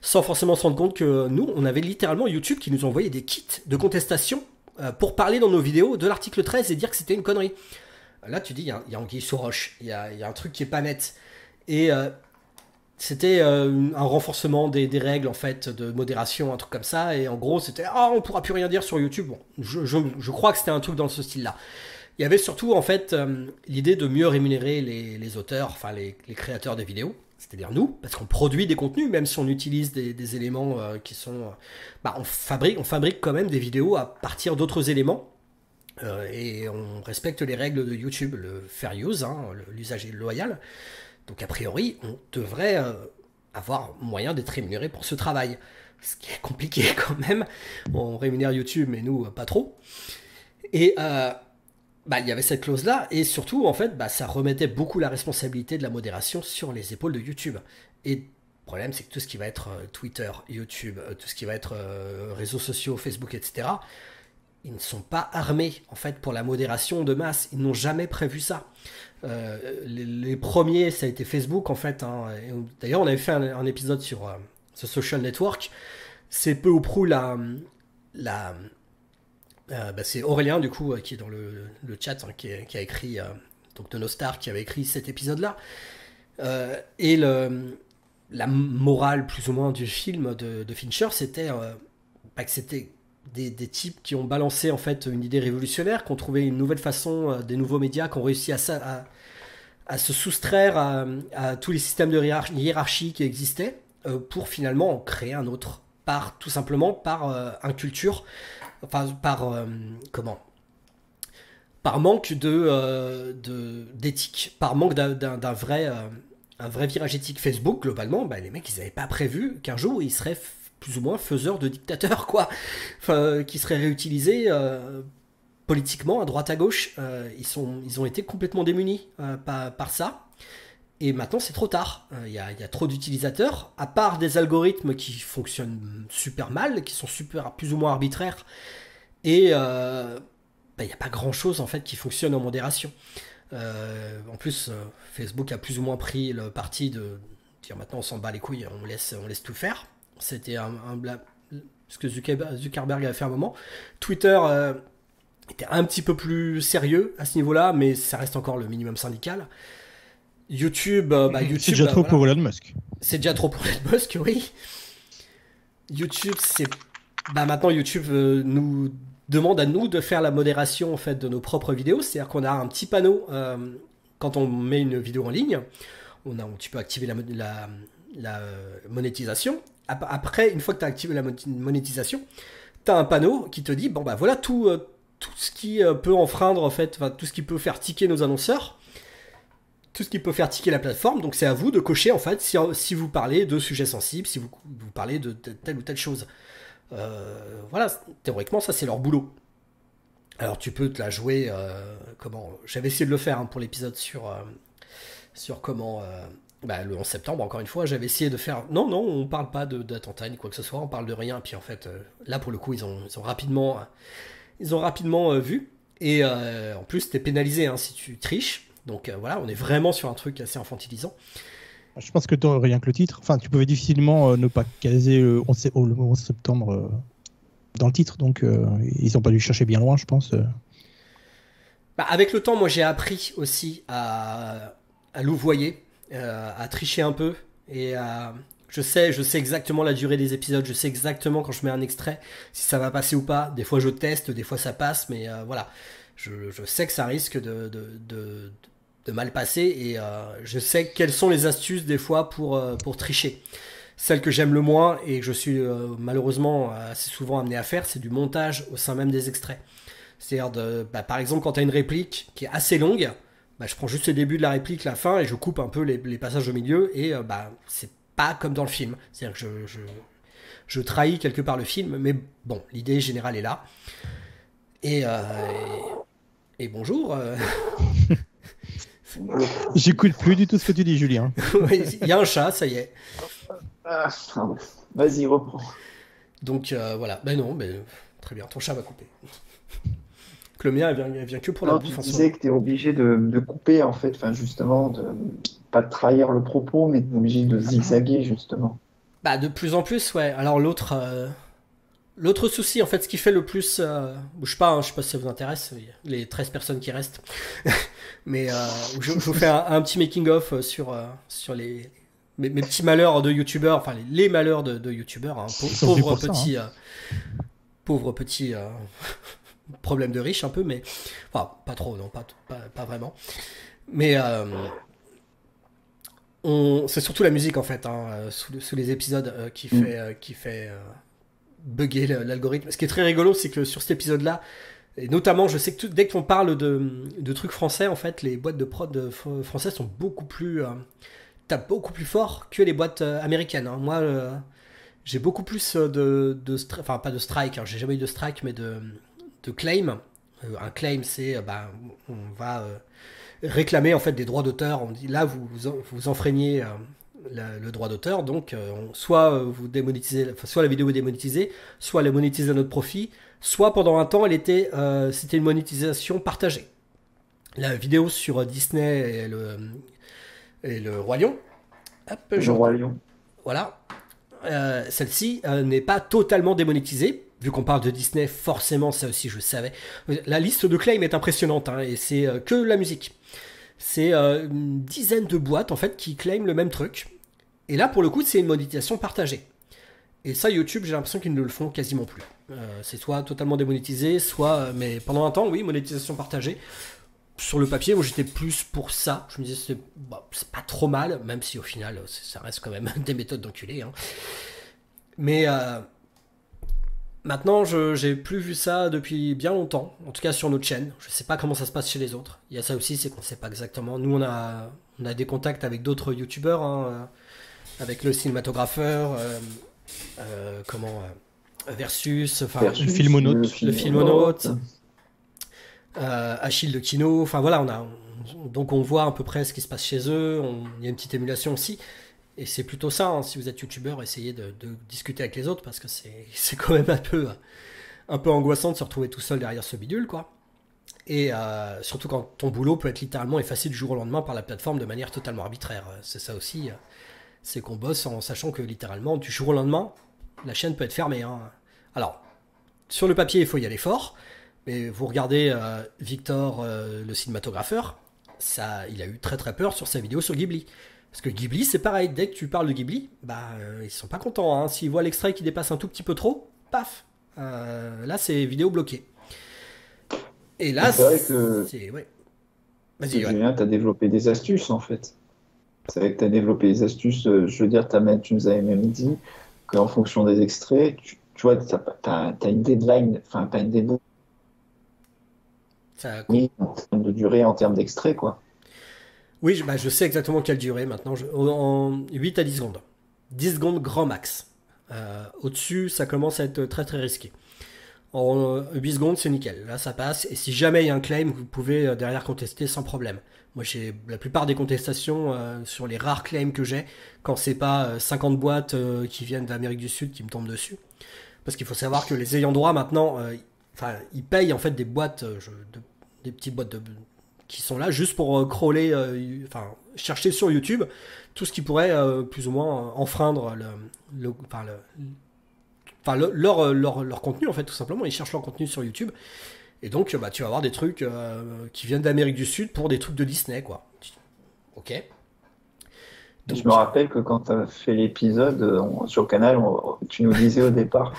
sans forcément se rendre compte que nous, on avait littéralement YouTube qui nous envoyait des kits de contestation euh, pour parler dans nos vidéos de l'article treize et dire que c'était une connerie. Là, tu dis, il y a, y a anguille sous roche, il y a, y a un truc qui est pas net. Et euh, c'était euh, un renforcement des, des règles en fait de modération, un truc comme ça, et en gros c'était ah oh, on pourra plus rien dire sur YouTube. Bon, je, je, je crois que c'était un truc dans ce style là. Il y avait surtout en fait euh, l'idée de mieux rémunérer les, les auteurs, enfin les, les créateurs des vidéos, c'est-à-dire nous, parce qu'on produit des contenus, même si on utilise des, des éléments euh, qui sont, euh, bah on fabrique, on fabrique quand même des vidéos à partir d'autres éléments. Euh, et on respecte les règles de YouTube, le fair use, hein, l'usage loyal. Donc a priori, on devrait euh, avoir moyen d'être rémunéré pour ce travail. Ce qui est compliqué quand même. Bon, on rémunère YouTube, mais nous, euh, pas trop. Et euh, bah, il y avait cette clause-là. Et surtout, en fait, bah, ça remettait beaucoup la responsabilité de la modération sur les épaules de YouTube. Et le problème, c'est que tout ce qui va être euh, Twitter, YouTube, euh, tout ce qui va être euh, réseaux sociaux, Facebook, et cetera, ils ne sont pas armés, en fait, pour la modération de masse. Ils n'ont jamais prévu ça. Euh, les, les premiers, ça a été Facebook, en fait. Hein. D'ailleurs, on avait fait un, un épisode sur euh, ce social network. C'est peu ou prou la... la euh, bah, c'est Aurélien, du coup, euh, qui est dans le, le chat, hein, qui, qui a écrit... Euh, donc, de nos stars, qui avait écrit cet épisode-là. Euh, et le, la morale, plus ou moins, du film de, de Fincher, c'était euh, bah, que c'était... Des, des types qui ont balancé en fait une idée révolutionnaire, qui ont trouvé une nouvelle façon, euh, des nouveaux médias, qui ont réussi à, à, à se soustraire à, à tous les systèmes de hiérarchie qui existaient euh, pour finalement en créer un autre, par, tout simplement par euh, inculture, enfin par euh, comment, par manque de euh, d'éthique, par manque d'un vrai, euh, un vrai virage éthique. Facebook globalement, bah, les mecs ils n'avaient pas prévu qu'un jour ils seraient plus ou moins faiseur de dictateurs, quoi, enfin, qui seraient réutilisés euh, politiquement à droite à gauche. Euh, ils, sont, ils ont été complètement démunis euh, par, par ça. Et maintenant, c'est trop tard. Il y a, il y a trop d'utilisateurs, à part des algorithmes qui fonctionnent super mal, qui sont super, plus ou moins arbitraires. Et euh, ben, il n'y a pas grand-chose en fait qui fonctionne en modération. Euh, en plus, euh, Facebook a plus ou moins pris le parti de dire maintenant on s'en bat les couilles, on laisse, on laisse tout faire. C'était un, un bla... ce que Zuckerberg avait fait à un moment. Twitter euh, était un petit peu plus sérieux à ce niveau-là, mais ça reste encore le minimum syndical. YouTube, bah, YouTube c'est déjà bah, trop voilà. pour Elon Musk. C'est déjà trop pour Elon Musk, oui. YouTube, c'est bah maintenant YouTube euh, nous demande à nous de faire la modération en fait de nos propres vidéos, c'est-à-dire qu'on a un petit panneau euh, quand on met une vidéo en ligne, on a un petit peu activé la, la, la monétisation. Après, une fois que tu as activé la monétisation, tu as un panneau qui te dit bon bah voilà tout euh, tout ce qui euh, peut enfreindre en fait, enfin, tout ce qui peut faire tiquer nos annonceurs. Tout ce qui peut faire tiquer la plateforme, donc c'est à vous de cocher en fait si, si vous parlez de sujets sensibles, si vous, vous parlez de telle ou telle chose. Euh, voilà, théoriquement ça c'est leur boulot. Alors tu peux te la jouer, euh, comment j'avais essayé de le faire hein, pour l'épisode sur, euh, sur comment, euh, bah, le onze septembre encore une fois, j'avais essayé de faire, non non on parle pas d'attentat ni quoi que ce soit, on parle de rien, puis en fait euh, là pour le coup ils ont, ils ont rapidement, ils ont rapidement euh, vu, et euh, en plus t'es pénalisé hein, si tu triches. Donc euh, voilà, on est vraiment sur un truc assez infantilisant. Je pense que tu n'aurais rien que le titre. Enfin, tu pouvais difficilement euh, ne pas caser le onze septembre euh, dans le titre. Donc euh, ils n'ont pas dû chercher bien loin, je pense. Euh. Bah, avec le temps, moi j'ai appris aussi à, à louvoyer, euh, à tricher un peu. Et à, je sais, je sais exactement la durée des épisodes. Je sais exactement quand je mets un extrait, si ça va passer ou pas. Des fois je teste, des fois ça passe. Mais euh, voilà, je, je sais que ça risque de... de, de, de de mal passer, et euh, je sais quelles sont les astuces des fois pour, euh, pour tricher. Celle que j'aime le moins et que je suis euh, malheureusement assez souvent amené à faire, c'est du montage au sein même des extraits. C'est-à-dire, de, bah, par exemple, quand tu as une réplique qui est assez longue, bah, je prends juste le début de la réplique, la fin, et je coupe un peu les, les passages au milieu, et euh, bah, c'est pas comme dans le film. C'est-à-dire que je, je, je trahis quelque part le film, mais bon, l'idée générale est là. Et, euh, et, et bonjour euh... J'écoute plus du tout ce que tu dis, Julien. Il y a un chat, ça y est. Vas-y, reprends. Donc euh, voilà, ben non, mais très bien, ton chat va couper. Le mien, elle vient, elle vient que pour non, la bouffe. Tu disais que tu es obligé de, de couper, en fait, enfin, justement, de pas de trahir le propos, mais tu es obligé de zigzaguer, justement. Bah, de plus en plus, ouais. Alors, l'autre euh, l'autre souci, en fait, ce qui fait le plus. Euh, je sais pas, hein, je sais pas si ça vous intéresse, les treize personnes qui restent. Mais euh, je, je vous fais un, un petit making-of sur, euh, sur les, mes, mes petits malheurs de youtubeurs, enfin les, les malheurs de, de youtubeurs, hein, pauvre, pauvre, petit, hein. euh, pauvre petit euh, problème de riche un peu, mais enfin pas trop, non, pas, pas, pas vraiment. Mais euh, c'est surtout la musique en fait, hein, sous, sous les épisodes euh, qui mm. fait, euh, qui fait euh, bugger l'algorithme. Ce qui est très rigolo, c'est que sur cet épisode-là, et notamment, je sais que tout, dès qu'on parle de, de trucs français, en fait, les boîtes de prod françaises sont beaucoup plus, euh, tapent beaucoup plus fort que les boîtes euh, américaines. Hein. Moi, euh, j'ai beaucoup plus de, de enfin pas de strike, hein, j'ai jamais eu de strike, mais de, de claim. Euh, un claim, c'est, euh, bah, on va euh, réclamer en fait des droits d'auteur. On dit là, vous vous, en, vous enfreignez euh, la, le droit d'auteur, donc euh, on, soit euh, vous démonétisez, enfin, soit la vidéo est démonétisée, soit elle est monétisée à notre profit. Soit pendant un temps, elle était, euh, c'était une monétisation partagée. La vidéo sur Disney et le, et le Roi Lion. Hop, le je... Roi Lion. Voilà. Euh, celle-ci euh, n'est pas totalement démonétisée. Vu qu'on parle de Disney, forcément, ça aussi, je savais. La liste de claims est impressionnante, hein, et c'est euh, que la musique. C'est euh, une dizaine de boîtes, en fait, qui claiment le même truc. Et là, pour le coup, c'est une monétisation partagée. Et ça, YouTube, j'ai l'impression qu'ils ne le font quasiment plus. Euh, c'est soit totalement démonétisé, soit... Mais pendant un temps, oui, monétisation partagée. Sur le papier, moi, j'étais plus pour ça. Je me disais, c'est bah, pas trop mal, même si au final, ça reste quand même des méthodes d'enculés. Hein. Mais euh, maintenant, je n'ai plus vu ça depuis bien longtemps. En tout cas, sur notre chaîne. Je ne sais pas comment ça se passe chez les autres. Il y a ça aussi, c'est qu'on ne sait pas exactement. Nous, on a, on a des contacts avec d'autres YouTubeurs, hein, avec le cinématographeur... Euh, euh, comment euh, Versus, enfin le Filmonaute, le Filmonaute, euh, Achille de Kino, enfin voilà, on a on, donc on voit à peu près ce qui se passe chez eux, il y a une petite émulation aussi. Et c'est plutôt ça, hein, si vous êtes youtubeur, essayez de, de discuter avec les autres, parce que c'est quand même un peu, un peu angoissant de se retrouver tout seul derrière ce bidule, quoi. Et euh, surtout quand ton boulot peut être littéralement effacé du jour au lendemain par la plateforme de manière totalement arbitraire. C'est ça aussi, c'est qu'on bosse en sachant que littéralement, du jour au lendemain, la chaîne peut être fermée, hein. Alors, sur le papier, il faut y aller fort, mais vous regardez euh, Victor, euh, le cinématographeur, ça, il a eu très très peur sur sa vidéo sur Ghibli. Parce que Ghibli, c'est pareil, dès que tu parles de Ghibli, bah, euh, ils sont pas contents, hein. S'ils voient l'extrait qui dépasse un tout petit peu trop, paf, euh, là c'est vidéo bloquée. Et là, c'est vrai que ouais. Vas-y, ouais. Julien, tu as développé des astuces en fait. C'est vrai que tu as développé des astuces, euh, je veux dire, as, tu nous avais même dit qu'en fonction des extraits, tu, tu vois, tu as, as, as une deadline, enfin, tu as une deadline ça en termes de durée, en termes d'extraits, quoi. Oui, je, bah je sais exactement quelle durée maintenant, je, en huit à dix secondes. dix secondes grand max. Euh, Au-dessus, ça commence à être très très risqué. En huit secondes, c'est nickel. Là, ça passe. Et si jamais il y a un claim, vous pouvez derrière contester sans problème. Moi, j'ai la plupart des contestations euh, sur les rares claims que j'ai, quand c'est pas cinquante boîtes euh, qui viennent d'Amérique du Sud qui me tombent dessus. Parce qu'il faut savoir que les ayants droit maintenant, euh, enfin, ils payent en fait des boîtes, euh, de, des petites boîtes de... qui sont là juste pour euh, crawler, euh, enfin chercher sur YouTube tout ce qui pourrait euh, plus ou moins euh, enfreindre le, le, enfin, le, enfin, le, leur, leur, leur contenu en fait tout simplement. Ils cherchent leur contenu sur YouTube et donc bah, tu vas avoir des trucs euh, qui viennent d'Amérique du Sud pour des trucs de Disney, quoi. Ok. Donc, je me rappelle que quand tu as fait l'épisode sur le canal, on, tu nous disais au départ,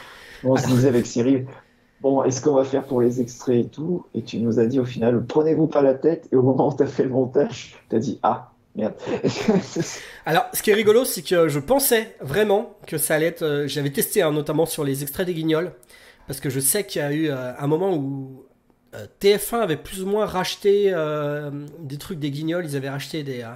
on Alors... se disait avec Cyril, bon, est-ce qu'on va faire pour les extraits et tout? Et tu nous as dit au final, prenez-vous pas la tête. Et au moment où tu as fait le montage, tu as dit, ah, merde. Alors, ce qui est rigolo, c'est que je pensais vraiment que ça allait être... Euh, J'avais testé hein, notamment sur les extraits des Guignols, parce que je sais qu'il y a eu euh, un moment où euh, T F un avait plus ou moins racheté euh, des trucs des Guignols. Ils avaient racheté des, euh,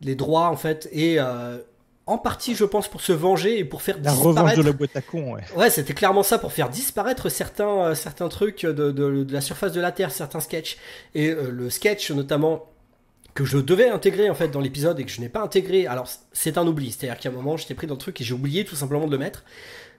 des droits, en fait, et... Euh, en partie, je pense, pour se venger et pour faire la disparaître... La revanche de la boîte à con, ouais. Ouais, c'était clairement ça, pour faire disparaître certains, euh, certains trucs de, de, de la surface de la Terre, certains sketchs. Et euh, le sketch, notamment, que je devais intégrer, en fait, dans l'épisode et que je n'ai pas intégré... Alors, c'est un oubli, c'est-à-dire qu'à un moment, j'étais pris dans le truc et j'ai oublié tout simplement de le mettre.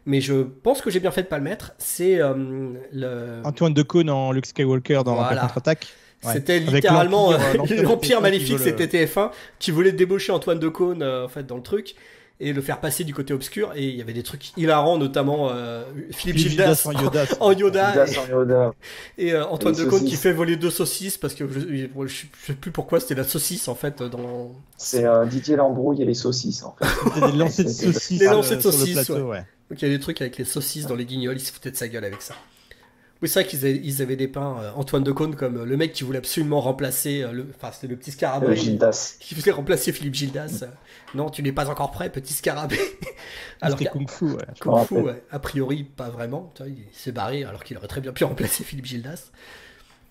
Mais je pense que j'ai bien fait de pas le mettre. C'est euh, le... Antoine Decaune en Luke Skywalker dans voilà. la contre-attaque. Ouais. C'était littéralement l'Empire euh, Maléfique, c'était T F un, qui voulait débaucher Antoine Decaune euh, en fait, dans le truc et le faire passer du côté obscur. Et il y avait des trucs hilarants, notamment euh, Philippe Gildas en Yoda. En Yoda, et, en Yoda. et euh, Antoine Decaune qui fait voler deux saucisses, parce que je ne sais plus pourquoi c'était la saucisse en fait. Dans... C'est euh, Didier Lambrouille et les saucisses en fait. Des lancers de saucisses. Des lancers de saucisses, ouais. ouais. Donc il y a des trucs avec les saucisses dans les Guignols, ils se foutaient de sa gueule avec ça. Oui, c'est vrai qu'ils avaient dépeint Antoine Decaune comme le mec qui voulait absolument remplacer, le, enfin c'était le petit scarabée, euh, Gildas. Qui voulait remplacer Philippe Gildas. Non, tu n'es pas encore prêt, petit scarabée. Alors que Kung Fu, ouais, Kung Fu ouais. a priori pas vraiment, il s'est barré alors qu'il aurait très bien pu remplacer Philippe Gildas.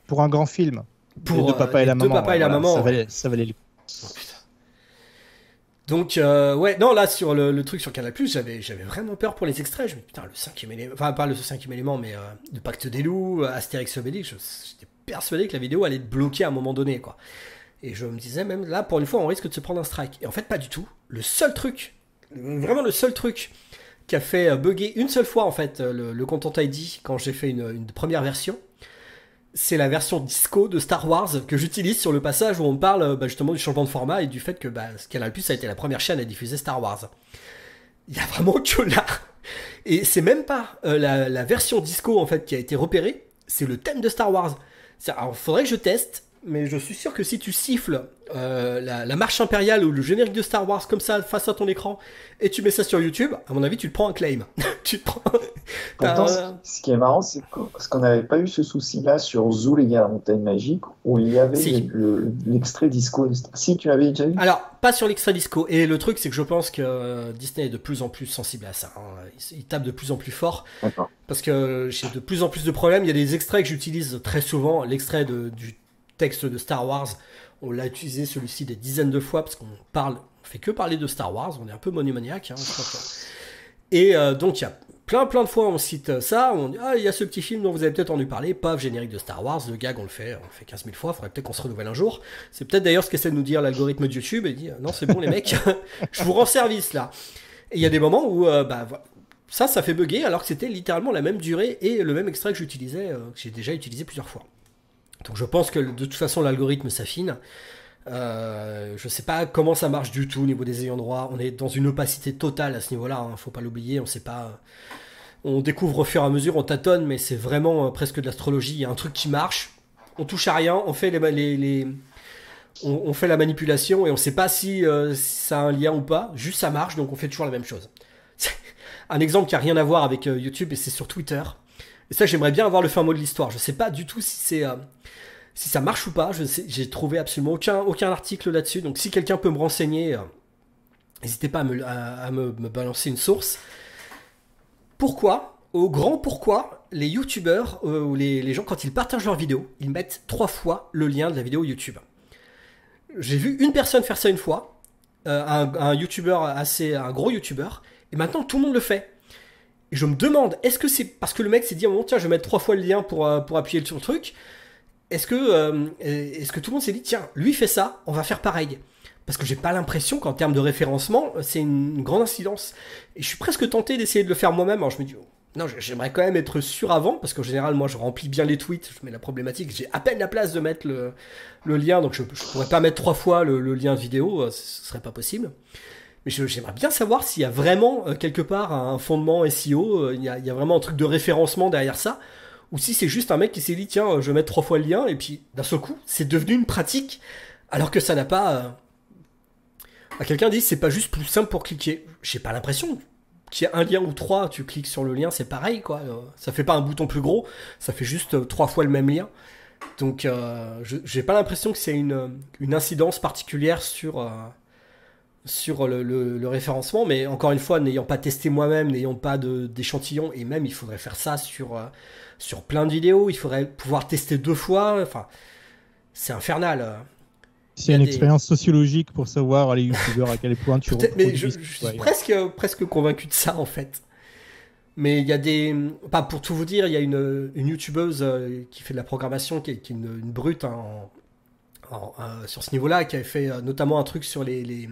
Pour un grand film, pour les deux papas et la maman, ouais, et la voilà, maman ça, valait, ça valait le coup. Donc, euh, ouais, non, là, sur le, le truc sur Canal plus, j'avais vraiment peur pour les extraits. Je me dis, putain, le cinquième élément, enfin, pas le cinquième élément, mais euh, le Pacte des Loups, Astérix Obélix, j'étais persuadé que la vidéo allait être bloquée à un moment donné, quoi. Et je me disais, même là, pour une fois, on risque de se prendre un strike. Et en fait, pas du tout. Le seul truc, vraiment le seul truc qui a fait bugger une seule fois, en fait, le, le Content I D, quand j'ai fait une, une première version, c'est la version disco de Star Wars que j'utilise sur le passage où on parle bah, justement du changement de format et du fait que bah, Canal plus a été la première chaîne à diffuser Star Wars. Il y a vraiment que là. Et c'est même pas euh, la, la version disco en fait qui a été repérée, c'est le thème de Star Wars. Alors, faudrait que je teste, mais je suis sûr que si tu siffles euh, la, la marche impériale ou le générique de Star Wars comme ça face à ton écran et tu mets ça sur YouTube, à mon avis tu te prends un claim. tu te prends... Pourtant, ce qui est marrant, c'est qu'on n'avait pas eu ce souci-là sur Zoo les Gars, la Montagne Magique, où il y avait si. l'extrait le, disco. Si, tu l'avais déjà vu. Alors, pas sur l'extrait disco. Et le truc, c'est que je pense que Disney est de plus en plus sensible à ça. Hein. Il, il tape de plus en plus fort. Parce que j'ai de plus en plus de problèmes. Il y a des extraits que j'utilise très souvent. L'extrait du texte de Star Wars, on l'a utilisé celui-ci des dizaines de fois parce qu'on parle, on fait que parler de Star Wars. On est un peu monomaniaque. Hein, je crois que... Et euh, donc il y a plein plein de fois on cite ça, on dit ah il y a ce petit film dont vous avez peut-être entendu parler, paf générique de Star Wars, le gag on le fait, on le fait quinze mille fois, faudrait peut-être qu'on se renouvelle un jour. C'est peut-être d'ailleurs ce qu'essaie de nous dire l'algorithme de YouTube, et dit non c'est bon les mecs, je vous rends service là. Et il y a des moments où euh, bah ça ça fait bugger alors que c'était littéralement la même durée et le même extrait que j'utilisais, euh, que j'ai déjà utilisé plusieurs fois. Donc je pense que de toute façon l'algorithme s'affine. Euh, je sais pas comment ça marche du tout au niveau des ayants droit, on est dans une opacité totale à ce niveau là, hein. Faut pas l'oublier, on sait pas, on découvre au fur et à mesure, on tâtonne, mais c'est vraiment euh, presque de l'astrologie. Il y a un truc qui marche, on touche à rien, on fait les, les, les... On, on fait la manipulation et on sait pas si, euh, si ça a un lien ou pas, juste ça marche, donc on fait toujours la même chose. Un exemple qui a rien à voir avec euh, YouTube, et c'est sur Twitter, et ça j'aimerais bien avoir le fin mot de l'histoire. Je sais pas du tout si c'est euh... si ça marche ou pas, je sais, j'ai trouvé absolument aucun, aucun article là-dessus. Donc si quelqu'un peut me renseigner, euh, n'hésitez pas à, me, à, à me, me balancer une source. Pourquoi, au grand pourquoi, les youtubeurs euh, ou les, les gens, quand ils partagent leurs vidéos, ils mettent trois fois le lien de la vidéo YouTube. J'ai vu une personne faire ça une fois, euh, un, un youtubeur assez, un gros youtubeur, et maintenant tout le monde le fait. Et je me demande, est-ce que c'est parce que le mec s'est dit, oh, tiens, je vais mettre trois fois le lien pour, euh, pour appuyer sur le truc. Est-ce que, euh, est-ce que tout le monde s'est dit, tiens, lui fait ça, on va faire pareil? Parce que j'ai pas l'impression qu'en termes de référencement, c'est une grande incidence. Et je suis presque tenté d'essayer de le faire moi-même. Alors je me dis, oh, non, j'aimerais quand même être sûr avant, parce qu'en général, moi, je remplis bien les tweets, je mets la problématique, j'ai à peine la place de mettre le, le lien, donc je, je pourrais pas mettre trois fois le, le lien vidéo, ce serait pas possible. Mais je, j'aimerais bien savoir s'il y a vraiment, euh, quelque part, un fondement S E O, euh, il y a, il y a vraiment un truc de référencement derrière ça. Ou si c'est juste un mec qui s'est dit, tiens, je vais mettre trois fois le lien, et puis d'un seul coup, c'est devenu une pratique, alors que ça n'a pas... Euh... Ah, quelqu'un dit, c'est pas juste plus simple pour cliquer. J'ai pas l'impression qu'il y a un lien ou trois, tu cliques sur le lien, c'est pareil, quoi. Euh, ça fait pas un bouton plus gros, ça fait juste euh, trois fois le même lien. Donc, euh, je, j'ai pas l'impression que c'est une, une incidence particulière sur... Euh... sur le, le, le référencement, mais encore une fois, n'ayant pas testé moi-même, n'ayant pas de, d'échantillon, et même il faudrait faire ça sur, euh, sur plein de vidéos, il faudrait pouvoir tester deux fois, enfin, c'est infernal. C'est une des... expérience sociologique pour savoir les youtubeurs à quel point tu reproduis. Mais je, je, je suis ouais, presque, ouais. presque convaincu de ça, en fait. Mais il y a des... Pas pour tout vous dire, il y a une, une youtubeuse qui fait de la programmation, qui est, qui est une, une brute, hein, en... Alors, euh, sur ce niveau-là, qui avait fait euh, notamment un truc sur les, les...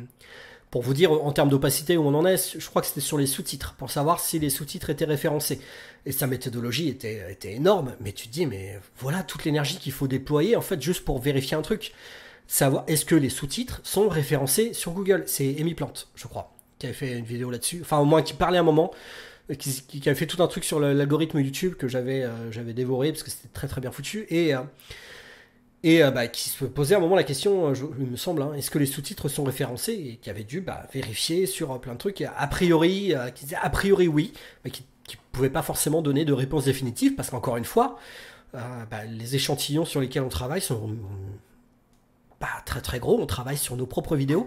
Pour vous dire, en termes d'opacité, où on en est, je crois que c'était sur les sous-titres, pour savoir si les sous-titres étaient référencés. Et sa méthodologie était, était énorme, mais tu te dis, mais voilà toute l'énergie qu'il faut déployer, en fait, juste pour vérifier un truc. Savoir, est-ce que les sous-titres sont référencés sur Google? C'est Amy Plante, je crois, qui avait fait une vidéo là-dessus, enfin, au moins, qui parlait à un moment, qui, qui avait fait tout un truc sur le, l'algorithme YouTube que j'avais, euh, j'avais dévoré, parce que c'était très très bien foutu, et... Euh, Et euh, bah, qui se posait à un moment la question, je, il me semble, hein, est-ce que les sous-titres sont référencés, et qui avait dû bah, vérifier sur euh, plein de trucs, et a priori, euh, qui disait a priori oui, mais qui ne pouvait pas forcément donner de réponse définitive, parce qu'encore une fois, euh, bah, les échantillons sur lesquels on travaille sont pas bah, très très gros, on travaille sur nos propres vidéos.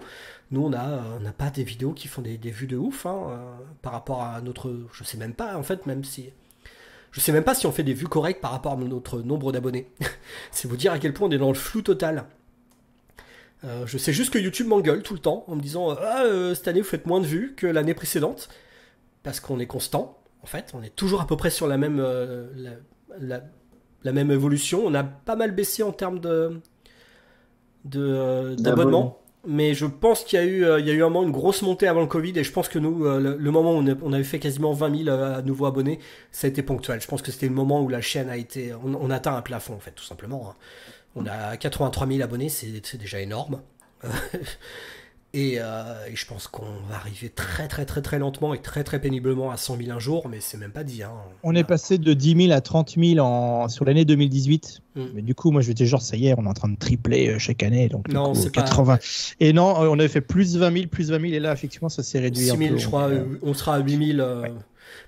Nous, on n'a on a pas des vidéos qui font des, des vues de ouf, hein, euh, par rapport à notre... Je sais même pas, en fait, même si... Je sais même pas si on fait des vues correctes par rapport à notre nombre d'abonnés. C'est vous dire à quel point on est dans le flou total. Euh, je sais juste que YouTube m'engueule tout le temps en me disant euh, « Ah, euh, cette année, vous faites moins de vues que l'année précédente. » Parce qu'on est constant, en fait. On est toujours à peu près sur la même, euh, la, la, la même évolution. On a pas mal baissé en termes de, de, euh, d'abonnements. Mais je pense qu'il y a eu, euh, il y a eu un moment une grosse montée avant le Covid, et je pense que nous, euh, le, le moment où on, a, on avait fait quasiment vingt mille euh, nouveaux abonnés, ça a été ponctuel. Je pense que c'était le moment où la chaîne a été... On, on atteint un plafond, en fait, tout simplement. Hein. On a quatre-vingt-trois mille abonnés, c'est, c'est déjà énorme. et, euh, et je pense qu'on va arriver très, très, très, très lentement et très, très péniblement à cent mille un jour, mais c'est même pas dit. Hein. On voilà. est passé de dix mille à trente mille en... sur l'année deux mille dix-huit. Mais du coup, moi, je j'étais genre, ça y est, on est en train de tripler chaque année. Donc, non, coup, c'est quatre-vingts. Pas... Et non, on avait fait plus vingt mille, plus vingt mille, et là, effectivement, ça s'est réduit un peu. six mille, je crois, euh... on sera à huit mille. Euh... Ouais.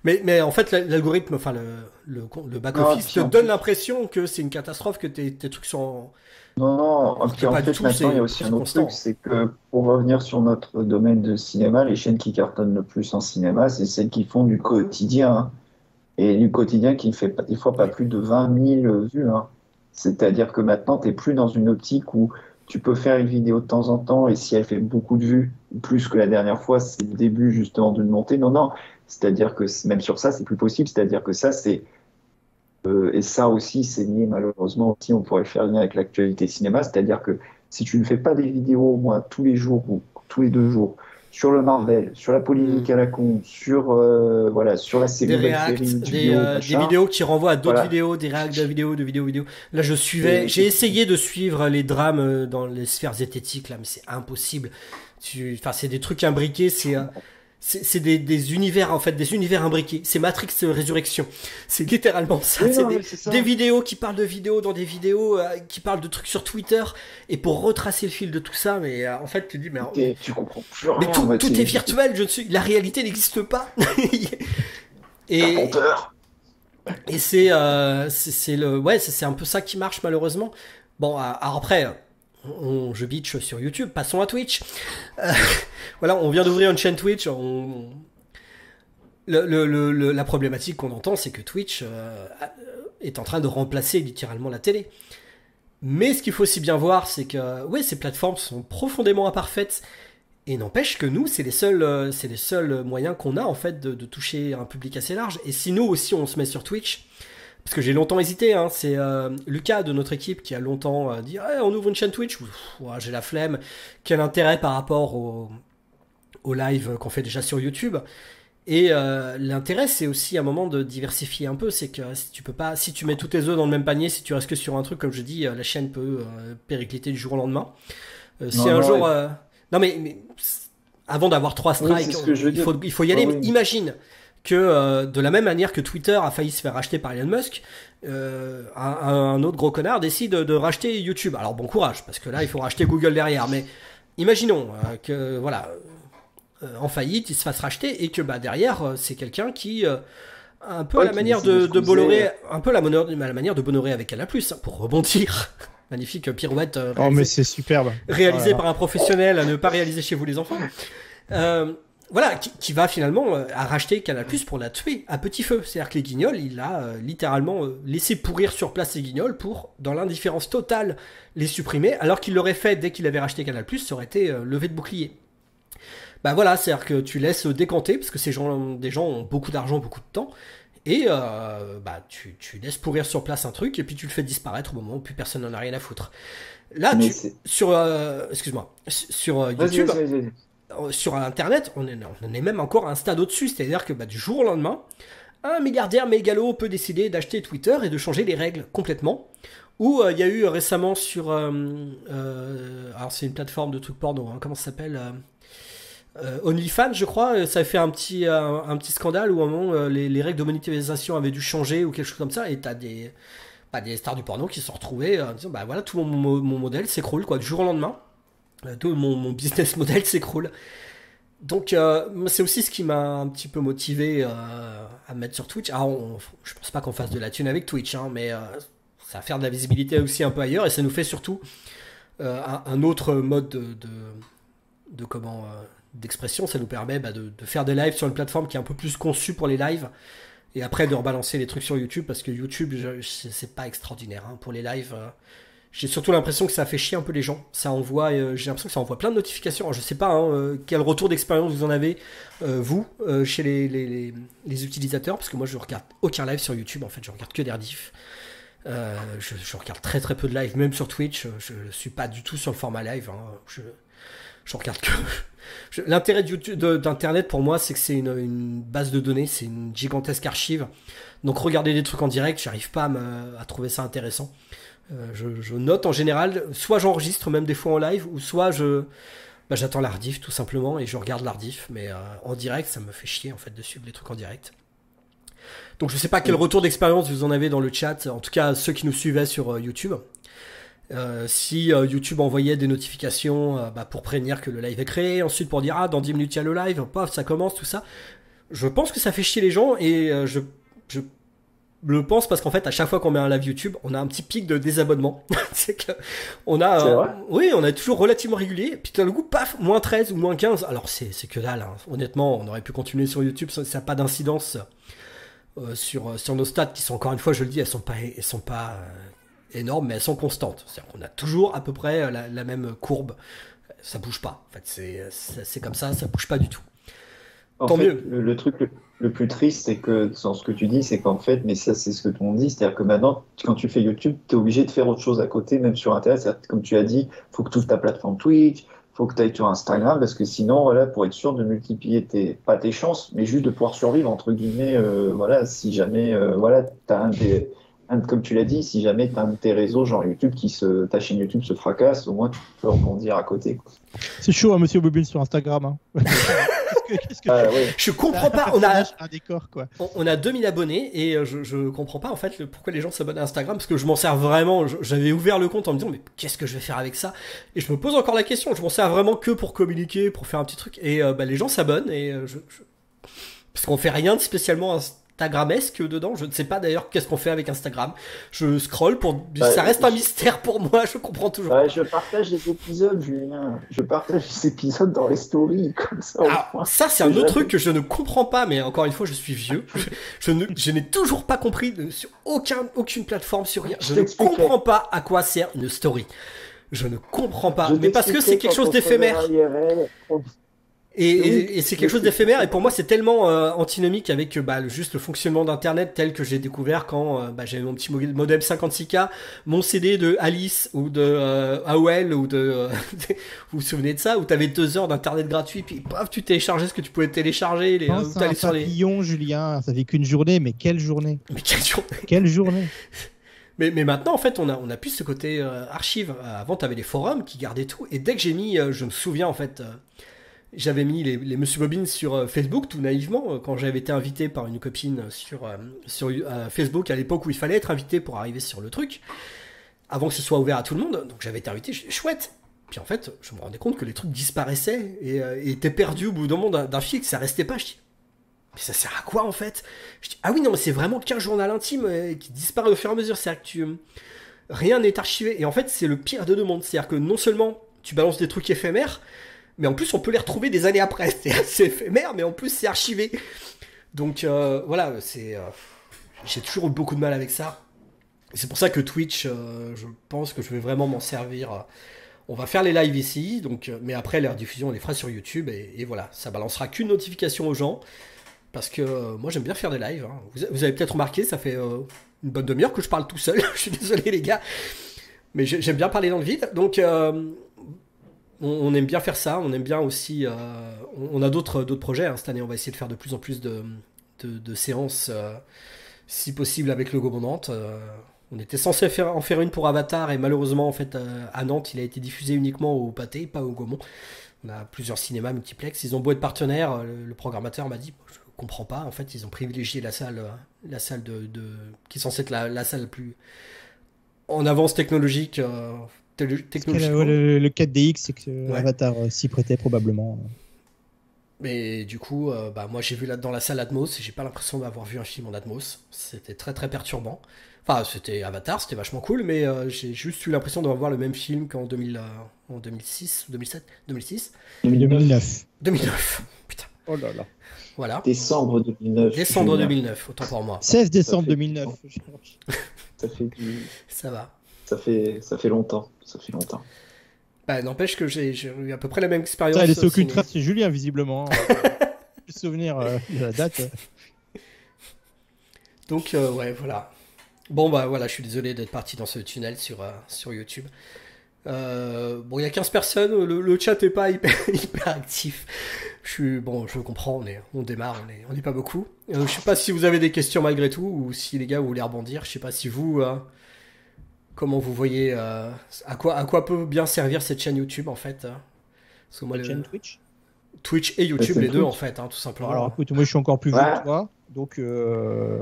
Mais, mais en fait, l'algorithme, enfin, le, le, le back-office te donne plus. l'impression que c'est une catastrophe, que tes, tes trucs sont... Non, non, en fait, maintenant, c'est... il y a aussi c'est un autre constant. truc, c'est que pour revenir sur notre domaine de cinéma, les chaînes qui cartonnent le plus en cinéma, c'est celles qui font du quotidien. Et du quotidien qui ne fait pas, des fois pas ouais. plus de vingt mille vues, hein. C'est-à-dire que maintenant, tu n'es plus dans une optique où tu peux faire une vidéo de temps en temps, et si elle fait beaucoup de vues, plus que la dernière fois, c'est le début justement d'une montée. Non, non, c'est-à-dire que même sur ça, c'est plus possible, c'est-à-dire que ça, c'est... Euh, et ça aussi, c'est lié malheureusement, aussi, on pourrait faire lien avec l'actualité cinéma, c'est-à-dire que si tu ne fais pas des vidéos au moins tous les jours ou tous les deux jours, sur le Marvel, sur la politique à la con, sur, euh, voilà, sur la série, des, réacts, série, des, vidéo, euh, des vidéos qui renvoient à d'autres voilà. vidéos, des réacts de vidéos, de vidéos, vidéos. Là, je suivais, j'ai essayé de suivre les drames dans les sphères zététiques, là, mais c'est impossible. Tu, enfin, c'est des trucs imbriqués, c'est... C'est des, des univers en fait, des univers imbriqués. C'est Matrix Résurrection. C'est littéralement ça. C'est des, ça. Des vidéos qui parlent de vidéos dans des vidéos, euh, qui parlent de trucs sur Twitter. Et pour retracer le fil de tout ça, mais euh, en fait, tu te dis, mais, euh, tu comprends plus rien, mais tout, bah, tout est, est virtuel. Je ne suis, la réalité n'existe pas. et et c'est euh, c'est le ouais, c'est un peu ça qui marche malheureusement. Bon, alors après. On, je bitch sur YouTube, passons à Twitch. Euh, voilà, on vient d'ouvrir une chaîne Twitch. On... Le, le, le, la problématique qu'on entend, c'est que Twitch euh, est en train de remplacer littéralement la télé. Mais ce qu'il faut aussi bien voir, c'est que ouais, ces plateformes sont profondément imparfaites. Et n'empêche que nous, c'est les seuls, c'est les seuls moyens qu'on a en fait de, de toucher un public assez large. Et si nous aussi, on se met sur Twitch... Parce que j'ai longtemps hésité, hein. C'est euh, Lucas de notre équipe qui a longtemps euh, dit hey, « on ouvre une chaîne Twitch, j'ai la flemme, quel intérêt par rapport au, au live qu'on fait déjà sur YouTube ?» Et euh, l'intérêt, c'est aussi un moment de diversifier un peu, c'est que si tu peux pas, si tu mets tous tes œufs dans le même panier, si tu restes que sur un truc, comme je dis, la chaîne peut euh, péricliter du jour au lendemain. Euh, si non, un non, jour... Ouais. Euh... Non mais, mais avant d'avoir trois strikes, oui, il, faut, il faut y aller, oh, oui. Imagine que euh, de la même manière que Twitter a failli se faire racheter par Elon Musk, euh, un, un autre gros connard décide de, de racheter YouTube. Alors bon courage, parce que là, il faut racheter Google derrière. Mais imaginons euh, que, voilà, euh, en faillite, il se fasse racheter et que bah, derrière, euh, c'est quelqu'un qui, euh, un peu ouais, à la manière de, de Bolloré, un peu à la, à la manière de Bolloré avec Canal+, hein, pour rebondir. Magnifique pirouette. Euh, réalisée, oh mais c'est superbe. Réalisée voilà. Par un professionnel à ne pas réaliser chez vous les enfants. Euh, Voilà, qui, qui va finalement euh, à racheter Canal+ pour la tuer à petit feu. C'est-à-dire que les Guignols, il a euh, littéralement euh, laissé pourrir sur place les Guignols pour, dans l'indifférence totale, les supprimer, alors qu'il l'aurait fait dès qu'il avait racheté Canal+, ça aurait été euh, levé de bouclier. Bah voilà, c'est-à-dire que tu laisses décanter, parce que ces gens, des gens ont beaucoup d'argent, beaucoup de temps, et euh, bah, tu, tu laisses pourrir sur place un truc, et puis tu le fais disparaître au moment où plus personne n'en a rien à foutre. Là, tu, sur, euh, excuse-moi, sur euh, YouTube... Vas-y, vas-y, vas-y. Sur Internet, on est, on est même encore à un stade au-dessus, c'est-à-dire que bah, du jour au lendemain, un milliardaire mégalo peut décider d'acheter Twitter et de changer les règles complètement. Ou il euh, y a eu récemment sur... Euh, euh, alors c'est une plateforme de trucs porno, hein, comment ça s'appelle euh, OnlyFans, je crois, ça a fait un petit, un, un petit scandale où à un moment les, les règles de monétisation avaient dû changer ou quelque chose comme ça, et t'as des, bah, des stars du porno qui se sont retrouvées en disant bah voilà, tout mon, mon modèle s'écroule quoi, du jour au lendemain. Tout mon, mon business model s'écroule. Donc, euh, c'est aussi ce qui m'a un petit peu motivé euh, à me mettre sur Twitch. Alors, on, je pense pas qu'on fasse de la thune avec Twitch, hein, mais euh, ça va faire de la visibilité aussi un peu ailleurs et ça nous fait surtout euh, un, un autre mode de, de, de comment euh, d'expression. Ça nous permet bah, de, de faire des lives sur une plateforme qui est un peu plus conçue pour les lives et après de rebalancer les trucs sur YouTube parce que YouTube, c'est pas extraordinaire hein, pour les lives. Euh, J'ai surtout l'impression que ça fait chier un peu les gens. Ça envoie, euh, j'ai l'impression que ça envoie plein de notifications. Alors, je sais pas hein, euh, quel retour d'expérience vous en avez, euh, vous, euh, chez les, les, les, les utilisateurs, parce que moi je regarde aucun live sur YouTube, en fait, je regarde que des rediffs. Euh, je, je regarde très très peu de live, même sur Twitch, je ne suis pas du tout sur le format live. Hein. Je, je regarde que. L'intérêt d'Internet pour moi, c'est que c'est une, une base de données, c'est une gigantesque archive. Donc regarder des trucs en direct, j'arrive pas à, me, à trouver ça intéressant. Euh, je, je note en général, soit j'enregistre même des fois en live, ou soit je bah, j'attends la rediff tout simplement et je regarde la rediff, mais euh, en direct ça me fait chier en fait de suivre les trucs en direct. Donc je sais pas quel retour d'expérience vous en avez dans le chat, en tout cas ceux qui nous suivaient sur euh, YouTube. Euh, si euh, YouTube envoyait des notifications euh, bah, pour prévenir que le live est créé, ensuite pour dire ah dans dix minutes il y a le live, paf ça commence tout ça. Je pense que ça fait chier les gens et euh, je je le pense parce qu'en fait à chaque fois qu'on met un live YouTube on a un petit pic de désabonnement. C'est que on a euh, oui on est toujours relativement régulier puis tout d'un coup paf moins treize ou moins quinze alors c'est que dalle hein. Honnêtement on aurait pu continuer sur YouTube, ça n'a pas d'incidence euh, sur, sur nos stats qui sont encore une fois je le dis elles sont pas elles sont pas euh, énormes, mais elles sont constantes. C'est-à-dire qu'on a toujours à peu près la, la même courbe. Ça bouge pas. En fait, c'est, c'est comme ça, ça bouge pas du tout. En Tant fait, mieux. Le, le truc le, le plus triste, c'est que, sans ce que tu dis, c'est qu'en fait, mais ça, c'est ce que tout le monde dit, c'est-à-dire que maintenant, quand tu fais YouTube, tu es obligé de faire autre chose à côté, même sur Internet. C'est-à-dire que, comme tu as dit, il faut que tu ouvres ta plateforme Twitch, il faut que tu ailles sur Instagram, parce que sinon, voilà, pour être sûr de multiplier, tes, pas tes chances, mais juste de pouvoir survivre, entre guillemets, euh, voilà, si jamais, euh, voilà, t'as un des, un, comme tu l'as dit, si jamais tu as un de tes réseaux, genre YouTube, qui se, ta chaîne YouTube se fracasse, au moins, tu peux rebondir à côté, quoi. C'est chaud, hein, monsieur Bobine, sur Instagram, hein. Qu'est-ce que ah, ouais. Je comprends pas, on a un décor, quoi. On, on a deux mille abonnés et je, je comprends pas en fait le, pourquoi les gens s'abonnent à Instagram, parce que je m'en sers vraiment. J'avais ouvert le compte en me disant mais qu'est-ce que je vais faire avec ça, et je me pose encore la question. Je m'en sers vraiment que pour communiquer, pour faire un petit truc, et euh, bah, les gens s'abonnent et euh, je, je... parce qu'on fait rien de spécialement instagramesque dedans. Je ne sais pas d'ailleurs qu'est-ce qu'on fait avec Instagram. Je scroll pour bah, ça reste je... un mystère pour moi. Je comprends toujours. Bah, je partage les épisodes, Julien. Je partage les épisodes dans les stories comme ça. Alors, ça c'est un autre truc que je ne comprends pas. Mais encore une fois, je suis vieux. Je, je n'ai toujours pas compris sur aucun, aucune plateforme, sur rien. Je, je ne comprends pas à quoi sert une story. Je ne comprends pas. Je mais parce que c'est quelque chose d'éphémère. Et, et, et c'est quelque chose d'éphémère, et pour moi c'est tellement euh, antinomique avec bah, le, juste le fonctionnement d'internet tel que j'ai découvert quand euh, bah, j'avais mon petit modem cinquante-six K, mon C D de Alice ou de euh, A O L ou de euh, vous vous souvenez de ça, où t'avais deux heures d'internet gratuit, puis paf, tu téléchargeais ce que tu pouvais télécharger. Les, oh, un sur papillon, les... Julien, ça fait qu'une journée, mais quelle journée, mais quelle journée, quelle journée. Mais, mais maintenant, en fait, on a, on a plus ce côté euh, archive. Avant, t'avais les forums qui gardaient tout, et dès que j'ai mis, euh, je me souviens en fait... Euh, J'avais mis les, les Monsieur Bobine sur Facebook, tout naïvement, quand j'avais été invité par une copine sur, sur euh, Facebook, à l'époque où il fallait être invité pour arriver sur le truc, avant que ce soit ouvert à tout le monde. Donc j'avais été invité, je dis, chouette. Puis en fait, je me rendais compte que les trucs disparaissaient et, euh, et étaient perdus au bout d'un moment d'un fil, que ça restait pas. Je dis, mais ça sert à quoi en fait? Je dis, ah oui, non, mais c'est vraiment qu'un journal intime euh, qui disparaît au fur et à mesure. C'est-à-dire que tu, euh, rien n'est archivé. Et en fait, c'est le pire de deux mondes. C'est-à-dire que non seulement tu balances des trucs éphémères, mais en plus, on peut les retrouver des années après. C'est éphémère, mais en plus, c'est archivé. Donc, euh, voilà, c'est... Euh, j'ai toujours eu beaucoup de mal avec ça. C'est pour ça que Twitch, euh, je pense que je vais vraiment m'en servir. On va faire les lives ici, donc, mais après, la rediffusion, on les fera sur YouTube. Et, et voilà, ça balancera qu'une notification aux gens. Parce que euh, moi, j'aime bien faire des lives. Hein. Vous, vous avez peut-être remarqué, ça fait euh, une bonne demi-heure que je parle tout seul. Je suis désolé, les gars. Mais j'aime bien parler dans le vide. Donc... Euh, on aime bien faire ça, on aime bien aussi... Euh, on a d'autres d'autres projets, hein, cette année, on va essayer de faire de plus en plus de, de, de séances, euh, si possible, avec le Gaumont Nantes. Euh, on était censé faire, en faire une pour Avatar, et malheureusement, en fait, euh, à Nantes, il a été diffusé uniquement au Pathé, pas au Gaumont. On a plusieurs cinémas multiplex, ils ont beau être partenaires, le, le programmateur m'a dit, je comprends pas, en fait, ils ont privilégié la salle, la salle de, de, qui est censée être la, la salle la plus en avance technologique... Euh, technologiquement. Le, le quatre D X, c'est que ouais. Avatar euh, s'y prêtait probablement. Mais du coup, euh, bah, moi j'ai vu là dans la salle Atmos, j'ai pas l'impression d'avoir vu un film en Atmos. C'était très très perturbant. Enfin, c'était Avatar, c'était vachement cool, mais euh, j'ai juste eu l'impression d'avoir voir le même film qu'en euh, en deux mille six, deux mille sept, deux mille six, deux mille neuf. deux mille neuf, putain. Oh là là. Voilà. Décembre deux mille neuf. Décembre deux mille neuf, autant pour moi. seize décembre deux mille neuf. Ça fait du... Ça va. Ça fait, ça fait longtemps, ça fait longtemps. Bah, n'empêche que j'ai eu à peu près la même expérience. Ça, elle laissé aucune trace, c'est Julien, visiblement. Plus souvenir euh, de la date. Donc, euh, ouais, voilà. Bon, bah, voilà, je suis désolé d'être parti dans ce tunnel sur, euh, sur YouTube. Euh, bon, il y a quinze personnes, le, le chat n'est pas hyper, hyper actif. Je suis, bon, je comprends, on, est, on démarre, on n'est on est pas beaucoup. Euh, je ne sais pas si vous avez des questions malgré tout, ou si les gars vous voulez rebondir, je ne sais pas si vous... Euh, Comment vous voyez, euh, à, quoi, à quoi peut bien servir cette chaîne YouTube en fait, hein, parce que moi, chaîne le... Twitch Twitch et YouTube, les Twitch. Deux en fait, hein, tout simplement. Alors écoute, moi je suis encore plus vieux voilà. que toi, donc euh...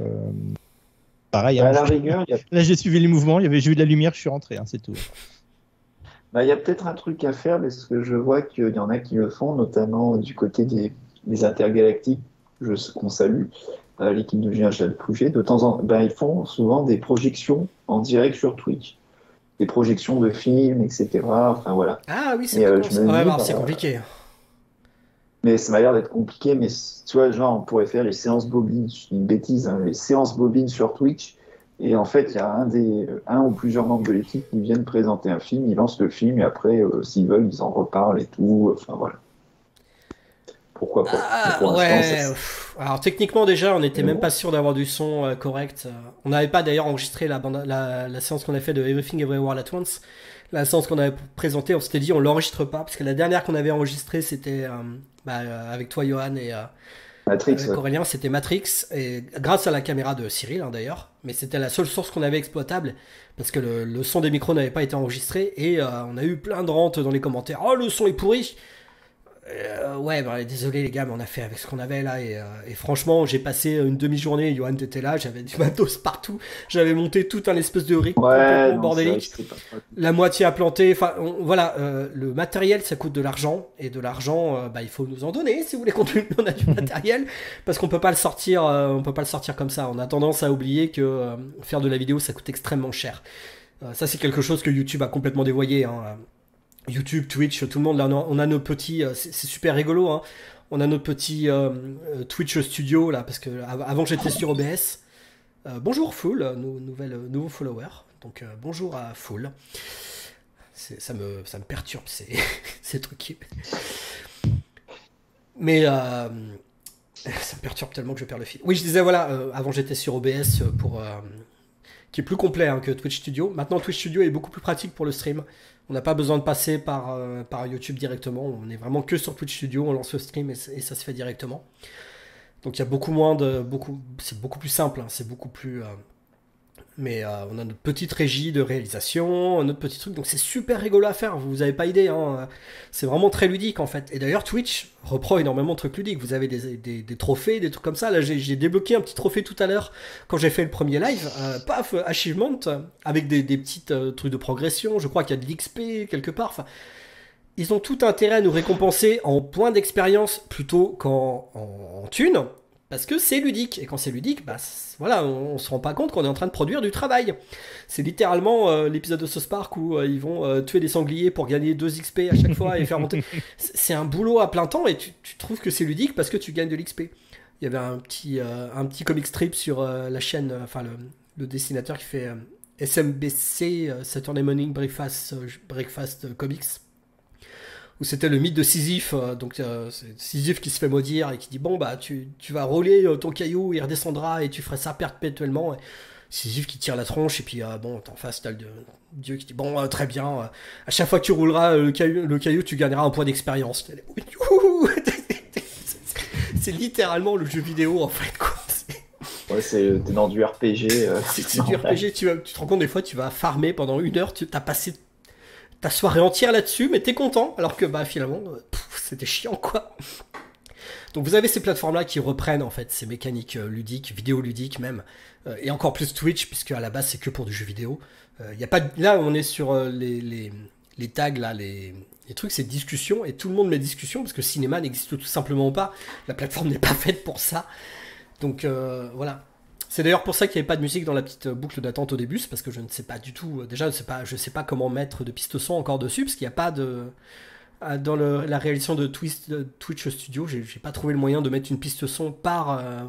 pareil. Bah, hein, à la je... rigueur, y a... Là j'ai suivi les mouvements, j'ai vu de la lumière, je suis rentré, hein, c'est tout. Il bah, y a peut-être un truc à faire parce que je vois qu'il y en a qui le font, notamment du côté des, des intergalactiques je... qu'on salue. Euh, l'équipe de Julien Chalpouget, de temps en temps, ben, ils font souvent des projections en direct sur Twitch. Des projections de films, et cetera. Enfin, voilà. Ah oui, c'est euh, bah, compliqué. Mais ça m'a l'air d'être compliqué, mais tu vois, genre, on pourrait faire les séances bobines, une bêtise, hein, les séances bobines sur Twitch, Et en fait, il y a un, des, un ou plusieurs membres de l'équipe qui viennent présenter un film, ils lancent le film, et après, euh, s'ils veulent, ils en reparlent et tout. Enfin, voilà. Pourquoi pas ah, pour ouais. ça, alors, techniquement, déjà, on n'était même bon. pas sûr d'avoir du son euh, correct. On n'avait pas, d'ailleurs, enregistré la, bande, la, la séance qu'on a fait de Everything Everywhere at Once. La séance qu'on avait présentée, on s'était dit, on l'enregistre pas, parce que la dernière qu'on avait enregistrée, c'était euh, bah, euh, avec toi, Johan, et... Euh, Matrix, avec Aurélien, ouais. c'était Matrix, et grâce à la caméra de Cyril hein, d'ailleurs, mais c'était la seule source qu'on avait exploitable parce que le, le son des micros n'avait pas été enregistré et euh, on a eu plein de rentes dans les commentaires. Oh, le son est pourri. Euh, ouais, bah, désolé les gars, mais on a fait avec ce qu'on avait là et, euh, et franchement, j'ai passé une demi-journée. Johan, t'étais là, j'avais du matos partout, j'avais monté tout un espèce de rig ouais, non, bordélique, vrai, pas... la moitié à planter. Enfin, on, voilà, euh, le matériel ça coûte de l'argent et de l'argent, euh, bah il faut nous en donner si vous voulez qu'on on a du matériel parce qu'on peut pas le sortir, euh, on peut pas le sortir comme ça. On a tendance à oublier que euh, faire de la vidéo ça coûte extrêmement cher. Euh, ça c'est quelque chose que YouTube a complètement dévoyé. Hein. YouTube, Twitch, tout le monde, là on a nos petits, c'est super rigolo, hein. On a nos petits euh, Twitch Studio là, parce que avant j'étais sur O B S. Euh, bonjour Full, nouvelle, nouveau follower, donc euh, bonjour à Full. Ça me, ça me perturbe ces, ces trucs. Mais euh, ça me perturbe tellement que je perds le fil. Oui, je disais voilà, euh, avant j'étais sur O B S pour... Euh, qui est plus complet hein, que Twitch Studio. Maintenant, Twitch Studio est beaucoup plus pratique pour le stream. On n'a pas besoin de passer par, euh, par YouTube directement. On est vraiment que sur Twitch Studio. On lance le stream et, et ça se fait directement. Donc, il y a beaucoup moins de... Beaucoup, c'est beaucoup plus simple. Hein, c'est beaucoup plus... Euh, mais euh, on a notre petite régie de réalisation, notre petit truc. Donc, c'est super rigolo à faire. Vous n'avez pas idée. Hein, c'est vraiment très ludique, en fait. Et d'ailleurs, Twitch reprend énormément de trucs ludiques. Vous avez des, des, des trophées, des trucs comme ça. Là, j'ai débloqué un petit trophée tout à l'heure quand j'ai fait le premier live. Euh, paf, achievement, avec des, des petits euh, trucs de progression. Je crois qu'il y a de l'X P quelque part. Enfin, ils ont tout intérêt à nous récompenser en points d'expérience plutôt qu'en en, en thunes. Parce que c'est ludique, et quand c'est ludique, bah, voilà, on, on se rend pas compte qu'on est en train de produire du travail. C'est littéralement euh, l'épisode de South Park où euh, ils vont euh, tuer des sangliers pour gagner deux X P à chaque fois et faire monter. C'est un boulot à plein temps et tu, tu trouves que c'est ludique parce que tu gagnes de l'X P. Il y avait un petit, euh, un petit comic strip sur euh, la chaîne, euh, enfin le, le dessinateur qui fait euh, S M B C, euh, Saturday Morning Breakfast, euh, Breakfast euh, Comics. Où c'était le mythe de Sisyphe, donc euh, c'est Sisyphe qui se fait maudire et qui dit bon bah tu, tu vas rouler ton caillou, il redescendra et tu feras ça perpétuellement. Et Sisyphe qui tire la tronche et puis euh, bon t'en face t'as le dieu qui dit bon euh, très bien, euh, à chaque fois que tu rouleras le caillou, le caillou tu gagneras un point d'expérience. C'est littéralement le jeu vidéo en fait quoi. Ouais, c'est dans du R P G. Euh, c'est du R P G, tu, tu te rends compte des fois tu vas farmer pendant une heure, tu t'as passé ta soirée entière là-dessus, mais t'es content, alors que bah finalement, c'était chiant quoi. Donc vous avez ces plateformes-là qui reprennent en fait ces mécaniques euh, ludiques, vidéoludiques même, euh, et encore plus Twitch, puisque à la base c'est que pour du jeu vidéo. Euh, y a pas de... Là on est sur euh, les, les, les tags, là, les, les trucs, c'est discussion, et tout le monde met discussion, parce que le cinéma n'existe tout simplement pas, la plateforme n'est pas faite pour ça. Donc euh, voilà. C'est d'ailleurs pour ça qu'il n'y avait pas de musique dans la petite boucle d'attente au début, c'est parce que je ne sais pas du tout, déjà je ne sais pas comment mettre de piste son encore dessus, parce qu'il n'y a pas de... Dans le, la réalisation de Twist, Twitch Studio, j'ai pas trouvé le moyen de mettre une piste son par, euh,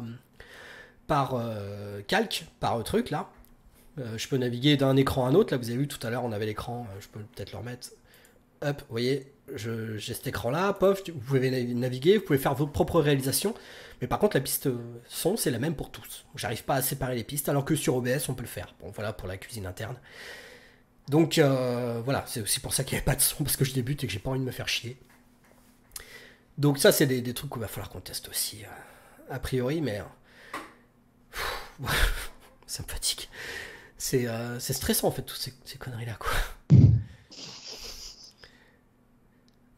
par euh, calque, par truc là. Euh, je peux naviguer d'un écran à un autre, là vous avez vu tout à l'heure on avait l'écran, je peux peut-être le remettre. Hop, vous voyez, j'ai cet écran là, pof, vous pouvez naviguer, vous pouvez faire votre propre réalisation. Mais par contre, la piste son, c'est la même pour tous. J'arrive pas à séparer les pistes, alors que sur O B S, on peut le faire. Bon, voilà pour la cuisine interne. Donc, euh, voilà, c'est aussi pour ça qu'il n'y avait pas de son, parce que je débute et que j'ai pas envie de me faire chier. Donc ça, c'est des, des trucs qu'il va falloir qu'on teste aussi, euh, a priori, mais... Euh, ça me fatigue. C'est euh, stressant, en fait, toutes ces, ces conneries-là, quoi.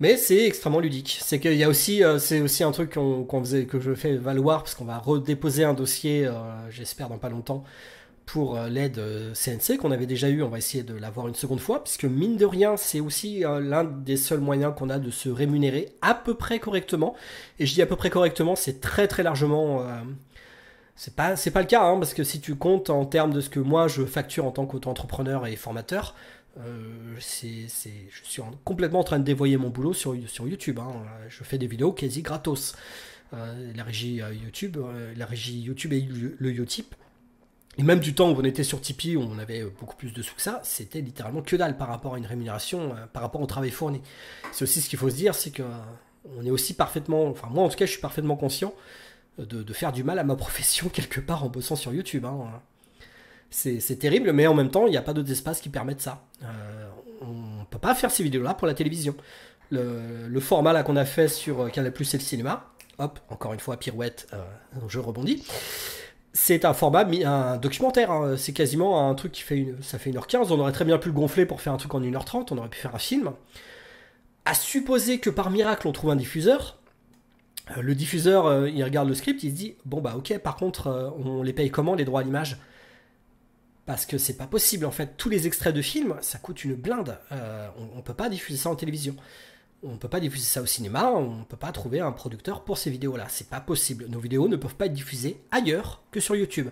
Mais c'est extrêmement ludique. C'est qu'il y a aussi, euh, c'est aussi un truc qu'on qu'on faisait, que je fais valoir parce qu'on va redéposer un dossier, euh, j'espère dans pas longtemps, pour euh, l'aide euh, C N C qu'on avait déjà eu. On va essayer de l'avoir une seconde fois puisque mine de rien, c'est aussi euh, l'un des seuls moyens qu'on a de se rémunérer à peu près correctement. Et je dis à peu près correctement, c'est très très largement. Euh, c'est pas c'est pas le cas hein, parce que si tu comptes en termes de ce que moi je facture en tant qu'auto-entrepreneur et formateur. Euh, c'est, c'est, je suis en, complètement en train de dévoyer mon boulot sur, sur YouTube hein. Je fais des vidéos quasi gratos euh, la régie euh, YouTube euh, la régie YouTube et le Utip Et même du temps où on était sur Tipeee, où on avait beaucoup plus de sous que ça, c'était littéralement que dalle par rapport à une rémunération, par rapport au travail fourni. C'est aussi ce qu'il faut se dire, c'est qu'on est aussi parfaitement, enfin moi en tout cas je suis parfaitement conscient de, de faire du mal à ma profession quelque part en bossant sur YouTube. Hein. C'est terrible, mais en même temps, il n'y a pas d'autres espaces qui permettent ça. Euh, on ne peut pas faire ces vidéos-là pour la télévision. Le, le format là qu'on a fait sur Canal plus, c'est le cinéma. Hop, encore une fois, pirouette, euh, je rebondis. C'est un format, un documentaire, hein. C'est quasiment un truc qui fait, une, ça fait une heure quinze, on aurait très bien pu le gonfler pour faire un truc en une heure trente, on aurait pu faire un film. À supposer que par miracle on trouve un diffuseur, le diffuseur il regarde le script, il se dit, bon bah ok, par contre on les paye comment les droits à l'image? Parce que c'est pas possible en fait, tous les extraits de films, ça coûte une blinde, euh, on, on peut pas diffuser ça en télévision. On ne peut pas diffuser ça au cinéma, on ne peut pas trouver un producteur pour ces vidéos-là. C'est pas possible. Nos vidéos ne peuvent pas être diffusées ailleurs que sur YouTube.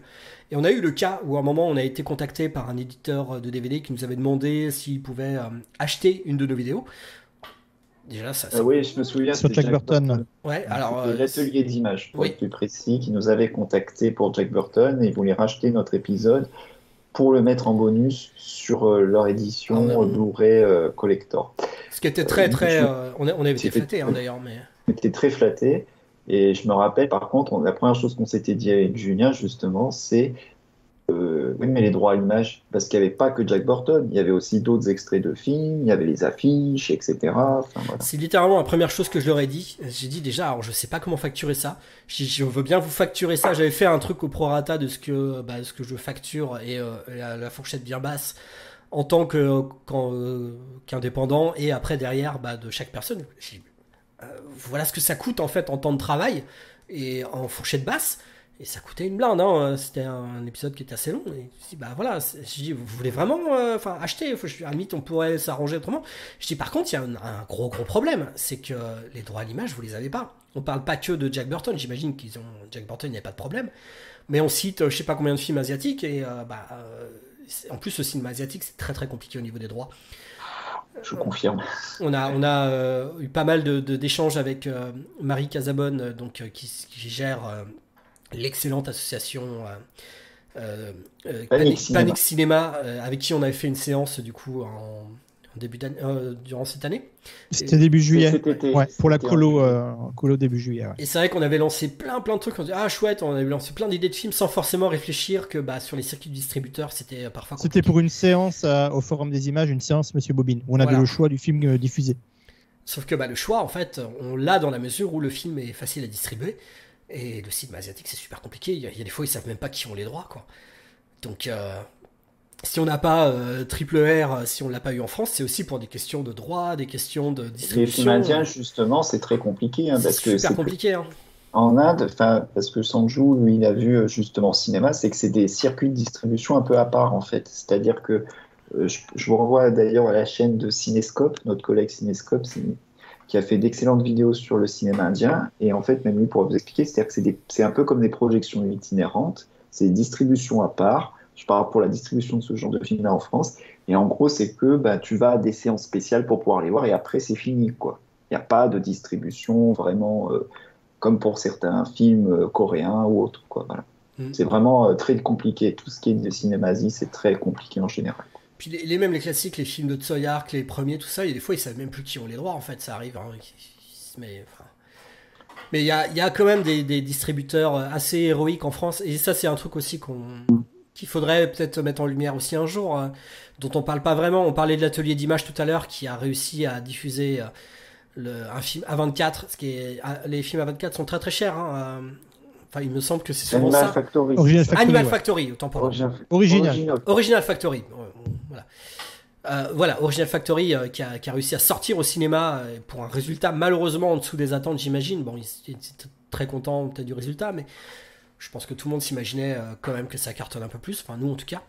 Et on a eu le cas où à un moment, on a été contacté par un éditeur de D V D qui nous avait demandé s'il pouvait euh, acheter une de nos vidéos. Déjà, ça... Euh, oui, je me souviens. Sur Jack, Jack Burton. Burton. Ouais, alors... Euh, l'atelier d'images, pour oui. être plus précis, qui nous avait contacté pour Jack Burton et voulait racheter notre épisode pour le mettre en bonus sur euh, leur édition ah, Blu-ray euh, Collector. Ce qui était très, très... Euh, on, a, on avait été flattés hein, d'ailleurs. Mais... On était très flattés. Et je me rappelle, par contre, on, la première chose qu'on s'était dit avec Julien, justement, c'est euh, oui, mais les droits à l'image, parce qu'il n'y avait pas que Jack Burton, il y avait aussi d'autres extraits de films, il y avait les affiches, et cetera. Enfin, voilà. C'est littéralement la première chose que je leur ai dit. J'ai dit déjà, alors je ne sais pas comment facturer ça. Je, je veux bien vous facturer ça. J'avais fait un truc au prorata de ce que, bah, ce que je facture et euh, la, la fourchette bien basse. En tant qu'indépendant qu et après derrière bah, de chaque personne. Euh, voilà ce que ça coûte en fait en temps de travail et en fourchette basse. Et ça coûtait une blinde. Hein. C'était un épisode qui était assez long. Et je dis, bah voilà, je dis, vous voulez vraiment euh, acheter faut, je, à la limite, on pourrait s'arranger autrement. Je dis, par contre, il y a un, un gros, gros problème. C'est que les droits à l'image, vous les avez pas. On parle pas que de Jack Burton. J'imagine qu'ils ont. Jack Burton, il n'y a pas de problème. Mais on cite, je sais pas combien de films asiatiques. Et euh, bah. Euh, en plus, le cinéma asiatique, c'est très très compliqué au niveau des droits. Je confirme. On a, on a euh, eu pas mal d'échanges de, de, avec euh, Marie Casabonne, euh, donc, euh, qui, qui gère euh, l'excellente association euh, euh, Panic Cinéma, Panic Cinéma euh, avec qui on avait fait une séance du coup en, en début d'année, euh, durant cette année. C'était début juillet, ouais, pour la colo, euh, colo début juillet. Ouais. Et c'est vrai qu'on avait lancé plein plein de trucs, on se dit, ah chouette, on avait lancé plein d'idées de films sans forcément réfléchir que bah, sur les circuits de distributeurs, c'était parfois compliqué. C'était pour une séance euh, au Forum des Images, une séance Monsieur Bobine, où on avait voilà. le choix du film euh, diffusé. Sauf que bah, le choix, en fait, on l'a dans la mesure où le film est facile à distribuer, et le cinéma asiatique, c'est super compliqué, il y, y a des fois, ils savent même pas qui ont les droits, quoi. Donc... Euh... Si on n'a pas euh, triple R, si on ne l'a pas eu en France, c'est aussi pour des questions de droit, des questions de distribution. Les films indiens, justement, c'est très compliqué. Hein, c'est super compliqué. Plus... Hein. En Inde, parce que Sanju, lui, il a vu justement cinéma, c'est que c'est des circuits de distribution un peu à part, en fait. C'est-à-dire que euh, je, je vous renvoie d'ailleurs à la chaîne de Cinescope, notre collègue Cinescope, qui a fait d'excellentes vidéos sur le cinéma indien. Et en fait, même lui, pour vous expliquer, c'est-à-dire que c'est un peu comme des projections itinérantes, c'est des distributions à part. Je parle pour la distribution de ce genre de film-là en France. Et en gros, c'est que bah, tu vas à des séances spéciales pour pouvoir les voir et après, c'est fini, quoi. Il n'y a pas de distribution vraiment euh, comme pour certains films euh, coréens ou autres, quoi. Voilà. Mmh. C'est vraiment euh, très compliqué. Tout ce qui est de cinéma asiatique, c'est très compliqué en général. Puis les, les mêmes les classiques, les films de Tsui Hark, les premiers, tout ça, il y a des fois, ils ne savent même plus qui ont les droits, en fait. Ça arrive, hein. Mais... Enfin... Mais il y a, y a quand même des, des distributeurs assez héroïques en France. Et ça, c'est un truc aussi qu'on... Mmh. qu'il faudrait peut-être mettre en lumière aussi un jour, euh, dont on parle pas vraiment. On parlait de l'atelier d'images tout à l'heure qui a réussi à diffuser euh, le, un film A vingt-quatre. Ce qui est, à, les films A vingt-quatre sont très très chers. Hein, euh, enfin, il me semble que c'est souvent ça. Factory. Original Factory. Animal ouais. Factory, autant pour Origin... Original. Original. Original Factory. Voilà, euh, voilà Original Factory euh, qui, a, qui a réussi à sortir au cinéma euh, pour un résultat malheureusement en dessous des attentes, j'imagine. Bon, ils étaient très contents peut-être du résultat, mais... Je pense que tout le monde s'imaginait quand même que ça cartonne un peu plus, enfin nous en tout cas.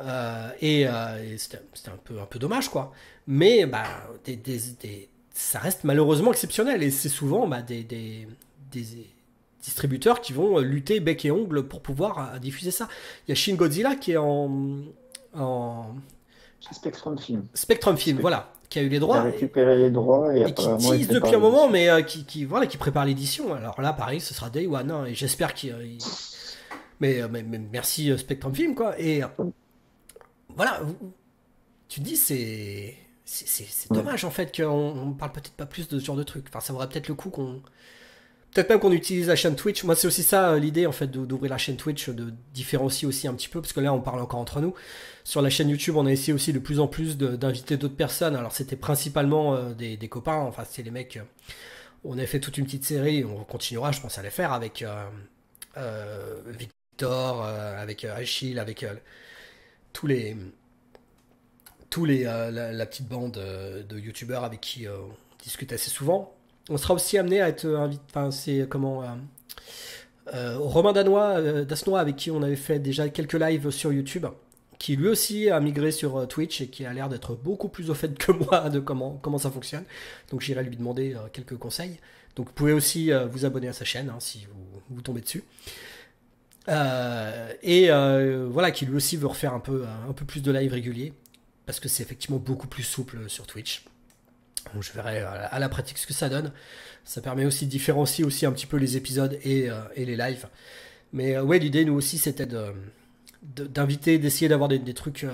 Euh, et euh, et c'était un peu, un peu dommage quoi. Mais bah, des, des, des, ça reste malheureusement exceptionnel et c'est souvent bah, des, des, des distributeurs qui vont lutter bec et ongle pour pouvoir diffuser ça. Il y a Shin Godzilla qui est en... en... Spectrum Film. Spectrum Film, Spectrum. Voilà. Qui a eu les droits. A récupéré les droits et, et qui tease depuis un moment, mais euh, qui, qui, voilà, qui prépare l'édition. Alors là, pareil, ce sera Day One. Hein, et j'espère qu'il. Euh, il... mais, mais, mais merci Spectrum Film, quoi. Et voilà, tu te dis, c'est c'est dommage, en fait, qu'on ne parle peut-être pas plus de ce genre de truc. Enfin, ça vaudrait peut-être le coup qu'on... Peut-être même qu'on utilise la chaîne Twitch. Moi, c'est aussi ça l'idée, en fait, d'ouvrir la chaîne Twitch, de différencier aussi un petit peu, parce que là, on parle encore entre nous. Sur la chaîne YouTube, on a essayé aussi de plus en plus d'inviter d'autres personnes. Alors, c'était principalement euh, des, des copains. Enfin, c'est les mecs... Euh, on a fait toute une petite série, on continuera, je pense, à les faire avec euh, euh, Victor, euh, avec euh, Achille, avec euh, tous les... tous les euh, la, la petite bande euh, de youtubeurs avec qui euh, on discute assez souvent. On sera aussi amené à être invité, enfin c'est comment, euh, euh, Romain Danois, euh, Dasnois, avec qui on avait fait déjà quelques lives sur YouTube, qui lui aussi a migré sur euh, Twitch et qui a l'air d'être beaucoup plus au fait que moi de comment, comment ça fonctionne. Donc j'irai lui demander euh, quelques conseils. Donc vous pouvez aussi euh, vous abonner à sa chaîne, hein, si vous, vous tombez dessus. Euh, et euh, voilà, qui lui aussi veut refaire un peu, un peu plus de live régulier, parce que c'est effectivement beaucoup plus souple sur Twitch. Donc je verrai à la pratique ce que ça donne. Ça permet aussi de différencier aussi un petit peu les épisodes et, euh, et les lives. Mais euh, ouais, l'idée nous aussi c'était d'inviter, de, de, d'essayer d'avoir des, des trucs, euh,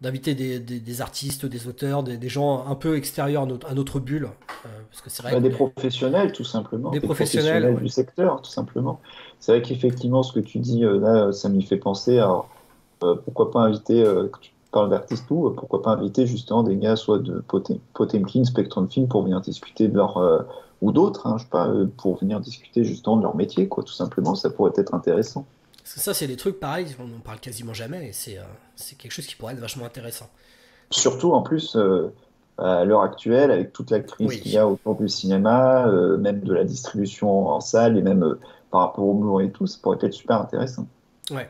d'inviter des, des, des artistes, des auteurs, des, des gens un peu extérieurs à notre, à notre bulle. Euh, parce que c'est vrai bah, que des professionnels tout simplement. Des, des professionnels, professionnels ouais. du secteur tout simplement. C'est vrai qu'effectivement ce que tu dis euh, là, ça m'y fait penser. Alors, euh, pourquoi pas inviter... Euh, que tu... parle d'artistes ou pourquoi pas inviter justement des gars soit de Potemkin, Spectrum Film pour venir discuter de leur euh, ou d'autres, hein, je sais pas, pour venir discuter justement de leur métier, quoi, tout simplement, ça pourrait être intéressant. Parce que ça, c'est des trucs pareils, on n'en parle quasiment jamais et c'est euh, c'est quelque chose qui pourrait être vachement intéressant. Surtout en plus euh, à l'heure actuelle avec toute la crise oui. qu'il y a autour du cinéma, euh, même de la distribution en salle et même euh, par rapport au Blu-ray et tout, ça pourrait être super intéressant. Ouais.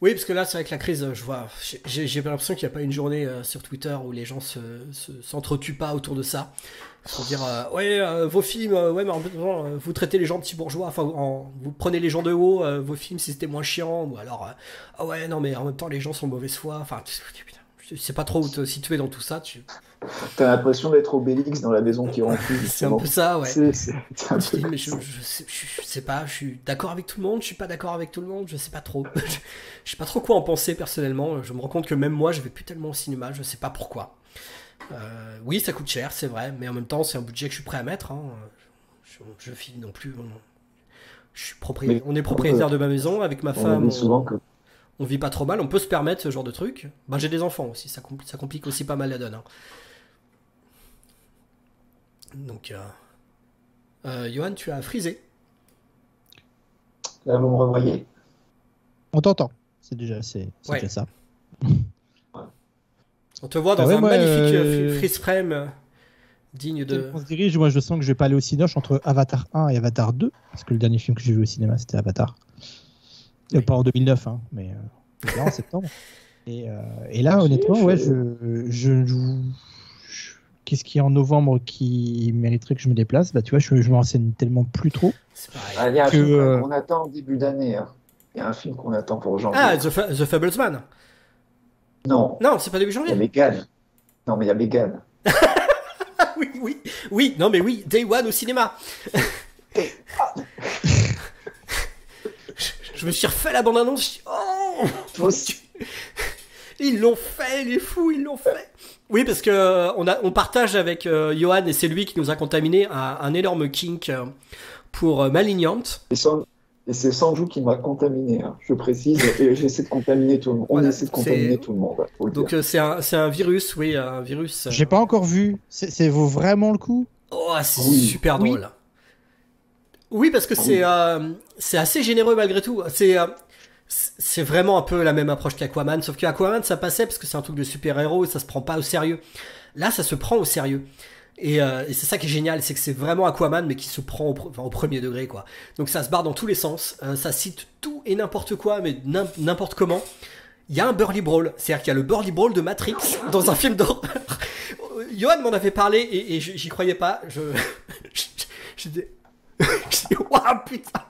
Oui, parce que là, c'est vrai que la crise, je vois, j'ai l'impression qu'il n'y a pas une journée euh, sur Twitter où les gens se, se, s'entretuent pas autour de ça. Pour dire, euh, ouais, euh, vos films, euh, ouais, mais en fait, euh, vous traitez les gens de petits bourgeois, enfin, en, vous prenez les gens de haut, euh, vos films, si c'était moins chiant, ou alors, euh, ah ouais, non, mais en même temps, les gens sont de mauvaise foi, enfin, putain, je sais pas trop où te situer dans tout ça. Tu as l'impression d'être Obélix dans la maison qui rentre. C'est un peu ça, ouais. C'est, c'est, c'est un peu... mais je, je, sais, je sais pas, je suis d'accord avec tout le monde, je suis pas d'accord avec tout le monde, je sais pas trop. je, je sais pas trop quoi en penser personnellement. Je me rends compte que même moi, je vais plus tellement au cinéma, je sais pas pourquoi. Euh, oui, ça coûte cher, c'est vrai, mais en même temps, c'est un budget que je suis prêt à mettre. Hein. Je, je, je file non plus. On, je suis propri... on est propriétaire de ma maison avec ma femme. On dit souvent on... que. On vit pas trop mal, on peut se permettre ce genre de truc. Ben, j'ai des enfants aussi, ça, compl ça complique aussi pas mal la donne. Hein. Donc, euh... Euh, Johan, tu as frisé. Là, vous me revoyez. On t'entend. C'est déjà assez. C'était ouais. ça. On te voit dans ah ouais, un moi, magnifique euh... freeze frame digne de. On se dirige, moi je sens que je vais pas aller au cinéma, je suis entre Avatar un et Avatar deux, parce que le dernier film que j'ai vu au cinéma c'était Avatar. Oui. Pas en deux mille neuf, hein, mais euh, là, en septembre. Et, euh, et là, honnêtement, ouais, je, je, je, je qu'est-ce qu'il y a en novembre qui mériterait que je me déplace? Bah, tu vois, je ne me renseigne tellement plus trop. Ah, il y a un que, film euh... qu'on attend au début d'année. Hein. Il y a un film qu'on attend pour janvier. Ah, The, Fa The Fablesman. Non. Non, c'est pas début janvier. Il y a Megan. Non, mais il y a Megan. oui, oui, oui. Non, mais oui, Day One au cinéma. Day One. Je me suis refait la bande-annonce, je dis oh ils l'ont fait, les fous, ils l'ont fait. Oui, parce que on, a, on partage avec euh, Johan, et c'est lui qui nous a contaminé un, un énorme kink euh, pour euh, Malignante. Et, et c'est Sanju qui m'a contaminé, hein, je précise, et j'essaie de contaminer tout le monde. On voilà, essaie de contaminer tout le monde. Donc euh, c'est un, un virus, oui, un virus. Euh... J'ai pas encore vu, c'est vaut vraiment le coup. Oh, c'est oui. super drôle. Oui. Oui, parce que c'est euh, assez généreux malgré tout. C'est euh, c'est vraiment un peu la même approche qu'Aquaman, sauf qu'Aquaman, ça passait parce que c'est un truc de super-héros et ça se prend pas au sérieux. Là, ça se prend au sérieux. Et, euh, et c'est ça qui est génial, c'est que c'est vraiment Aquaman, mais qui se prend au, enfin, au premier degré, quoi. Donc ça se barre dans tous les sens, euh, ça cite tout et n'importe quoi, mais n'importe comment. Il y a un Burly Brawl, c'est-à-dire qu'il y a le Burly Brawl de Matrix dans un film d'horreur. Johan m'en avait parlé et, et j'y croyais pas. Je... je, je Waouh, putain!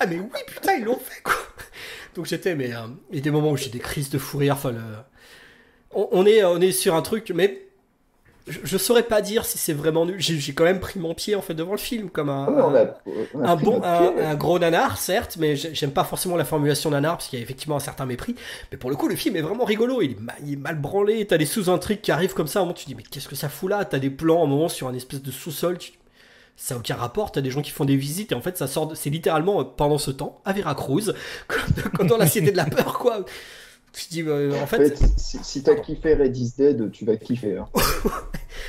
Ah, mais oui, putain, ils l'ont fait, quoi! Donc, j'étais, mais euh, il y a des moments où j'ai des crises de fou rire. Enfin, le... on, on, est, on est sur un truc, mais je, je saurais pas dire si c'est vraiment nul. J'ai, j'ai quand même pris mon pied en fait devant le film comme un, ouais, on a, on a un bon, un, un gros nanar certes, mais j'aime pas forcément la formulation nanar parce qu'il y a effectivement un certain mépris. Mais pour le coup, le film est vraiment rigolo. Il est mal, il est mal branlé. T'as des sous-intrigues qui arrivent comme ça. À un moment, tu te dis mais qu'est-ce que ça fout là ? T'as des plans à un moment sur un espèce de sous-sol. Tu... Ça n'a aucun rapport, t'as des gens qui font des visites et en fait ça sort, de... c'est littéralement euh, pendant ce temps à Veracruz, comme dans la Cité de la Peur quoi. Tu dis, euh, en, en fait, fait si, si t'as kiffé Red is Dead, tu vas kiffer. Hein.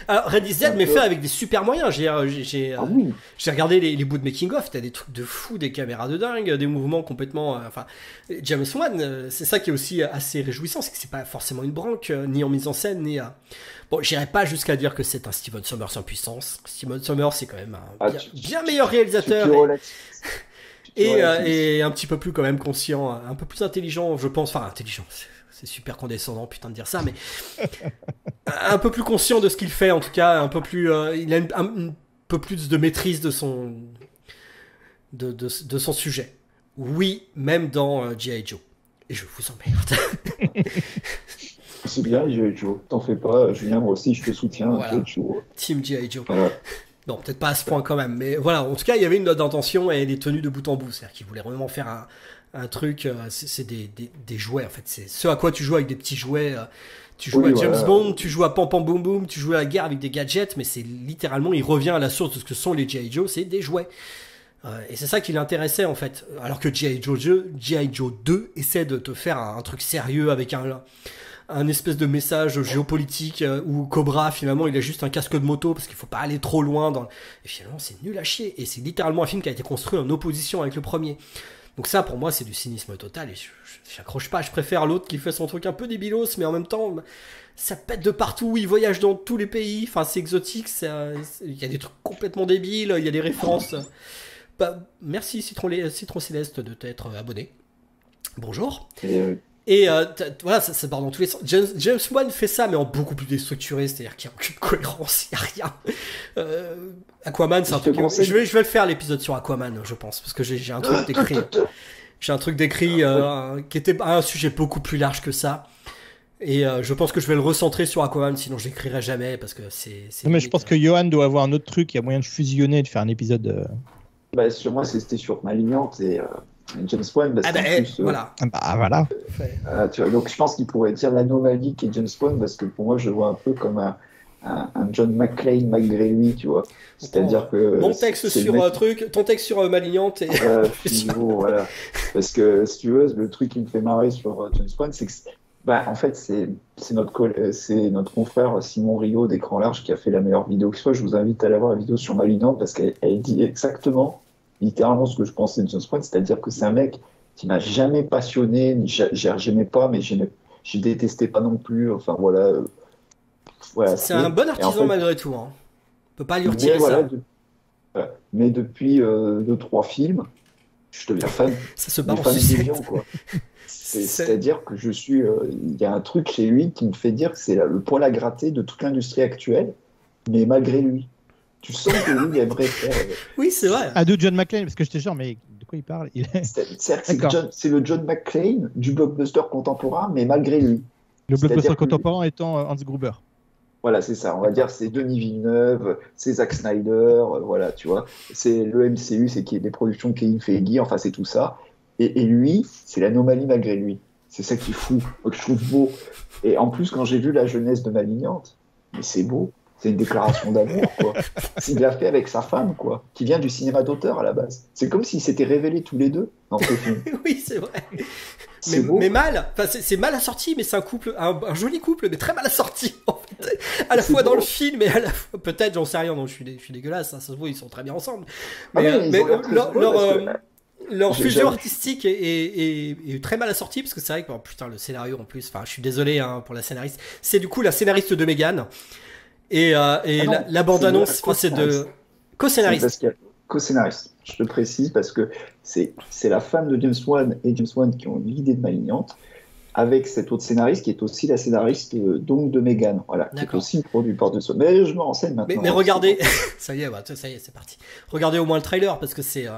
Alors, Red is Dead, mais peu... fait avec des super moyens. J'ai, j'ai, j'ai, ah, euh, oui. j'ai regardé les, les bouts de making-of, t'as des trucs de fou, des caméras de dingue, des mouvements complètement. Euh, enfin, James Wan, euh, c'est ça qui est aussi assez réjouissant, c'est que c'est pas forcément une branque, euh, ni en mise en scène, ni à. Bon, j'irai pas jusqu'à dire que c'est un Steven Sommers en puissance. Steven Sommers, c'est quand même un ah, bien, tu, tu, bien meilleur réalisateur. Tu, tu, tu, tu, tu, Et, euh, et un petit peu plus quand même conscient, un peu plus intelligent, je pense. Enfin, intelligent, c'est, c'est super condescendant, putain, de dire ça, mais un peu plus conscient de ce qu'il fait, en tout cas, un peu plus, euh, il a une, un, un peu plus de maîtrise de son, de, de, de son sujet. Oui, même dans euh, G I. Joe. Et je vous emmerde. C'est bien, G I. Joe. T'en fais pas, Julien, moi aussi, je te soutiens. Voilà. Team G I. Joe. Voilà. Non, peut-être pas à ce point quand même, mais voilà, en tout cas, il y avait une note d'intention et elle est tenue de bout en bout, c'est-à-dire qu'ils voulaient vraiment faire un, un truc, euh, c'est, c'est des, des, des jouets en fait, c'est ce à quoi tu joues avec des petits jouets, euh, tu joues oui, à James voilà. Bond, tu joues à Pam Pam Boom Boom, tu joues à la guerre avec des gadgets, mais c'est littéralement, il revient à la source de ce que sont les G I. Joe, c'est des jouets. Euh, et c'est ça qui l'intéressait en fait, alors que G I Joe deux essaie de te faire un, un truc sérieux avec un... un espèce de message géopolitique euh, où Cobra finalement il a juste un casque de moto parce qu'il faut pas aller trop loin dans... et finalement c'est nul à chier et c'est littéralement un film qui a été construit en opposition avec le premier, donc ça pour moi c'est du cynisme total et je, je, j'accroche pas, je préfère l'autre qui fait son truc un peu débilos mais en même temps ça pète de partout, il voyage dans tous les pays, enfin c'est exotique, il y a des trucs complètement débiles, il y a des références. Bah, merci Citron, Citron Céleste de t'être abonné, bonjour. et euh... Et euh, voilà, ça, ça part dans tous les sens. James, James Wan fait ça, mais en beaucoup plus déstructuré, c'est-à-dire qu'il n'y a aucune cohérence, il n'y a rien. Euh, Aquaman, c'est un truc. Je vais, je vais le faire l'épisode sur Aquaman, je pense, parce que j'ai, j'ai un truc décrit. J'ai un truc décrit euh, qui était un sujet beaucoup plus large que ça. Et euh, je pense que je vais le recentrer sur Aquaman, sinon je n'écrirai jamais, parce que c'est. c'est non, mais je pense euh... que Johan doit avoir un autre truc, il y a moyen de fusionner, de faire un épisode. Euh... Bah, sur moi, c'était sur Malignante et. Euh... James Wan, parce ah bah, qu'en plus, voilà. Euh, bah, voilà. Euh, tu vois, donc je pense qu'il pourrait dire l'anomalie qui est James Wan, parce que pour moi je le vois un peu comme un, un, un John McClane malgré lui, tu vois. C'est-à-dire que mon texte c'est, sur c'est mec... un truc, ton texte sur euh, Malignante. Et... Euh, niveau, voilà. Parce que si tu veux, le truc qui me fait marrer sur euh, James Wan, c'est que bah en fait c'est c'est notre coll- c'est notre confrère Simon Rio d'Écran Large qui a fait la meilleure vidéo que soit. Je vous invite à la voir, la vidéo sur Malignante, parce qu'elle elle dit exactement. Littéralement ce que je pensais de James Wan, c'est-à-dire que c'est un mec qui m'a jamais passionné, j'ai, j'aimais pas, mais j'ai, j'ai détesté pas non plus. Enfin voilà. Euh, voilà c'est, c'est un bon artisan en fait, malgré tout. Hein. On peut pas lui retirer mais, ça. Voilà, de... voilà. Mais depuis euh, deux trois films, je deviens fan. Ça se bat en sucette. Quoi. C'est, c'est... C'est-à-dire que je suis, il euh, y a un truc chez lui qui me fait dire que c'est là, le poil à gratter de toute l'industrie actuelle, mais malgré lui. Tu sens que lui, il aimerait faire. Oui, c'est vrai. À deux John McClane, parce que je te jure, mais de quoi il parle il est... c'est, c'est, c'est, John, c'est le John McClane du blockbuster contemporain, mais malgré lui. Le c'est blockbuster contemporain lui... étant Hans Gruber. Voilà, c'est ça. On va dire c'est Denis Villeneuve, c'est Zack Snyder, euh, voilà, tu vois. C'est le M C U, c'est qui, les productions de Kevin Feige, enfin, c'est tout ça. Et, et lui, c'est l'anomalie malgré lui. C'est ça qui est fou, que je trouve beau. Et en plus, quand j'ai vu la jeunesse de Malignante, mais c'est beau. C'est une déclaration d'amour, quoi. C'est de la fait avec sa femme, quoi, qui vient du cinéma d'auteur à la base. C'est comme s'ils s'étaient révélés tous les deux dans ce film. Oui, c'est vrai. C'est mais, beau, mais mal. Enfin, c'est, c'est mal assorti, mais c'est un couple, un, un joli couple, mais très mal assorti, en fait. À la c'est fois beau. Dans le film et à la fois, peut-être, j'en sais rien, non, je suis, je suis dégueulasse, hein, ça se voit, ils sont très bien ensemble. Mais, ah oui, euh, mais euh, leur, leur, euh, que... leur fusion artistique est, est, est, est très mal assortie, parce que c'est vrai que, oh, putain, le scénario, en plus, enfin, je suis désolé hein, pour la scénariste. C'est du coup la scénariste de Mégane. Et, euh, et ah non, la, la bande-annonce, c'est, c'est de co-scénariste. C'est a... Co-scénariste, je te précise, parce que c'est, c'est la femme de James Wan et James Wan qui ont l'idée de Malignante, avec cette autre scénariste qui est aussi la scénariste euh, donc de Mégane, voilà, qui est aussi produit par James Wan. Mais je me renseigne maintenant. Mais, mais regardez, ça y est, bah, ça y est, c'est parti. Regardez au moins le trailer, parce que c'est... Euh...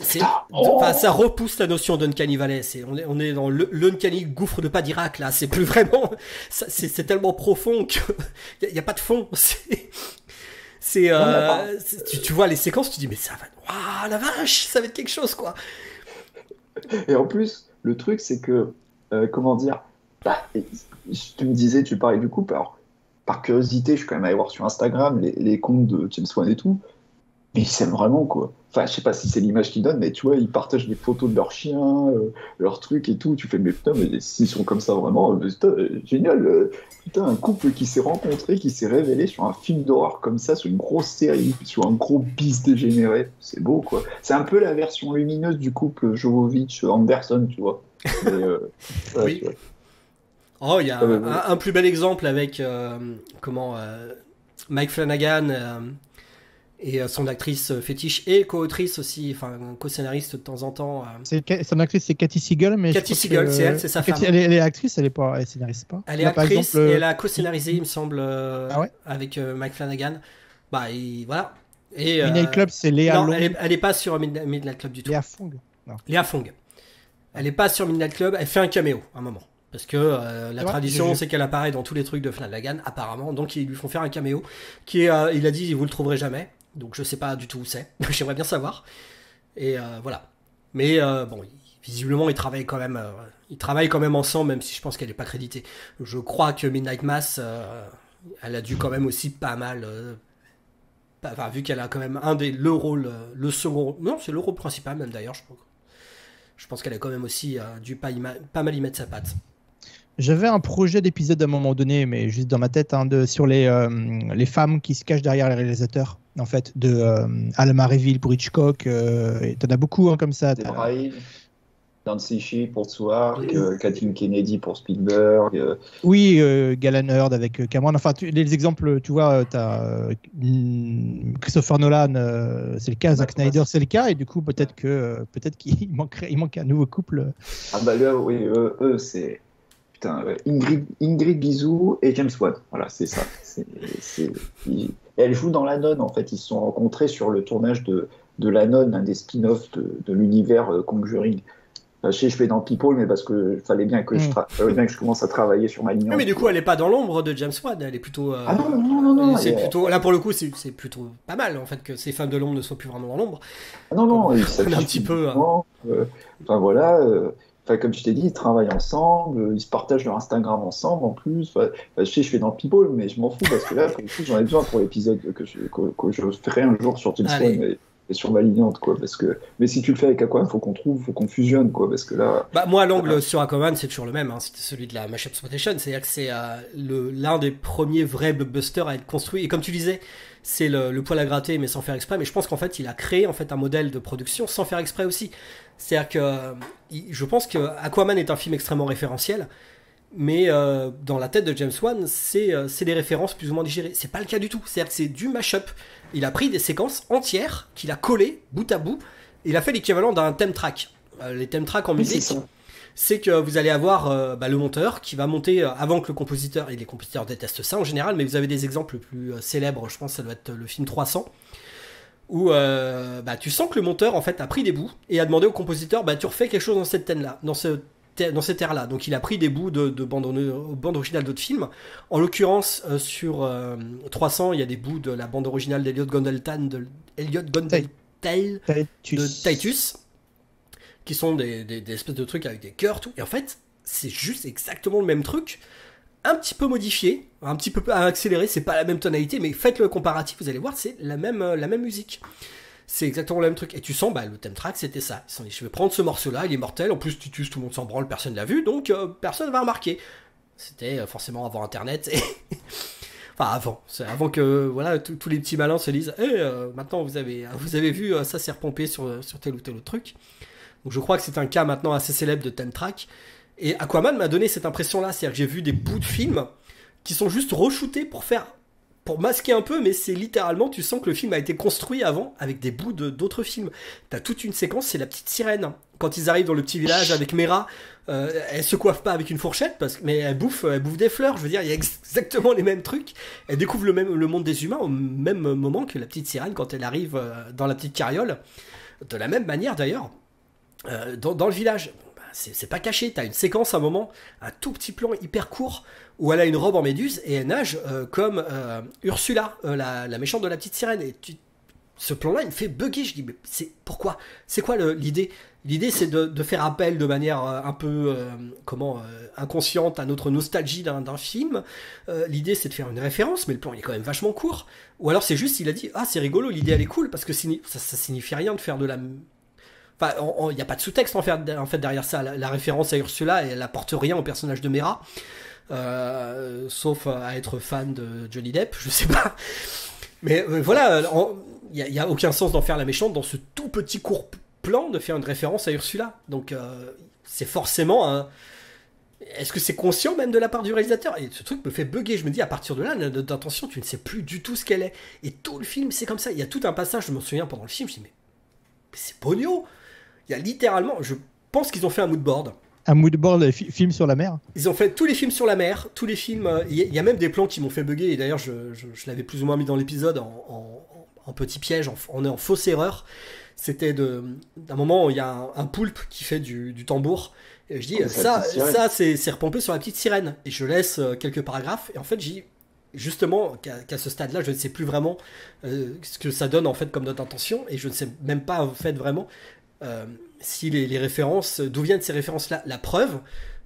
C'est, oh. Ça repousse la notion d'Uncanny Valley. C'est, on, est, on est dans l'Uncanny gouffre de pas d'Irak, là. C'est plus vraiment. C'est tellement profond qu'il n'y a, a pas de fond. C'est. Euh, tu, tu vois les séquences, tu dis, mais ça va. Waouh, la vache, ça va être quelque chose, quoi. Et en plus, le truc, c'est que. Euh, comment dire bah, tu me disais, tu parlais du coup, par, par curiosité, je suis quand même allé voir sur Instagram les, les comptes de James Wan et tout. Mais ils s'aiment vraiment, quoi. Enfin, je sais pas si c'est l'image qu'ils donnent, mais tu vois, ils partagent des photos de leurs chiens, euh, leurs trucs et tout. Tu fais, mais putain, mais s'ils sont comme ça vraiment, euh, putain, euh, génial. Euh, putain, un couple qui s'est rencontré, qui s'est révélé sur un film d'horreur comme ça, sur une grosse série, sur un gros bis dégénéré. C'est beau, quoi. C'est un peu la version lumineuse du couple Jovovich-Anderson, tu vois. Mais, euh, ouais, oui. Tu vois. Oh, il y a un, un, un plus bel exemple avec euh, comment euh, Mike Flanagan. Euh... Et son actrice fétiche et co-autrice aussi, enfin co-scénariste de temps en temps. Son actrice, c'est Cathy Siegel. Mais Cathy Siegel, c'est elle, c'est sa femme. Elle est, elle est actrice, elle est pas, elle scénarise pas. Elle est Là, actrice exemple... et elle a co-scénarisé, il me semble, ah ouais avec euh, Mike Flanagan. Bah et, voilà. Et, Midnight euh... Club, c'est Léa Long. Non, elle est, elle est pas sur Midnight, Midnight Club du tout. Léa Fong. Non. Léa Fong. Elle est pas sur Midnight Club. Elle fait un caméo à un moment. Parce que euh, la tradition, c'est qu'elle apparaît dans tous les trucs de Flanagan, apparemment. Donc ils lui font faire un caméo. Qui est, euh, il a dit, vous le trouverez jamais. Donc je sais pas du tout où c'est, j'aimerais bien savoir. Et euh, voilà. Mais euh, bon, visiblement ils travaillent quand même, euh, ils travaillent quand même ensemble, même si je pense qu'elle est pas créditée. Je crois que Midnight Mass, euh, elle a dû quand même aussi pas mal. Euh, pas, enfin, vu qu'elle a quand même un des le rôle, le second, non c'est le rôle principal même d'ailleurs. Je pense, je pense qu'elle a quand même aussi euh, dû pas, pas mal y mettre sa patte. J'avais un projet d'épisode à un moment donné, mais juste dans ma tête, hein, de, sur les, euh, les femmes qui se cachent derrière les réalisateurs, en fait, de euh, Alma Reville pour Hitchcock, euh, et t'en as beaucoup hein, comme ça. Debra Hill, Nancy Shee pour Tsouark, euh, Kathleen Kennedy pour Spielberg. Euh... Oui, euh, Galen Heard avec Cameron. Enfin, tu, les exemples, tu vois, t'as euh, Christopher Nolan, euh, c'est le cas, Zack Snyder, c'est le cas, et du coup, peut-être que euh, peut-être qu'il manquerait, il manque un nouveau couple. Ah bah là, oui, eux, eux c'est... Ingrid, Ingrid Guizou et James Wan, voilà c'est ça. C'est, c'est, ils, elles jouent dans La Nonne en fait, ils se sont rencontrés sur le tournage de, de La Nonne, un des spin-offs de, de l'univers Conjuring. Enfin, je sais, je fais dans People, mais parce que fallait bien que, mm. je fallait bien que je commence à travailler sur ma ligne. Oui, mais du coup, elle n'est pas dans l'ombre de James Wan, elle est plutôt. Euh, ah non, non, non, non. C'est plutôt, là, pour le coup, c'est plutôt pas mal en fait que ces femmes de l'ombre ne soient plus vraiment dans l'ombre. Ah non, non, ils s'affichent un petit peu. Enfin hein. euh, voilà. Euh, Enfin, comme je t'ai dit, ils travaillent ensemble, ils se partagent leur Instagram ensemble en plus. Enfin, je sais, je fais dans People, mais je m'en fous parce que là, j'en ai besoin pour l'épisode que je, que, que je ferai un jour sur James Wan et, et sur Valiant, quoi. Parce que, mais si tu le fais avec Aquaman, faut qu'on trouve, faut qu'on fusionne, quoi. Parce que là. Bah, moi, l'angle euh, sur Aquaman, c'est toujours le même, hein, c'est celui de la Mashup Exploitation. C'est-à-dire que c'est euh, l'un des premiers vrais blockbusters à être construit. Et comme tu disais, c'est le, le poil à gratter, mais sans faire exprès. Mais je pense qu'en fait, il a créé en fait un modèle de production sans faire exprès aussi. C'est-à-dire que je pense que Aquaman est un film extrêmement référentiel, mais euh, dans la tête de James Wan, c'est euh, des références plus ou moins digérées. C'est pas le cas du tout. C'est-à-dire que c'est du mash-up. Il a pris des séquences entières qu'il a collées bout à bout. Et il a fait l'équivalent d'un thème track. Euh, les thème tracks en musique, c'est que vous allez avoir euh, bah, le monteur qui va monter euh, avant que le compositeur, et les compositeurs détestent ça en général, mais vous avez des exemples plus euh, célèbres, je pense que ça doit être le film trois cents, où euh, bah, tu sens que le monteur en fait a pris des bouts et a demandé au compositeur, bah, tu refais quelque chose dans cette scène-là, dans ce dans cette ère-là. Donc il a pris des bouts de, de bande, bande originale d'autres films. En l'occurrence, euh, sur euh, trois cents, il y a des bouts de la bande originale d'Eliot Gondoltan, de Eliot Gondeltal, de Titus, qui sont des, des, des espèces de trucs avec des cœurs, tout. Et en fait, c'est juste exactement le même truc, un petit peu modifié, un petit peu accéléré, c'est pas la même tonalité, mais faites le comparatif, vous allez voir, c'est la même, la même musique. C'est exactement le même truc. Et tu sens, bah, le thème track, c'était ça. Je vais prendre ce morceau-là, il est mortel, en plus Titus, tout le monde s'en branle, personne l'a vu, donc euh, personne va remarquer. C'était euh, forcément avant Internet, et... enfin avant, avant que voilà, tous les petits malins se disent hey, « euh, maintenant vous avez, vous avez vu, ça s'est repompé sur, sur tel ou tel autre truc ». Donc je crois que c'est un cas maintenant assez célèbre de thème track. Et Aquaman m'a donné cette impression-là, c'est-à-dire que j'ai vu des bouts de films qui sont juste re-shootés pour faire, pour masquer un peu, mais c'est littéralement, tu sens que le film a été construit avant avec des bouts d'autres de, films. T'as toute une séquence, c'est la petite sirène. Quand ils arrivent dans le petit village avec Mera, euh, elle se coiffe pas avec une fourchette, parce, mais elle bouffe, elle bouffe des fleurs, je veux dire, il y a exactement les mêmes trucs. Elle découvre le, même, le monde des humains au même moment que la petite sirène quand elle arrive dans la petite carriole. De la même manière d'ailleurs, euh, dans, dans le village, bah, c'est pas caché, t'as une séquence à un moment, un tout petit plan hyper court, où elle a une robe en méduse et elle nage euh, comme euh, Ursula, euh, la, la méchante de la petite sirène. Et tu, ce plan-là, il me fait bugger, je dis, mais c'est pourquoi? C'est quoi l'idée? L'idée, c'est de, de faire appel de manière euh, un peu euh, comment euh, inconsciente à notre nostalgie d'un film. Euh, l'idée, c'est de faire une référence, mais le plan, il est quand même vachement court. Ou alors, c'est juste, il a dit, ah, c'est rigolo, l'idée, elle est cool, parce que ça, ça signifie rien de faire de la... Enfin, il n'y a pas de sous-texte, en fait, en fait, derrière ça. La, la référence à Ursula, elle n'apporte rien au personnage de Mera, euh, sauf à être fan de Johnny Depp, je sais pas. Mais euh, voilà, il n'y a, a aucun sens d'en faire la méchante dans ce tout petit court plan de faire une référence à Ursula. Donc euh, c'est forcément un... Est-ce que c'est conscient même de la part du réalisateur? Et ce truc me fait bugger. Je me dis, à partir de là, d'intention, tu ne sais plus du tout ce qu'elle est. Et tout le film, c'est comme ça. Il y a tout un passage, je m'en souviens pendant le film, je me dis, mais, mais c'est pogno. Il y a littéralement... Je pense qu'ils ont fait un moodboard. Un moodboard film sur la mer? Ils ont fait tous les films sur la mer, tous les films... Il euh, y, y a même des plans qui m'ont fait bugger. Et d'ailleurs, je, je, je l'avais plus ou moins mis dans l'épisode en, en, en petit piège, en, en, en fausse erreur. C'était d'un moment où il y a un, un poulpe qui fait du, du tambour. Et je dis, oh, ça, ça c'est repompé sur la petite sirène. Et je laisse quelques paragraphes. Et en fait, j'ai justement qu'à qu'à ce stade-là, je ne sais plus vraiment euh, ce que ça donne en fait comme notre intention. Et je ne sais même pas en fait vraiment euh, si les, les références, d'où viennent ces références-là. La preuve,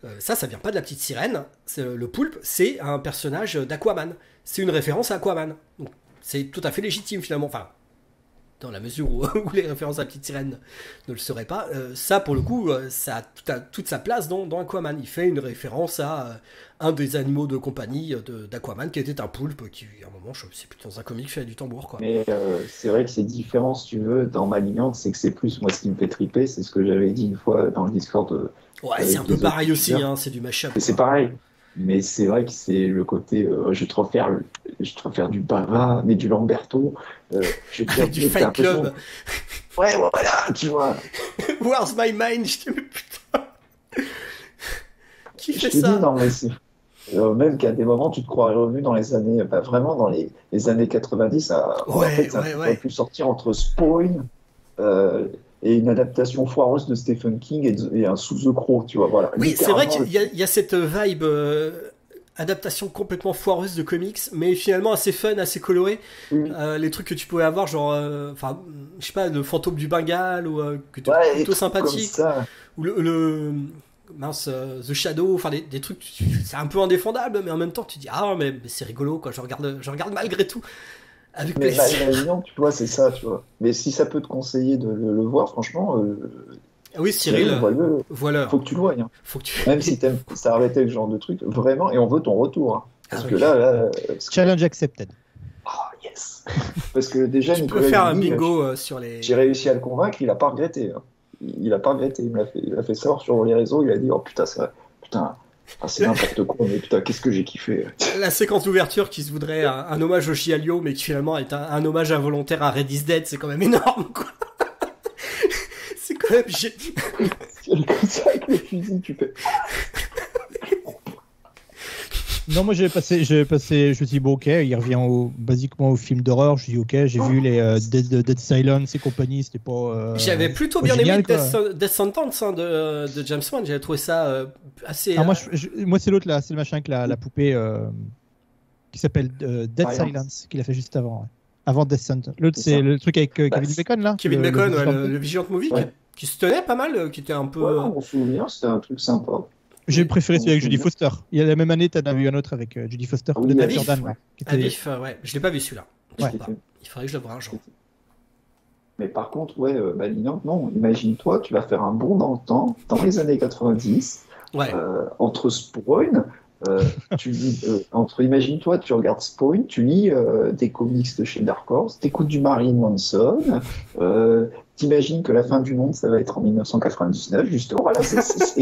euh, ça, ça vient pas de la petite sirène. Le poulpe, c'est un personnage d'Aquaman. C'est une référence à Aquaman. Donc, c'est tout à fait légitime finalement. Enfin, dans la mesure où, où les références à la petite sirène ne le seraient pas, euh, ça pour le coup, euh, ça a tout à, toute sa place dans, dans Aquaman. Il fait une référence à euh, un des animaux de compagnie d'Aquaman qui était un poulpe, qui à un moment, je sais plus, dans un comic fait du tambour, quoi. Mais euh, c'est vrai que c'est différent, si tu veux, dans Malignante, c'est que c'est plus moi ce qui me fait triper, c'est ce que j'avais dit une fois dans le Discord. Euh, ouais, c'est un peu pareil aussi, hein, c'est du mash-up. C'est pareil. Mais c'est vrai que c'est le côté, euh, je, te refaire, je te refaire du Bava, mais du Lamberto. Euh, je te refaire, du Fight Club. Ouais, voilà, tu vois. Where's my mind? Je te dis, putain. Qui fait ça? Non, mais euh, même qu'à des moments, tu te croirais revu dans les années, bah, vraiment dans les, les années quatre-vingt-dix, ça ouais, en fait, ça ouais, aurait ouais. pu sortir entre Spawn euh, et une adaptation foireuse de Stephen King et, de, et un sous the croc, tu vois, voilà. Oui, c'est vrai qu'il y, y a cette vibe euh, adaptation complètement foireuse de comics, mais finalement assez fun, assez coloré. Mm. Euh, les trucs que tu pouvais avoir, genre, enfin, euh, je sais pas, le fantôme du Bengale, ou euh, plutôt, ouais, plutôt sympathique, ou le, le mince, euh, The Shadow, enfin, des, des trucs, c'est un peu indéfendable, mais en même temps, tu dis, ah, mais, mais c'est rigolo, quoi, je regarde, je regarde malgré tout. Avec mais Malignante, tu vois, c'est ça, tu vois. Mais si ça peut te conseiller de le, le voir, franchement... Euh, oui, Cyril, -le, voilà. Faut que tu le voies. Hein. Faut que tu... Même si t'aimes, ça arrêtait le genre de truc, vraiment, et on veut ton retour. Hein. Parce ah, que okay. là... là parce Challenge que... accepted. Oh, yes. Parce que déjà, tu Nicolas peux faire Lini, un bingo euh, sur les... J'ai réussi à le convaincre, il n'a pas regretté. Hein. Il n'a pas regretté, il m'a fait, fait savoir sur les réseaux, il a dit, oh putain, c'est vrai, putain... Ah, c'est n'importe quoi, mais putain, qu'est-ce que j'ai kiffé. La séquence d'ouverture qui se voudrait un, un hommage au Chialio, mais qui finalement est un, un hommage involontaire à Red is Dead, c'est quand même énorme, quoi. C'est quand même génial. C'est avec le fusil, tu fais... Non, moi j'ai passé, j'ai passé, je me suis dit, bon, ok, il revient au, basiquement au film d'horreur. Je me suis dit, ok, j'ai oh, vu les euh, Dead, Dead Silence et compagnie, c'était pas. Euh, J'avais plutôt pas bien génial, aimé Death, Death Sentence hein, de, de James Wan, j'avais trouvé ça euh, assez. Ah, euh... Moi, je, je, moi c'est l'autre là, c'est le machin avec la, la poupée euh, qui s'appelle euh, Dead Silence, Silence qu'il a fait juste avant. Ouais. Avant Death Sentence. L'autre, c'est le truc avec euh, bah, Kevin Bacon là. Kevin le, Bacon, le, ouais, le, le Vigilante Movie ouais. qui, qui se tenait pas mal, qui était un peu. Ouais, on se souvient, c'était un truc sympa. J'ai préféré celui avec Jodie Foster. Il y a la même année, tu en as vu un autre avec euh, Jodie Foster. Oui, Abif, Jordan, ouais. Était... Abif, euh, ouais. Je l'ai pas vu celui-là. Ouais. Il faudrait que je le voie un jour. Mais par contre, ouais, euh, Malignante, non. Imagine-toi, tu vas faire un bond dans le temps, dans les années quatre-vingt-dix, ouais. euh, entre Spawn, euh, tu lis, euh, entre imagine-toi, tu regardes Spawn, tu lis euh, des comics de chez Dark Horse, t'écoutes du Marilyn Manson. Euh, T'imagines que la fin du monde, ça va être en mille neuf cent quatre-vingt-dix-neuf, justement. Voilà, c'est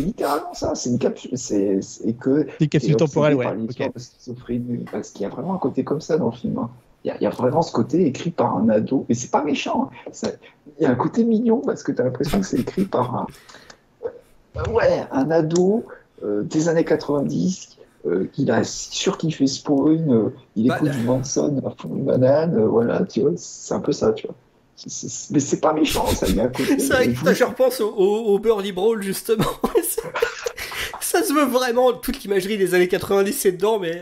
littéralement ça. C'est une capsule. C'est une capsule temporelle, ouais. Okay. Parce qu'il y a vraiment un côté comme ça dans le film. Hein. Il, y a, il y a vraiment ce côté écrit par un ado. Et c'est pas méchant. Hein. Ça, il y a un côté mignon parce que tu as l'impression que c'est écrit par un, ouais, un ado euh, des années quatre-vingt-dix. euh, qu'il a surkiffé Spawn, euh, il bah, écoute là... Manson à fond de banane, euh, voilà, tu vois, c'est un peu ça, tu vois. C'est, c'est, mais c'est pas méchant, ça, il y a un côté. C'est vrai que là, je repense au, au, au Birdie Brawl, justement. Ça se veut vraiment, toute l'imagerie des années quatre-vingt-dix, c'est dedans, mais,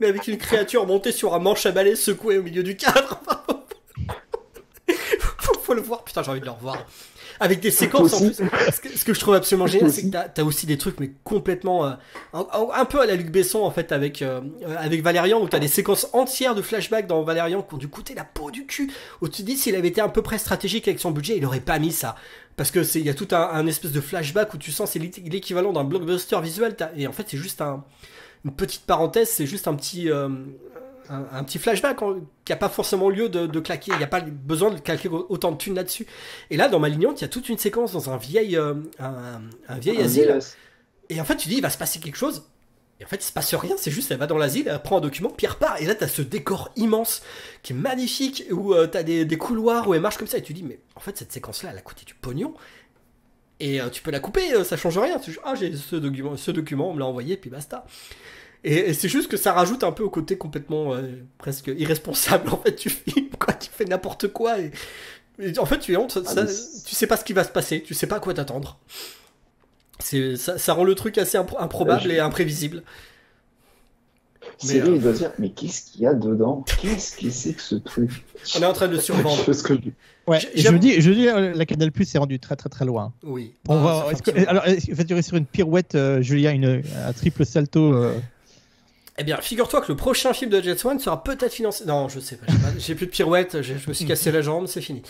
mais avec une créature montée sur un manche à balai secouée au milieu du cadre. Faut le voir, putain, j'ai envie de le revoir. Avec des séquences en plus. Ce que, ce que je trouve absolument génial, c'est que t'as, t'as aussi des trucs, mais complètement. Euh, un, un peu à la Luc Besson, en fait, avec, euh, avec Valérian, où t'as des séquences entières de flashbacks dans Valérian qui ont dû coûter la peau du cul. Où tu te dis, s'il avait été à peu près stratégique avec son budget, il aurait pas mis ça. Parce que c'est, il y a tout un, un espèce de flashback où tu sens c'est l'équivalent d'un blockbuster visuel. T'as, et en fait, c'est juste un, une petite parenthèse, c'est juste un petit. Euh, Un, un petit flashback qui a pas forcément lieu de, de claquer, il y a pas besoin de claquer autant de thunes là-dessus. Et là, dans Malignante, il y a toute une séquence dans un vieil, euh, un, un vieil un asile. Vieil... Et en fait, tu dis, il va se passer quelque chose. Et en fait, il se passe rien. C'est juste, elle va dans l'asile, elle prend un document, puis elle repart. Et là, t'as ce décor immense qui est magnifique, où euh, t'as des, des couloirs où elle marche comme ça. Et tu dis, mais en fait, cette séquence-là, elle a coûté du pognon. Et euh, tu peux la couper, euh, ça change rien. Tu dis, ah, j'ai ce document, ce document, on me l'a envoyé, puis basta. Et, et c'est juste que ça rajoute un peu au côté complètement euh, presque irresponsable en fait du film, quoi. Tu fais n'importe quoi et, et en fait tu es honte, ça, ah, ça, tu sais pas ce qui va se passer, tu sais pas à quoi t'attendre. C'est, ça, ça rend le truc assez impro- improbable euh, et imprévisible. C'est vrai, euh... il doit dire, mais qu'est-ce qu'il y a dedans? Qu'est-ce que c'est que ce truc? On est en train de le survendre. Je, ouais, je, je, dis, je dis, la Canal Plus est rendue très très très loin. Oui. On ah, va, est-ce que, alors, est-ce que tu es sur une pirouette, euh, Julien, une, un triple salto euh... Eh bien, figure-toi que le prochain film de James Wan sera peut-être financé... Non, je sais pas, j'ai, pas, j'ai plus de pirouette, je me suis cassé la jambe, c'est fini.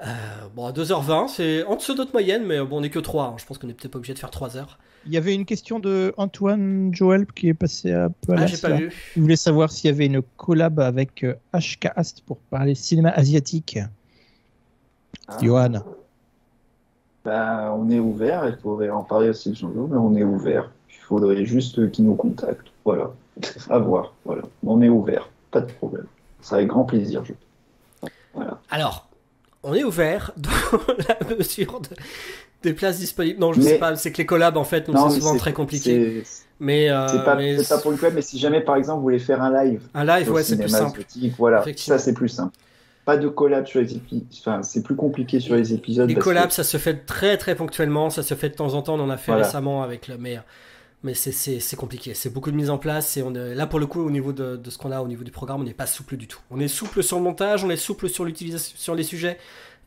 Euh, bon, à deux heures vingt, c'est en dessous de notre moyenne, mais bon, on est que trois, hein. Je pense qu'on est peut-être pas obligé de faire trois heures. Il y avait une question de Antoine Joel qui est passée un peu à la... Ah, j'ai pas vu. Il voulait savoir s'il y avait une collab avec H K Ast pour parler cinéma asiatique. Ah. Johan. Bah, on est ouvert, il faudrait en parler aussi de Jean-Loup, mais on est ouvert. Il faudrait juste qu'ils nous contactent. Voilà, à voir. Voilà. On est ouvert, pas de problème. Ça avec grand plaisir. Je... Voilà. Alors, on est ouvert dans la mesure de... des places disponibles. Non, je mais... sais pas, c'est que les collabs en fait, donc non, c'est souvent c'est, très compliqué. C'est... Mais, euh, c'est, pas, mais... c'est pas pour le club, mais si jamais par exemple vous voulez faire un live, un live, ouais, c'est plus simple. Voilà, ça c'est plus simple. Pas de collab sur les épisodes, enfin, c'est plus compliqué sur les épisodes. Les collabs, que... ça se fait très très ponctuellement, ça se fait de temps en temps, on en a fait voilà. récemment avec le maire. Mais c'est, c'est, c'est compliqué, c'est beaucoup de mise en place et on est, là pour le coup au niveau de, de ce qu'on a au niveau du programme, on n'est pas souple du tout. On est souple sur le montage, on est souple sur l'utilisation, sur les sujets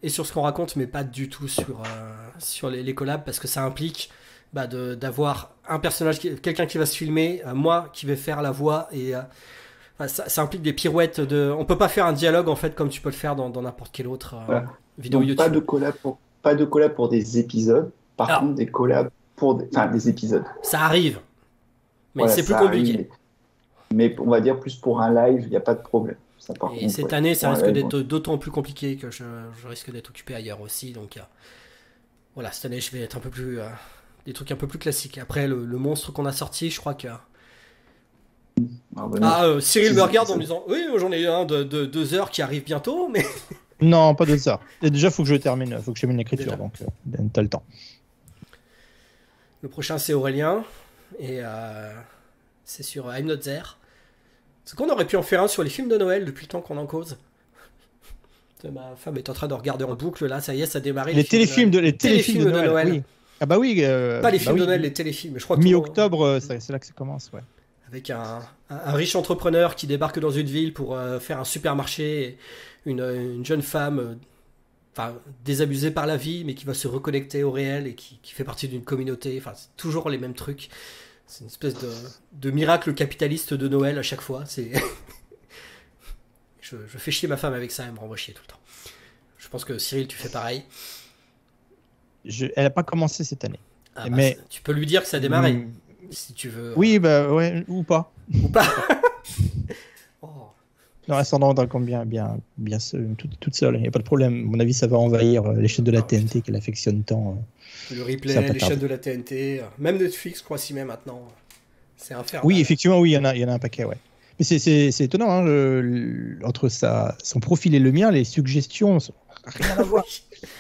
et sur ce qu'on raconte, mais pas du tout sur, euh, sur les, les collabs parce que ça implique bah, de, d'avoir un personnage, qui, quelqu'un qui va se filmer, euh, moi qui vais faire la voix et euh, enfin, ça, ça implique des pirouettes. De, on peut pas faire un dialogue en fait comme tu peux le faire dans, dans n'importe quelle autre euh, voilà. vidéo Donc, YouTube. Pas de collab pour, pas de collab pour des épisodes, par ah. contre des collabs. Pour des, enfin, des épisodes. Ça arrive, mais voilà, c'est plus compliqué. Arrive, mais, mais on va dire plus pour un live, il n'y a pas de problème. Ça, par et contre, cette ouais, année, ça risque live, d'être ouais. d'autant plus compliqué que je, je risque d'être occupé ailleurs aussi. Donc euh, voilà, cette année, je vais être un peu plus... Euh, des trucs un peu plus classiques. Après, le, le monstre qu'on a sorti, je crois que... Ah, ben, ah euh, Cyril me regarde en me disant « Oui, j'en ai un de, de deux heures qui arrive bientôt, mais... » Non, pas de ça. Et déjà, il faut que je termine, faut que je termine l'écriture, donc euh, t'as le temps. Le prochain, c'est Aurélien, et euh, c'est sur I'm Not There. Est-ce qu'on aurait pu en faire un sur les films de Noël depuis le temps qu'on en cause? Ma femme est en train de regarder en boucle, là, ça y est, ça a démarré. Les, les téléfilms de, les téléfilms téléfilms de, de Noël. Noël. Oui. Ah bah oui. Euh, Pas les films bah oui. de Noël, les téléfilms. Je crois que mi-octobre, on... c'est là que ça commence, ouais. Avec un, un, un riche entrepreneur qui débarque dans une ville pour euh, faire un supermarché, et une, une jeune femme... Euh, Enfin, désabusé par la vie, mais qui va se reconnecter au réel et qui, qui fait partie d'une communauté. Enfin, c'est toujours les mêmes trucs. C'est une espèce de, de miracle capitaliste de Noël à chaque fois. C'est... je, je fais chier ma femme avec ça, elle me renvoie chier tout le temps. Je pense que Cyril, tu fais pareil. Je... Elle n'a pas commencé cette année. Ah, mais... bah, tu peux lui dire que ça a démarré, mmh... si tu veux. Oui, bah ouais, ou pas. Ou pas. Non, elle s'en rendra compte bien, bien, bien toute, toute seule, il n'y a pas de problème. À mon avis, ça va envahir euh, les chaînes de la T N T qu'elle affectionne tant. Euh, le replay, les chaînes de la T N T, euh, même Netflix, je crois, si même maintenant. C'est infernal. Oui, effectivement, oui, il y en a, il y en a un paquet, ouais. Mais c'est, c'est, c'est étonnant, hein, le, le, entre sa, son profil et le mien, les suggestions, sont rien à voir.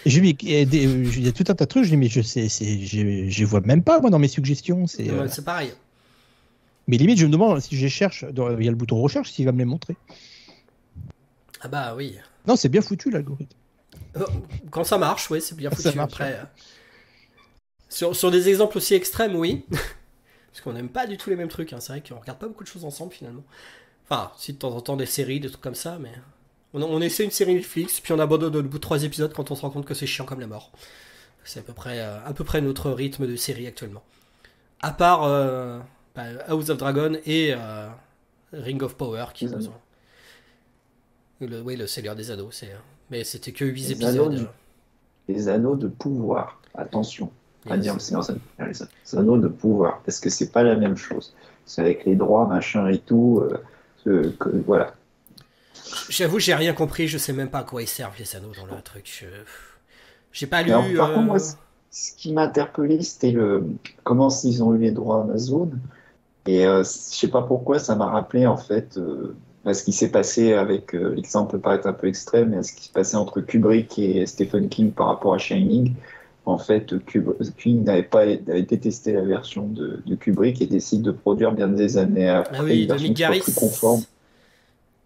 Je dis, il y a tout un tas de trucs, je dis, mais je ne je, je vois même pas, moi, dans mes suggestions. C'est, euh... c'est pareil. Mais limite, je me demande si je cherche, il y a le bouton recherche, s'il va me les montrer. Ah bah oui. Non, c'est bien foutu l'algorithme. Quand ça marche, oui, c'est bien foutu. Marche, après, ouais. sur, sur des exemples aussi extrêmes, oui. Parce qu'on n'aime pas du tout les mêmes trucs. Hein. C'est vrai qu'on regarde pas beaucoup de choses ensemble finalement. Enfin, si de temps en temps des séries, des trucs comme ça, mais... On, on essaie une série Netflix, puis on abandonne au bout de trois épisodes quand on se rend compte que c'est chiant comme la mort. C'est à peu près, euh, à peu près notre rythme de série actuellement. À part euh, bah, House of Dragon et euh, Ring of Power, qui nous ont... Le, oui, le Seigneur des Anneaux, c'est... Mais c'était que huit épisodes. Anneaux du... Les anneaux de pouvoir, attention, à yes. dire le Seigneur des Anneaux de pouvoir, parce que c'est pas la même chose. C'est avec les droits, machin et tout, euh, que, voilà. J'avoue, j'ai rien compris, je sais même pas à quoi ils servent les anneaux dans le truc. J'ai pas lu... Alors, par euh... contre, moi, ce qui m'a interpellé, c'était le... comment ils ont eu les droits Amazon, et euh, je sais pas pourquoi, ça m'a rappelé, en fait... Euh... à ce qui s'est passé avec, euh, l'exemple peut paraître un peu extrême, mais à ce qui s'est passé entre Kubrick et Stephen King par rapport à Shining. En fait, Kubrick, King n'avait pas avait détesté la version de, de Kubrick et décide de produire bien des années après. Ah oui, de Mick Garris. Plus conforme.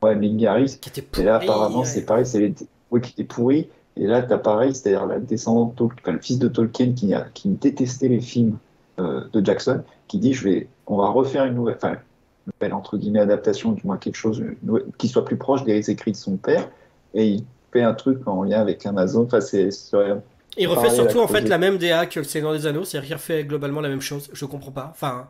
Ouais, Mick Garris. Qui était pourri. Et là, apparemment, ouais. c'est pareil, c'est les... ouais, qui était pourri. Et là, t'as pareil, c'est-à-dire la descendante, enfin, le fils de Tolkien qui, a, qui détestait les films euh, de Jackson, qui dit je vais, on va refaire une nouvelle. Enfin, nouvelle entre guillemets adaptation, du moins quelque chose qui soit plus proche des écrits de son père, et il fait un truc en lien avec Amazon. Enfin, c'est il refait surtout en fait la même D A que le Seigneur des Anneaux, c'est-à-dire qu'il refait globalement la même chose. Je comprends pas. Enfin,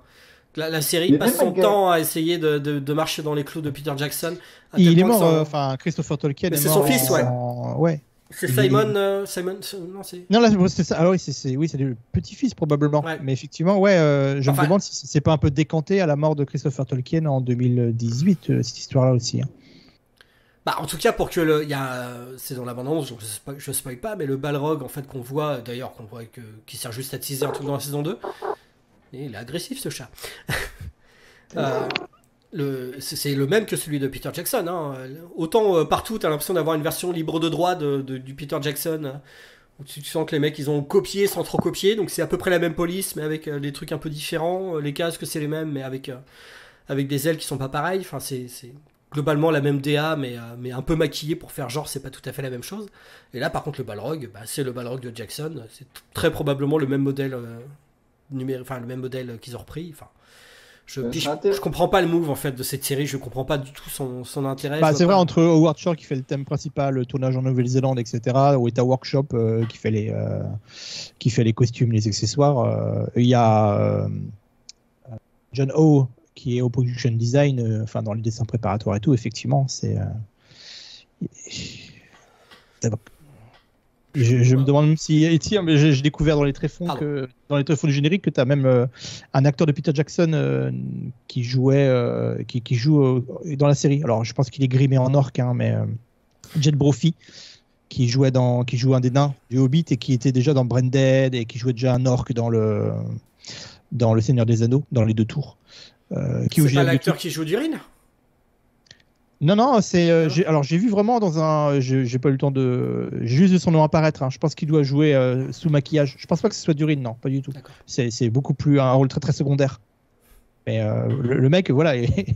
la, la série mais passe son gars... temps à essayer de, de, de marcher dans les clous de Peter Jackson. Il est mort, son... enfin Christopher Tolkien. C'est son fils, ouais. En... ouais. C'est Simon, euh, Simon, non c'est. Non là c'est ça. Ah oui c'est oui c'est le petit-fils probablement. Ouais. Mais effectivement ouais, euh, je enfin... me demande si c'est pas un peu décanté à la mort de Christopher Tolkien en deux mille dix-huit euh, cette histoire-là aussi. Hein. Bah en tout cas pour que le, il y a, c'est dans l'abondance, donc je spoil, je spoil pas, mais le Balrog en fait qu'on voit d'ailleurs qu'on voit que qui sert juste à teaser tout dans la saison deux. Et il est agressif ce chat. euh... C'est le même que celui de Peter Jackson. Hein. Autant euh, partout, tu as l'impression d'avoir une version libre de droit de, de, du Peter Jackson. Où tu, tu sens que les mecs, ils ont copié sans trop copier. Donc c'est à peu près la même police, mais avec euh, des trucs un peu différents. Les casques, c'est les mêmes, mais avec, euh, avec des ailes qui sont pas pareilles. Enfin, c'est globalement la même D A, mais, euh, mais un peu maquillée pour faire genre, c'est pas tout à fait la même chose. Et là, par contre, le Balrog, bah, c'est le Balrog de Jackson. C'est très probablement le même modèle, euh, numé... enfin, le même modèle qu'ils ont repris. Enfin... Je, je, je comprends pas le move en fait de cette série, je comprends pas du tout son, son intérêt. Bah, c'est vrai, entre Howard Shore qui fait le thème principal, le tournage en Nouvelle-Zélande, et cetera, ou Weta Workshop euh, qui, fait les, euh, qui fait les costumes, les accessoires. Il euh, y a euh, John Ho qui est au production design, euh, enfin dans les dessins préparatoires et tout, effectivement. C'est. Euh... Je, je me demande même si, si hein, j'ai découvert dans les tréfonds que, dans les tréfonds du générique que tu as même euh, un acteur de Peter Jackson euh, qui jouait, euh, qui, qui joue euh, dans la série. Alors je pense qu'il est grimé en orque, hein, mais euh, Jed Brophy qui jouait dans, qui joue un des nains du Hobbit et qui était déjà dans Branded et qui jouait déjà un orque dans le, dans le Seigneur des Anneaux, dans les deux tours. Euh, C'est pas l'acteur qui joue Durin ? Non, non, c'est. Euh, alors, j'ai vu vraiment dans un. J'ai pas eu le temps de. J'ai juste vu son nom apparaître. Hein. Je pense qu'il doit jouer euh, sous maquillage. Je pense pas que ce soit Durin, non, pas du tout. C'est beaucoup plus un rôle très très secondaire. Mais euh, le, le mec, voilà, il est,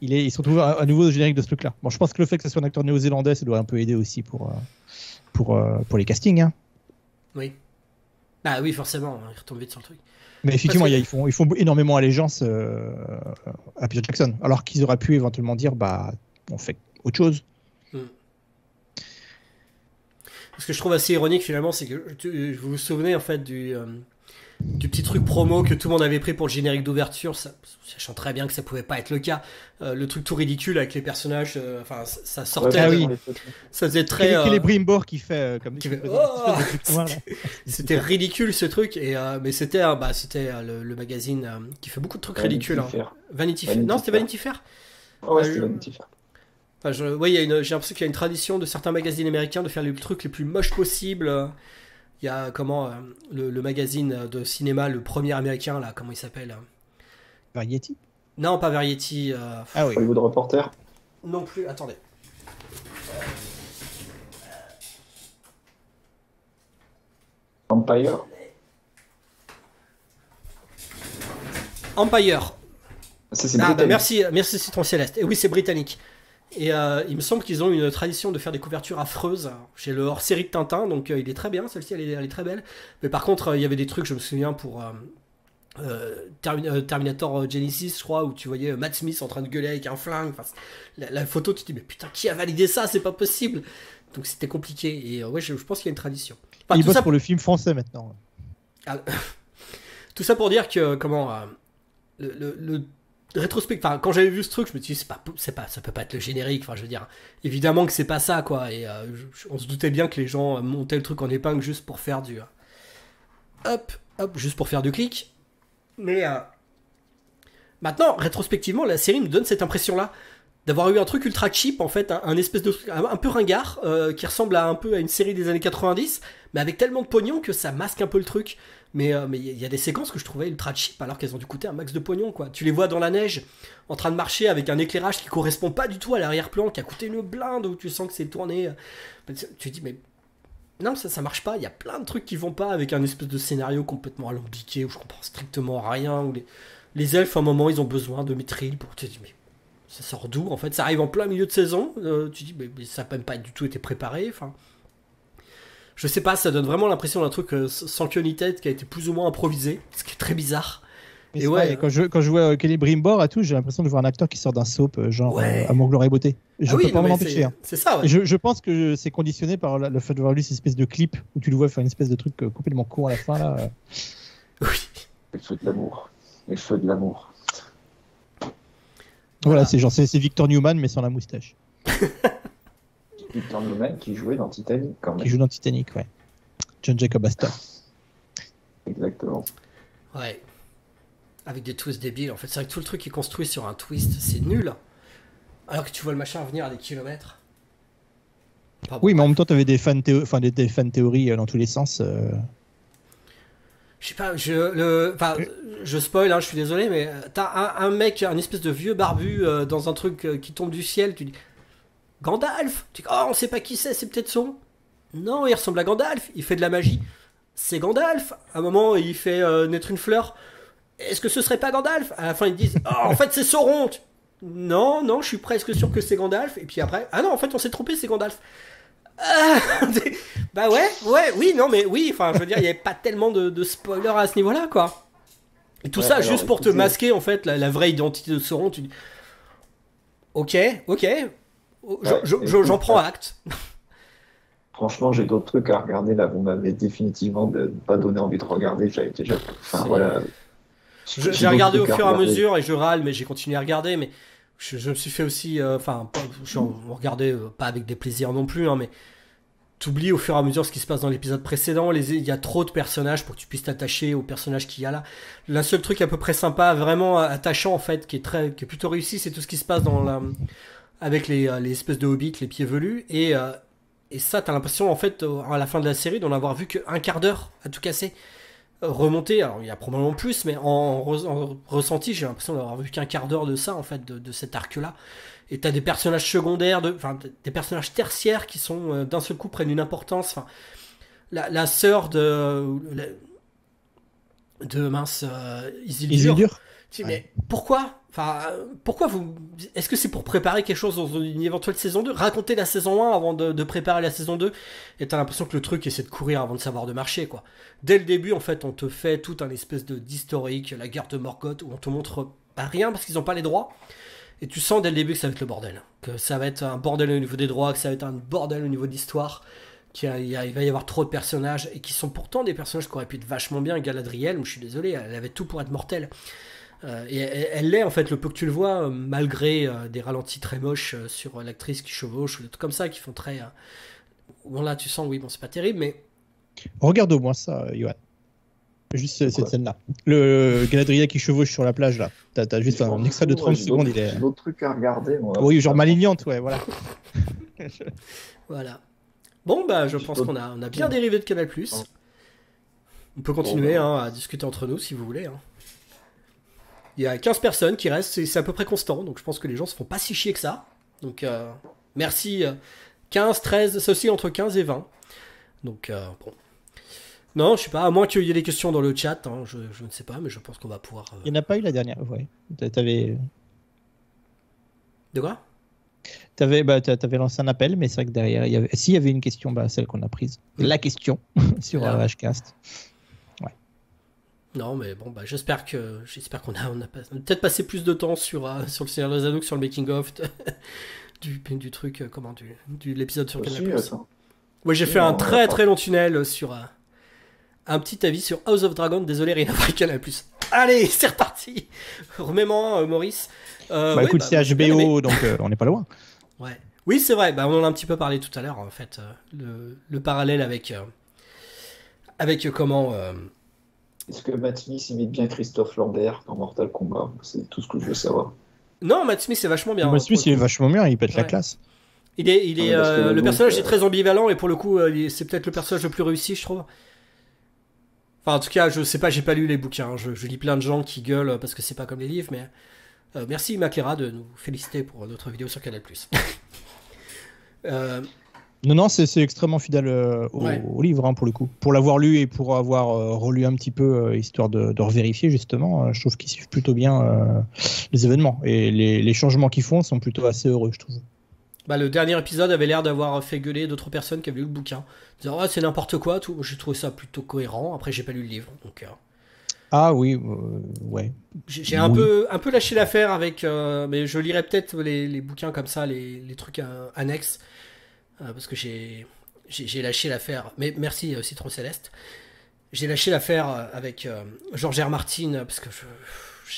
il est, il se retrouve à nouveau au générique de ce truc-là. Bon, je pense que le fait que ce soit un acteur néo-zélandais, ça doit un peu aider aussi pour, pour, pour les castings. Hein. Oui. Bah oui, forcément, il retombe vite sur le truc. Mais effectivement, que... ils, font, ils font énormément allégeance euh, à Peter Jackson. Alors qu'ils auraient pu éventuellement dire, bah. On fait autre chose. Hmm. Ce que je trouve assez ironique finalement, c'est que tu, vous vous souvenez en fait du, euh, du petit truc promo que tout le monde avait pris pour le générique d'ouverture, sachant très bien que ça pouvait pas être le cas. Euh, le truc tout ridicule avec les personnages, euh, enfin ça sortait, ouais, bah, oui. Ça faisait très. Euh, les Brimbor qui fait euh, comme. Qui fait, oh c'était ridicule ce truc et euh, mais c'était euh, bah c'était euh, le, le magazine euh, qui fait beaucoup de trucs Vanity ridicules. Fair. Hein. Vanity, Vanity Fair. Fair. Non, c'était Vanity Fair. Oh, ouais, euh, c'était Vanity Fair. Enfin, je, ouais, j'ai l'impression qu'il y a une tradition de certains magazines américains de faire les trucs les plus moches possibles. Il y a comment, le, le magazine de cinéma, le premier américain, là, comment il s'appelle ? Variety ? Non, pas Variety. Euh... Ah oui. Hollywood Reporter ? Non plus, attendez. Empire ? Empire. Ça, c'est ah, bah, merci, merci Citron Céleste. Et oui, c'est britannique. Et euh, il me semble qu'ils ont une tradition de faire des couvertures affreuses chez le hors-série de Tintin, donc euh, il est très bien, celle-ci elle, elle est très belle. Mais par contre, euh, il y avait des trucs, je me souviens, pour euh, euh, Termin euh, Terminator Genisys, je crois, où tu voyais euh, Matt Smith en train de gueuler avec un flingue. Enfin, la, la photo, tu te dis, mais putain, qui a validé ça? C'est pas possible. Donc c'était compliqué. Et euh, ouais, je, je pense qu'il y a une tradition. Enfin, il bosse ça... pour le film français maintenant. Ah, tout ça pour dire que, comment, euh, le... le, le... rétrospect, enfin, quand j'avais vu ce truc, je me suis dit, c'est pas, c'est pas, ça peut pas être le générique. Enfin, je veux dire, évidemment que c'est pas ça, quoi. Et euh, je, on se doutait bien que les gens montaient le truc en épingle juste pour faire du. Hein. Hop, hop, juste pour faire du clic. Mais euh, maintenant, rétrospectivement, la série me donne cette impression-là d'avoir eu un truc ultra cheap, en fait, un, un espèce de truc, un, un peu ringard, euh, qui ressemble à un peu à une série des années quatre-vingt-dix, mais avec tellement de pognon que ça masque un peu le truc. Mais euh, mais il y a des séquences que je trouvais ultra cheap, alors qu'elles ont dû coûter un max de pognon, quoi. Tu les vois dans la neige, en train de marcher avec un éclairage qui correspond pas du tout à l'arrière-plan, qui a coûté une blinde, où tu sens que c'est tourné. Tu te dis, mais non, ça, ça marche pas, il y a plein de trucs qui vont pas, avec un espèce de scénario complètement alambiqué, où je comprends strictement rien, où les, les elfes, à un moment, ils ont besoin de métril pour... Tu te dis, mais... ça sort d'où en fait? Ça arrive en plein milieu de saison, euh, tu dis mais, mais ça n'a même pas du tout été préparé, enfin... Je sais pas, ça donne vraiment l'impression d'un truc euh, sans queue ni tête qui a été plus ou moins improvisé, ce qui est très bizarre. Mais et ouais, vrai, euh... quand, je, quand je vois Kelly Brimbor et tout, j'ai l'impression de voir un acteur qui sort d'un soap, euh, genre ouais. euh, Amour, Gloire et Beauté. Je ah peux oui, pas m'en empêcher. Hein. C'est ça, ouais. je, je pense que c'est conditionné par le fait de voir lui cette espèce de clip où tu le vois faire une espèce de truc euh, complètement con à la fin. Là, euh... oui. Les feux de l'amour. Les feux de l'amour. Voilà, voilà, c'est genre c'est Victor Newman mais sans la moustache. Victor Newman qui jouait dans Titanic quand même. Qui joue dans Titanic, ouais. John Jacob Astor. Exactement. Ouais. Avec des twists débiles en fait. C'est vrai que tout le truc est construit sur un twist, c'est nul. Alors que tu vois le machin venir à des kilomètres. Pardon. Oui, mais en même temps, t'avais des fan théo... enfin, des, des fan théories dans tous les sens. Euh... Je sais pas, je, le, enfin, je spoil, hein, je suis désolé, mais t'as un, un mec, un espèce de vieux barbu euh, dans un truc euh, qui tombe du ciel, tu dis Gandalf, tu dis, oh, on sait pas qui c'est, c'est peut-être son. Non, il ressemble à Gandalf, il fait de la magie. C'est Gandalf. À un moment, il fait euh, naître une fleur. Est-ce que ce serait pas Gandalf? À la fin, ils disent, oh, en fait, c'est Sauron. Non, non, je suis presque sûr que c'est Gandalf. Et puis après, ah non, en fait, on s'est trompé, c'est Gandalf. bah ouais, ouais, oui, non, mais oui, enfin, je veux dire, il n'y avait pas tellement de, de spoilers à ce niveau-là, quoi. Et tout ouais, ça alors, juste pour écoutez... te masquer, en fait, la, la vraie identité de Sauron. Tu dis, ok, ok, j'en je, ouais, je, je, cool, prends ouais. acte. Franchement, j'ai d'autres trucs à regarder là, vous m'avez définitivement pas donné envie de regarder, j'avais déjà. Enfin, voilà. J'ai regardé au fur et à mesure et je râle, mais j'ai continué à regarder, mais. Je, je me suis fait aussi, enfin, euh, je regardais euh, pas avec des plaisirs non plus, hein, mais t'oublies au fur et à mesure ce qui se passe dans l'épisode précédent. Il y a trop de personnages pour que tu puisses t'attacher aux personnages qu'il y a là. Le seul truc à peu près sympa, vraiment attachant en fait, qui est très, qui est plutôt réussi, c'est tout ce qui se passe dans la, avec les, les espèces de hobbits, les pieds velus, et euh, et ça, t'as l'impression en fait à la fin de la série d'en avoir vu qu'un quart d'heure à tout casser. Remonter, alors il y a probablement plus, mais en, en, en ressenti, j'ai l'impression d'avoir vu qu'un quart d'heure de ça, en fait, de, de cet arc-là. Et t'as des personnages secondaires, de, enfin, des personnages tertiaires qui sont, euh, d'un seul coup, prennent une importance. Enfin, la, la sœur de... La, de mince... Euh, Isildur. Isildur. Tu dis, ouais. Mais pourquoi? Enfin, pourquoi vous... Est-ce que c'est pour préparer quelque chose dans une éventuelle saison deux? Raconter la saison un avant de, de préparer la saison deux? Et t'as l'impression que le truc essaie de courir avant de savoir de marcher, quoi. Dès le début, en fait, on te fait tout un espèce de d'historique, la guerre de Morgoth, où on te montre pas rien parce qu'ils n'ont pas les droits. Et tu sens dès le début que ça va être le bordel. Que ça va être un bordel au niveau des droits, que ça va être un bordel au niveau de l'histoire, qu'il va y avoir trop de personnages, et qui sont pourtant des personnages qui auraient pu être vachement bien. Galadriel, je suis désolé, elle avait tout pour être mortelle. Euh, et elle, elle l'est en fait, le peu que tu le vois, euh, malgré euh, des ralentis très moches euh, sur euh, l'actrice qui chevauche ou des trucs comme ça qui font très. Euh... Bon, là tu sens, oui, bon, c'est pas terrible, mais. Regarde au moins ça, euh, Yoann. Juste euh, cette scène-là. Le euh, Galadriel qui chevauche sur la plage, là. T'as, t'as juste un extrait de trente secondes. Il est... d'autres trucs à regarder, moi. Oui, genre Malignante, ouais, voilà. je... Voilà. Bon, bah, je pense qu'on a, on a bien dérivé de Canal plus. On peut continuer bon, bah... hein, à discuter entre nous si vous voulez. Hein. Il y a quinze personnes qui restent, c'est à peu près constant, donc je pense que les gens se font pas si chier que ça. Donc euh, merci, quinze, treize, ça aussi entre quinze et vingt. Donc euh, bon. Non, je sais pas, à moins qu'il y ait des questions dans le chat, hein, je, je ne sais pas, mais je pense qu'on va pouvoir... Euh... Il n'y en a pas eu la dernière, ouais. T'avais... De quoi? T'avais, bah, t'avais lancé un appel, mais c'est vrai que derrière, il y avait... s'il y avait une question, bah, celle qu'on a prise, la question sur ah. Hcast. Ouais. Non, mais bon, bah, j'espère que j'espère qu'on a, on a pas... peut-être passé plus de temps sur uh, sur le Seigneur des Anneaux que sur le making of de... du du truc, euh, comment du, du l'épisode sur Canal+. Ouais, j'ai fait non, un très très long tunnel sur uh, un petit avis sur House of Dragon. Désolé, rien à voir avec Canal+. Allez, c'est reparti. Remets-moi, euh, Maurice. Euh, bah ouais, écoute, bah, c'est H B O, donc euh, on n'est pas loin. Ouais. Oui, c'est vrai. Bah, on en a un petit peu parlé tout à l'heure, en fait. Euh, le, le parallèle avec euh, avec euh, comment. Euh... Est-ce que Matt Smith imite bien Christophe Lambert dans Mortal Kombat? C'est tout ce que je veux savoir. Non, Matt Smith c'est vachement bien. Matt Smith il est vachement bien, il pète ouais. la classe. Il est, il est. Ah, euh, le donc, personnage euh... est très ambivalent et pour le coup, euh, c'est peut-être le personnage le plus réussi, je trouve. Enfin, en tout cas, je sais pas, j'ai pas lu les bouquins. Hein. Je, je lis plein de gens qui gueulent parce que c'est pas comme les livres, mais. Euh, merci Macléra de nous féliciter pour notre vidéo sur Canal+. euh... Non, non, c'est extrêmement fidèle euh, au, ouais. au livre, hein, pour le coup. Pour l'avoir lu et pour avoir euh, relu un petit peu, euh, histoire de, de revérifier, justement, euh, je trouve qu'ils suivent plutôt bien euh, les événements. Et les, les changements qu'ils font sont plutôt assez heureux, je trouve. Bah, le dernier épisode avait l'air d'avoir fait gueuler d'autres personnes qui avaient lu le bouquin. Disant, oh, c'est n'importe quoi, tout. J'ai trouvé ça plutôt cohérent. Après, j'ai pas lu le livre, donc... Euh... Ah oui, euh, ouais. J'ai un, oui. peu, un peu lâché l'affaire avec... Euh, mais je lirai peut-être les, les bouquins comme ça, les, les trucs euh, annexes, euh, parce que j'ai lâché l'affaire. Mais merci euh, Citron Céleste. J'ai lâché l'affaire avec euh, George R. Martin, parce que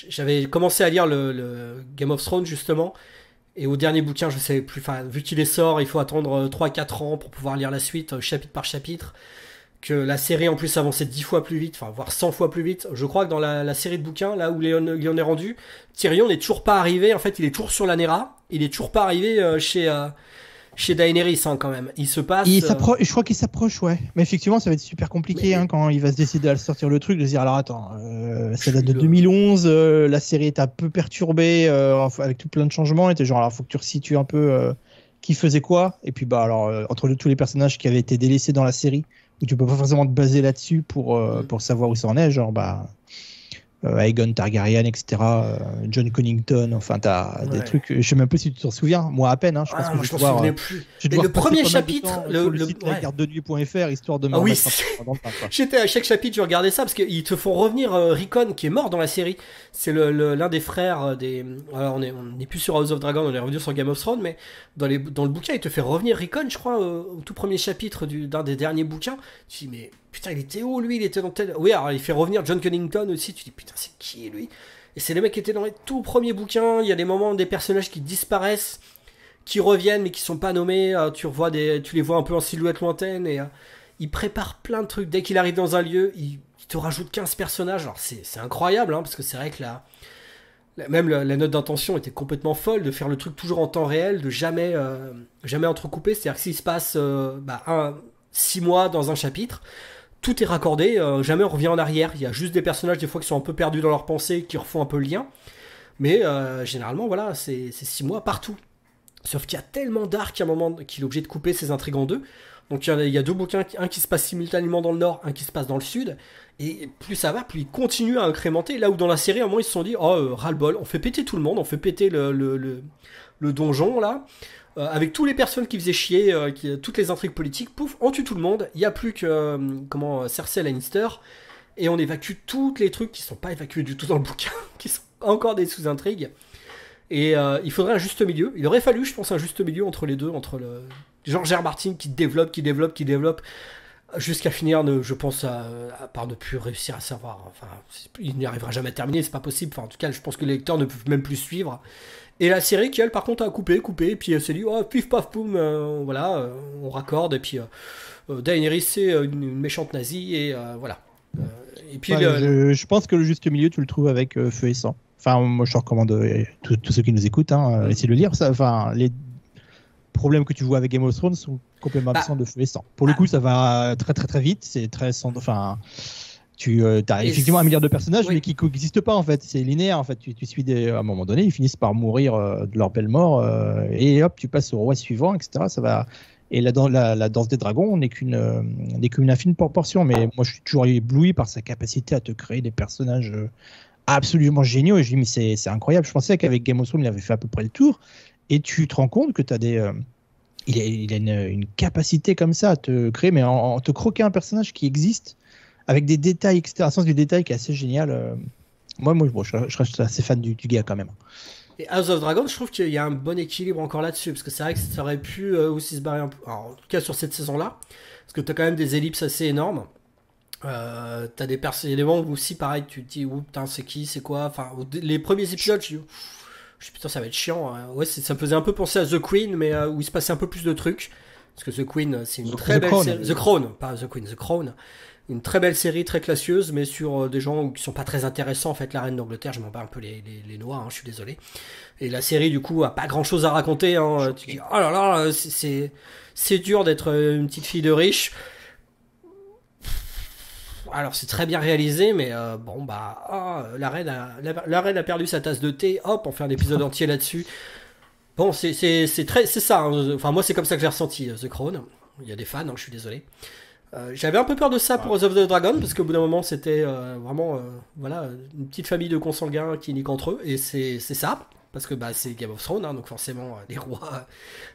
j'avais commencé à lire le, le Game of Thrones, justement, et au dernier bouquin, je ne savais plus... Enfin, vu qu'il est sort, il faut attendre trois quatre ans pour pouvoir lire la suite, chapitre par chapitre. Que la série en plus avançait dix fois plus vite, enfin voire cent fois plus vite. Je crois que dans la, la série de bouquins, là où Léon, Léon est rendu, Tyrion n'est toujours pas arrivé, en fait il est toujours sur la Nera, il est toujours pas arrivé euh, chez, euh, chez Daenerys hein, quand même. Il se passe... Il euh... Je crois qu'il s'approche, ouais. Mais effectivement ça va être super compliqué mais... hein, quand il va se décider à sortir le truc, de dire alors attends, euh, ça date de deux mille onze, euh, la série est un peu perturbée, euh, avec tout plein de changements, et t'es genre alors faut que tu resitues un peu euh, qui faisait quoi, et puis bah alors euh, entre le, tous les personnages qui avaient été délaissés dans la série... où tu peux pas forcément te baser là-dessus pour, euh, mmh. pour savoir où ça en est, genre bah, euh, Aegon Targaryen, et cetera, euh, John Connington, enfin t'as ouais. des trucs, je sais même pas si tu t'en souviens, moi à peine, hein, je pense ah, que moi, je, je dois, souvenais euh, plus. Je mais le premier chapitre, le, le, le site ouais. la garde de nuit point F R, histoire de me ah, oui, j'étais à chaque chapitre, je regardais ça, parce qu'ils te font revenir euh, Rickon, qui est mort dans la série, c'est l'un le, le, des frères, des... Alors, on n'est on est plus sur House of Dragon, on est revenu sur Game of Thrones, mais dans, les, dans le bouquin, il te fait revenir Rickon, je crois, euh, au tout premier chapitre d'un des derniers bouquins, tu dis mais... Putain, il était où lui? Il était dans tel. Oui, alors il fait revenir John Cunnington aussi. Tu dis putain, c'est qui lui? Et c'est les mecs qui étaient dans les tout premiers bouquins. Il y a des moments des personnages qui disparaissent, qui reviennent mais qui sont pas nommés. Euh, tu revois des, tu les vois un peu en silhouette lointaine et euh, il prépare plein de trucs. Dès qu'il arrive dans un lieu, il, il te rajoute quinze personnages. Alors c'est incroyable hein, parce que c'est vrai que la, la même la, la note d'intention était complètement folle de faire le truc toujours en temps réel, de jamais euh, jamais entrecouper. C'est-à-dire que s'il se passe euh, bah, un six mois dans un chapitre. Tout est raccordé, euh, jamais on revient en arrière. Il y a juste des personnages des fois qui sont un peu perdus dans leurs pensées, qui refont un peu le lien. Mais euh, généralement, voilà, c'est six mois partout. Sauf qu'il y a tellement d'arcs qu'à un moment qu'il est obligé de couper ses intrigues en deux. Donc il y, a, il y a deux bouquins, un qui se passe simultanément dans le nord, un qui se passe dans le sud. Et plus ça va, plus ils continuent à incrémenter. Là où dans la série, à un moment, ils se sont dit, oh, euh, ras-le-bol, on fait péter tout le monde, on fait péter le, le, le, le donjon, là. Euh, avec toutes les personnes qui faisaient chier, euh, qui, toutes les intrigues politiques, pouf, on tue tout le monde, il n'y a plus que euh, comment, Cersei Lannister, et on évacue tous les trucs qui ne sont pas évacués du tout dans le bouquin, qui sont encore des sous-intrigues, et euh, il faudrait un juste milieu, il aurait fallu je pense un juste milieu entre les deux, entre le George R. Martin qui développe, qui développe, qui développe, jusqu'à finir, ne, je pense, à, à part ne plus réussir à savoir, enfin, il n'y arrivera jamais à terminer, c'est pas possible, enfin, en tout cas je pense que les lecteurs ne peuvent même plus suivre. Et la série qui, elle, par contre, a coupé, coupé, et puis elle s'est dit, oh, pif, paf, poum, euh, voilà, euh, on raccorde, et puis euh, Daenerys, c'est une, une méchante nazie, et euh, voilà. Euh, et puis, ouais, le... je, je pense que le juste milieu, tu le trouves avec euh, Feu et Sang. Enfin, moi, je te recommande, euh, tous ceux qui nous écoutent, hein, essayez de le lire, ça, enfin, les problèmes que tu vois avec Game of Thrones sont complètement absents bah. de Feu et Sang. Pour le coup, ça va très, très, très vite, c'est très... Enfin... Tu euh, as et effectivement un milliard de personnages, oui. mais qui n'existent pas en fait. C'est linéaire en fait. Tu, tu suis des... à un moment donné, ils finissent par mourir euh, de leur belle mort euh, et hop, tu passes au roi suivant, et cetera. Ça va. Et la, la, la danse des dragons n'est qu'une euh, n'est qu'une infime proportion. Mais moi, je suis toujours ébloui par sa capacité à te créer des personnages euh, absolument géniaux. Et je dis, mais c'est, c'est incroyable. Je pensais qu'avec Game of Thrones, il avait fait à peu près le tour. Et tu te rends compte que tu as des... Euh, il a, il a une, une capacité comme ça à te créer, mais en, en te croquer un personnage qui existe, avec des détails, et cetera. Un sens du détail qui est assez génial. Euh, moi, moi bon, je, je reste assez fan du, du gars quand même. Et House of Dragons, je trouve qu'il y a un bon équilibre encore là-dessus, parce que c'est vrai que ça aurait pu euh, aussi se barrer un peu, alors, en tout cas sur cette saison-là, parce que tu as quand même des ellipses assez énormes. Euh, tu as des personnages aussi, pareil, tu te dis, ouh, putain, c'est qui, c'est quoi, enfin, les premiers épisodes, je dis, je suis putain, ça va être chiant. Hein. Ouais, c'est, ça me faisait un peu penser à The Queen, mais euh, où il se passait un peu plus de trucs, parce que The Queen, c'est une The très The belle Crown. série. The Crown, pas The Queen, The Crown. Une très belle série, très classieuse, mais sur euh, des gens qui sont pas très intéressants. En fait, la reine d'Angleterre, je m'en bats un peu les, les, les noix, hein, je suis désolé. Et la série, du coup, a pas grand chose à raconter. Hein. Tu dis, oh là là, c'est, c'est, c'est dur d'être une petite fille de riche. Alors, c'est très bien réalisé, mais euh, bon, bah, oh, la, reine a, la, la reine a perdu sa tasse de thé. Hop, on fait un épisode entier là-dessus. Bon, c'est, c'est, c'est, très, c'est ça. Hein. Enfin, moi, c'est comme ça que j'ai ressenti The Crown. Il y a des fans, hein, je suis désolé. Euh, j'avais un peu peur de ça pour House of the Dragon, parce qu'au bout d'un moment c'était euh, vraiment euh, voilà, une petite famille de consanguins qui niquent entre eux, et c'est, c'est ça, parce que bah, c'est Game of Thrones, hein, donc forcément les rois,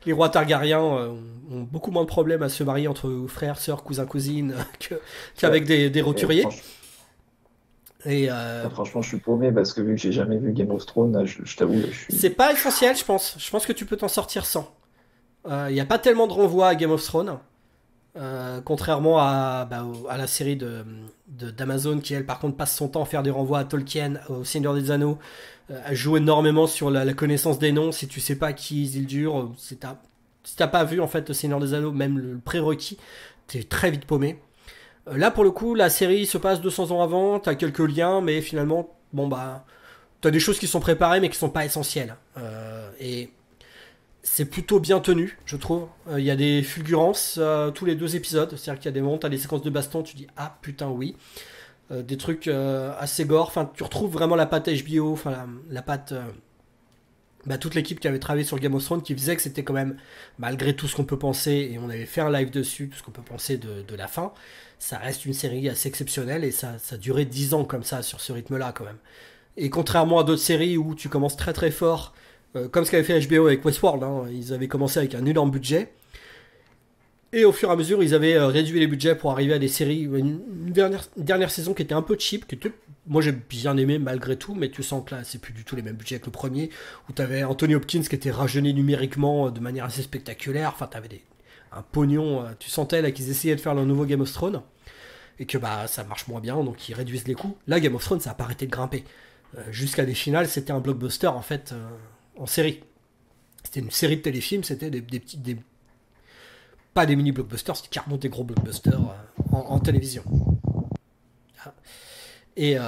les rois Targaryens euh, ont beaucoup moins de problèmes à se marier entre frères, sœurs, cousins, cousines que, qu'avec ouais. des, des roturiers. Et euh... franchement, je suis paumé parce que vu que j'ai jamais vu Game of Thrones, je, je t'avoue, je suis... c'est pas essentiel, je pense. Je pense que tu peux t'en sortir sans. Il euh, n'y a pas tellement de renvois à Game of Thrones. Euh, contrairement à, bah, à la série de, de, d'Amazon qui elle par contre passe son temps à faire des renvois à Tolkien, au Seigneur des Anneaux, euh, elle joue énormément sur la, la connaissance des noms. Si tu sais pas qui Isildur, si t'as, si t'as pas vu en fait le Seigneur des Anneaux, même le, le prérequis, t'es très vite paumé. Euh, là pour le coup la série se passe deux cents ans avant, t'as quelques liens, mais finalement bon bah t'as des choses qui sont préparées mais qui sont pas essentielles, euh, et c'est plutôt bien tenu, je trouve. Il euh, y a des fulgurances euh, tous les deux épisodes. C'est-à-dire qu'il y a des moments, t'as des séquences de baston, tu dis ah putain oui. Euh, des trucs euh, assez gore. Enfin, tu retrouves vraiment la patte H B O, enfin la, la patte euh, bah, toute l'équipe qui avait travaillé sur Game of Thrones, qui faisait que c'était quand même, malgré tout ce qu'on peut penser, et on avait fait un live dessus, tout ce qu'on peut penser de, de la fin, ça reste une série assez exceptionnelle, et ça, ça durait dix ans comme ça, sur ce rythme-là quand même. Et contrairement à d'autres séries où tu commences très très fort, comme ce qu'avait fait H B O avec Westworld, hein. Ils avaient commencé avec un énorme budget, et au fur et à mesure, ils avaient réduit les budgets pour arriver à des séries, une dernière, une dernière saison qui était un peu cheap, que tu... moi j'ai bien aimé malgré tout, mais tu sens que là, c'est plus du tout les mêmes budgets que le premier, où t'avais Anthony Hopkins qui était rajeuni numériquement de manière assez spectaculaire, enfin t'avais des... un pognon, tu sentais là qu'ils essayaient de faire leur nouveau Game of Thrones, et que bah ça marche moins bien, donc ils réduisent les coûts. Là, Game of Thrones, ça a pas arrêté de grimper. Euh, jusqu'à des finales, c'était un blockbuster en fait... Euh... en série. C'était une série de téléfilms, c'était des, des petits... Des... pas des mini-blockbusters, c'était carrément des gros blockbusters en, en télévision. Et euh,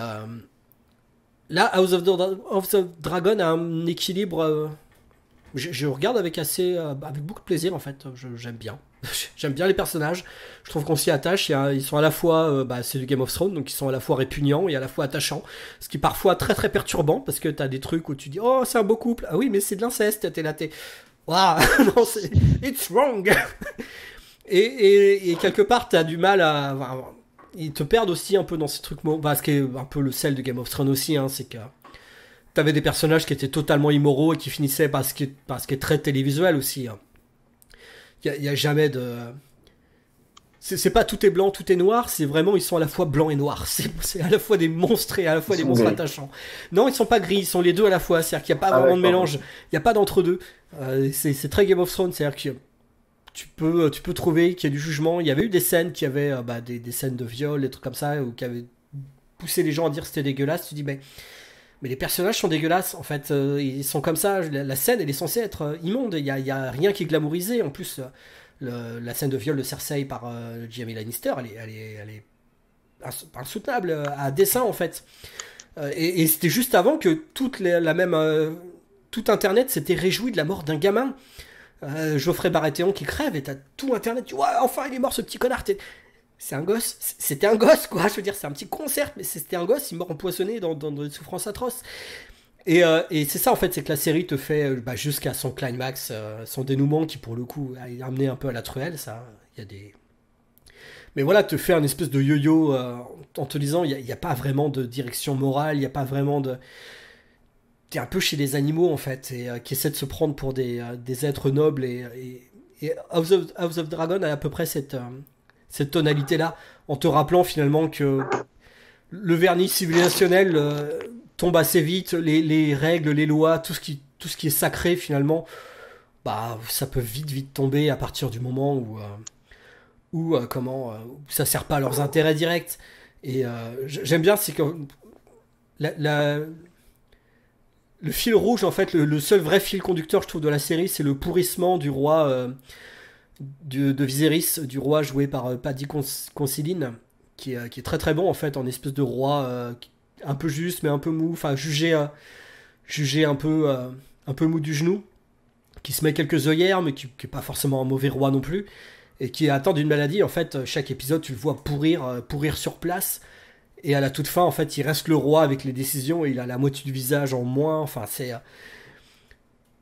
là, House of, Dra- House of Dragon a un équilibre... Euh, je, je regarde avec assez... Euh, avec beaucoup de plaisir, en fait. Je, j'aime bien. J'aime bien les personnages. Je trouve qu'on s'y attache. A, ils sont à la fois... Euh, bah, c'est du Game of Thrones, donc ils sont à la fois répugnants et à la fois attachants. Ce qui est parfois très très perturbant, parce que t'as des trucs où tu dis « Oh, c'est un beau couple !» Ah oui, mais c'est de l'inceste, t'es là, t'es... Waouh, non, c'est... It's wrong. et, et, et quelque part, t'as du mal à... Enfin, ils te perdent aussi un peu dans ces trucs... Bah, ce qui est un peu le sel de Game of Thrones aussi, hein, c'est que... T'avais des personnages qui étaient totalement immoraux et qui finissaient par ce qui est, par ce qui est très télévisuel aussi, hein. Il n'y a, a jamais de... C'est, c'est pas tout est blanc, tout est noir, c'est vraiment, ils sont à la fois blancs et noirs. C'est, c'est à la fois des monstres et à la fois ils des monstres gris. Attachants. Non, ils sont pas gris, ils sont les deux à la fois. C'est-à-dire qu'il n'y a pas ah, vraiment ouais, de mélange. Il n'y a pas d'entre-deux. Euh, c'est, c'est très Game of Thrones. C'est-à-dire que tu peux, tu peux trouver qu'il y a du jugement. Il y avait eu des scènes qui avaient euh, bah, des, des scènes de viol, des trucs comme ça, ou qui avaient poussé les gens à dire que c'était dégueulasse. Tu dis, mais... Mais les personnages sont dégueulasses, en fait. Euh, ils sont comme ça. La, la scène, elle est censée être euh, immonde. Il n'y a, y a rien qui est glamourisé. En plus, euh, le, la scène de viol de Cersei par euh, Jaime Lannister, elle est, elle est, elle est insoutenable, euh, à dessein, en fait. Euh, et, et c'était juste avant que toute les, la même, euh, tout Internet s'était réjoui de la mort d'un gamin. Euh, Geoffrey Baratheon qui crève, et t'as tout Internet. Tu vois, enfin, il est mort, ce petit connard. T'es... C'est un gosse, c'était un gosse quoi, je veux dire, c'est un petit concert, mais c'était un gosse, il meurt empoisonné dans, dans, dans des souffrances atroces. Et, euh, et c'est ça en fait, c'est que la série te fait bah, jusqu'à son climax, euh, son dénouement qui pour le coup est amené un peu à la truelle, ça. Il y a des... Mais voilà, te fait un espèce de yo-yo euh, en te disant il n'y a, a pas vraiment de direction morale, il n'y a pas vraiment de... T'es un peu chez les animaux en fait, et, euh, qui essaient de se prendre pour des, euh, des êtres nobles. Et, et, et House, of, House of Dragon a à peu près cette, euh, cette tonalité-là, en te rappelant finalement que le vernis civilisationnel... Euh, tombe assez vite, les, les règles, les lois, tout ce qui, tout ce qui est sacré finalement, bah, ça peut vite vite tomber à partir du moment où, euh, où, euh, comment, euh, où ça ne sert pas à leurs intérêts directs. Et euh, j'aime bien, c'est que la, la, le fil rouge, en fait, le, le seul vrai fil conducteur, je trouve, de la série, c'est le pourrissement du roi euh, du, de Viserys, du roi joué par euh, Paddy Considine, qui, euh, qui est très très bon en fait, en espèce de roi... Euh, qui, un peu juste mais un peu mou, enfin jugé, euh, jugé un, peu, euh, un peu mou du genou, qui se met quelques œillères mais qui n'est pas forcément un mauvais roi non plus, et qui est atteint d'une maladie. En fait, chaque épisode tu le vois pourrir, euh, pourrir sur place, et à la toute fin en fait il reste le roi avec les décisions et il a la moitié du visage en moins. Enfin c'est, euh,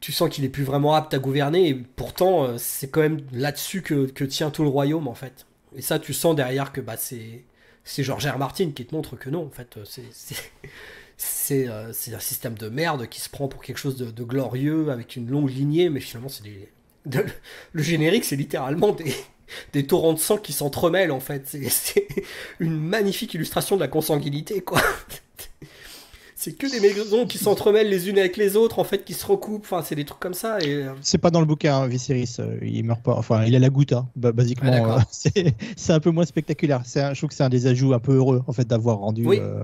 tu sens qu'il est plus vraiment apte à gouverner, et pourtant euh, c'est quand même là-dessus que, que tient tout le royaume en fait. Et ça tu sens derrière que bah c'est... C'est George R R. Martin qui te montre que non, en fait, c'est euh, un système de merde qui se prend pour quelque chose de, de glorieux, avec une longue lignée, mais finalement, c'est des, de, le générique, c'est littéralement des, des torrents de sang qui s'entremêlent, en fait. C'est une magnifique illustration de la consanguinité, quoi. C'est que des maisons qui s'entremêlent les unes avec les autres, en fait, qui se recoupent, enfin, c'est des trucs comme ça. Et... C'est pas dans le bouquin, hein, Viserys, il meurt pas, enfin, il a la goutte, hein. bah, basiquement, ah, euh, c'est un peu moins spectaculaire. Un, je trouve que c'est un des ajouts un peu heureux, en fait, d'avoir rendu, oui. euh,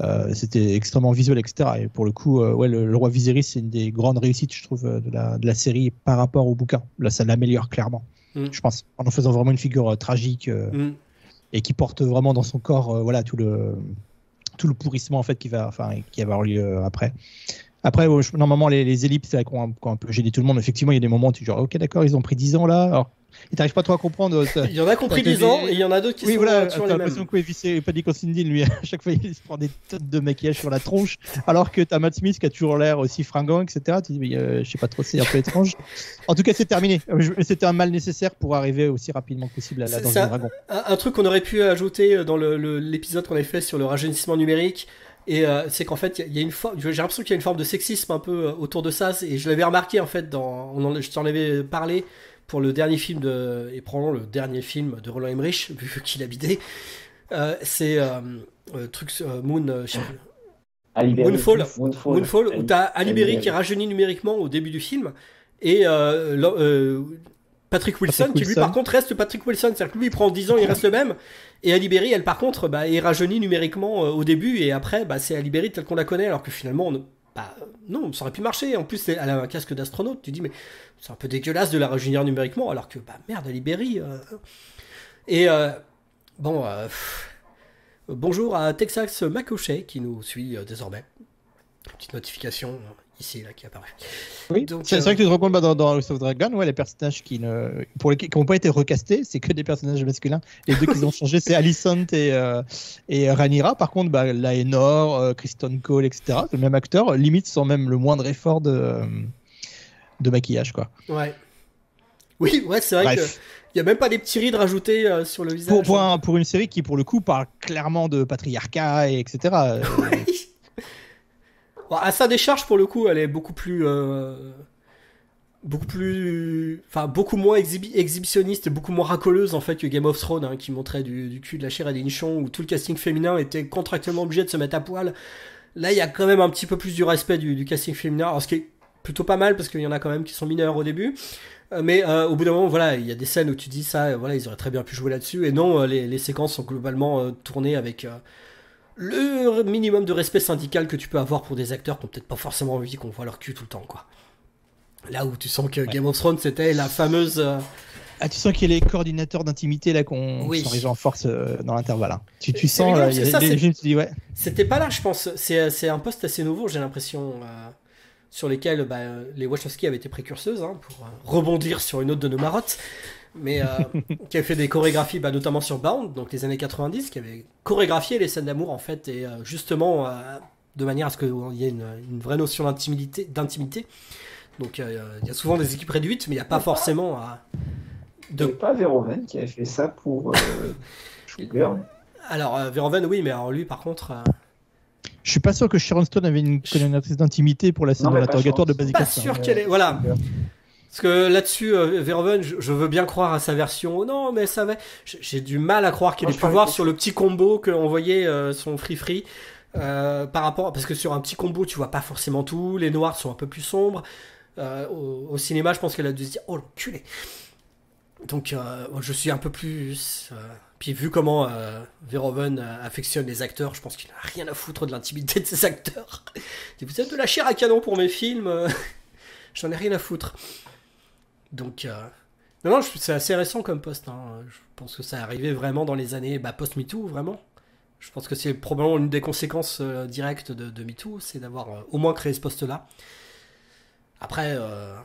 euh, c'était extrêmement visuel, et cetera. Et pour le coup, euh, ouais, le, le roi Viserys, c'est une des grandes réussites, je trouve, de la, de la série par rapport au bouquin. Là, ça l'améliore clairement, mm. je pense, en en faisant vraiment une figure euh, tragique, euh, mm. et qui porte vraiment dans son corps, euh, voilà, tout le... tout le pourrissement en fait qui va, enfin, qui va avoir lieu après. Après, bon, je, normalement, les, les ellipses qui ont un peu gêné tout le monde, effectivement, il y a des moments où tu dis ok, d'accord, ils ont pris dix ans là. Alors, et t'arrives pas trop à comprendre. Il y en a qui ont pris dix ans et il y en a d'autres qui oui, sont voilà, sur les mêmes. Oui, voilà, t'as Paddy Considine, lui, à chaque fois, il se prend des tonnes de maquillage sur la tronche, alors que t'as Matt Smith qui a toujours l'air aussi fringant, et cetera. Tu dis, mais euh, je sais pas trop, c'est un peu étrange. En tout cas, c'est terminé. C'était un mal nécessaire pour arriver aussi rapidement que possible à la Danse des Dragons. Un, un truc qu'on aurait pu ajouter dans l'épisode qu'on avait fait sur le rajeunissement numérique, et euh, c'est qu'en fait, il y a une forme, j'ai l'impression qu'il y a une forme de sexisme un peu autour de ça, et je l'avais remarqué en fait, dans, on en, je t'en avais parlé. Pour le dernier film de, et probablement le dernier film de Roland Emmerich, vu qu'il habitait, euh, c'est euh, euh, truc euh, Moon, euh, Moonfall, Moonfall, Moonfall où t'as Ali Berry qui rajeunit numériquement au début du film, et euh, le, euh, Patrick Wilson Patrick qui lui Wilson. par contre reste Patrick Wilson, c'est-à-dire que lui il prend dix ans, il reste le même, et Ali Berry elle par contre bah, est rajeunie numériquement euh, au début, et après bah, c'est Ali Berry telle qu'on la connaît, alors que finalement on... Bah, non, ça aurait pu marcher. En plus, elle a un casque d'astronaute. Tu dis, mais c'est un peu dégueulasse de la rajeunir numériquement, alors que, bah merde, elle Berry. Euh... Et euh, bon, euh, pff, bonjour à Texas Macochet qui nous suit euh, désormais. Petite notification ici là qui apparaît. Oui, c'est euh... vrai que tu te rends compte bah, dans, dans House of Dragon, ouais, les personnages qui ne, pour les qui n'ont pas été recastés, c'est que des personnages masculins. Les deux qu'ils ont changé, c'est Alicent et euh, et Rhaenyra. Par contre, bah, Laenor, euh, Kristen Cole, et cetera. Le même acteur, limite sans même le moindre effort de euh, de maquillage, quoi. Ouais. Oui, ouais, c'est vrai. Bref. que Il n'y a même pas des petits rides rajoutés euh, sur le visage. Pour, pour, un, pour une série qui, pour le coup, parle clairement de patriarcat, et etc. Euh, oui. Bon, à sa décharge, pour le coup, elle est beaucoup plus, euh, beaucoup plus, enfin beaucoup moins exhibi exhibitionniste, beaucoup moins racoleuse en fait que Game of Thrones, hein, qui montrait du, du cul, de la chair et des nichons, où tout le casting féminin était contractuellement obligé de se mettre à poil. Là, il y a quand même un petit peu plus du respect du, du casting féminin, alors ce qui est plutôt pas mal parce qu'il y en a quand même qui sont mineurs au début. Mais euh, au bout d'un moment, voilà, il y a des scènes où tu dis ça, voilà, ils auraient très bien pu jouer là-dessus. Et non, les, les séquences sont globalement euh, tournées avec. Euh, le minimum de respect syndical que tu peux avoir pour des acteurs qui ont peut-être pas forcément envie qu'on voit leur cul tout le temps, quoi. Là où tu sens que ouais. Game of Thrones, c'était la fameuse... Ah, tu sens qu'il y a les coordinateurs d'intimité, là, qu'on oui. s'enrige en force euh, dans l'intervalle. Hein. Tu, tu sens... Euh, c'était ouais. pas là, je pense. C'est un poste assez nouveau, j'ai l'impression, euh, sur lesquels bah, les Wachowski avaient été précurseuses, hein, pour euh, rebondir sur une autre de nos marottes. Mais euh, qui a fait des chorégraphies bah, notamment sur Bound, donc les années quatre-vingt-dix, qui avait chorégraphié les scènes d'amour en fait, et euh, justement euh, de manière à ce qu'il y ait une, une vraie notion d'intimité. Donc il euh, y a souvent des équipes réduites, mais il n'y a pas forcément à... De... C'est pas Verhoeven qui a fait ça pour euh, Sugar. Alors euh, Verhoeven, oui, mais alors lui par contre... Euh... Je suis pas sûr que Sharon Stone avait une coordinatrice d'intimité pour la scène de l'interrogatoire de Basic Instinct. Pas sûr qu'elle est... Voilà. Parce que là-dessus, euh, Verhoeven, je, je veux bien croire à sa version. Oh, non, mais ça va... J'ai du mal à croire qu'il ait pu voir sur le petit combo qu'on voyait euh, son free-free. Euh, par rapport... Parce que sur un petit combo, tu vois pas forcément tout. Les noirs sont un peu plus sombres. Euh, au, au cinéma, je pense qu'elle a dû se dire « Oh, l'enculé !» Donc, euh, je suis un peu plus... Euh... Puis vu comment euh, Verhoeven affectionne les acteurs, je pense qu'il n'a rien à foutre de l'intimité de ses acteurs. Vous êtes de la chair à canon pour mes films, j'en ai rien à foutre. Donc, euh... non, non, c'est assez récent comme poste. Hein. Je pense que ça est arrivé vraiment dans les années bah, post-MeToo, vraiment. Je pense que c'est probablement une des conséquences euh, directes de, de MeToo, c'est d'avoir euh, au moins créé ce poste-là. Après, euh...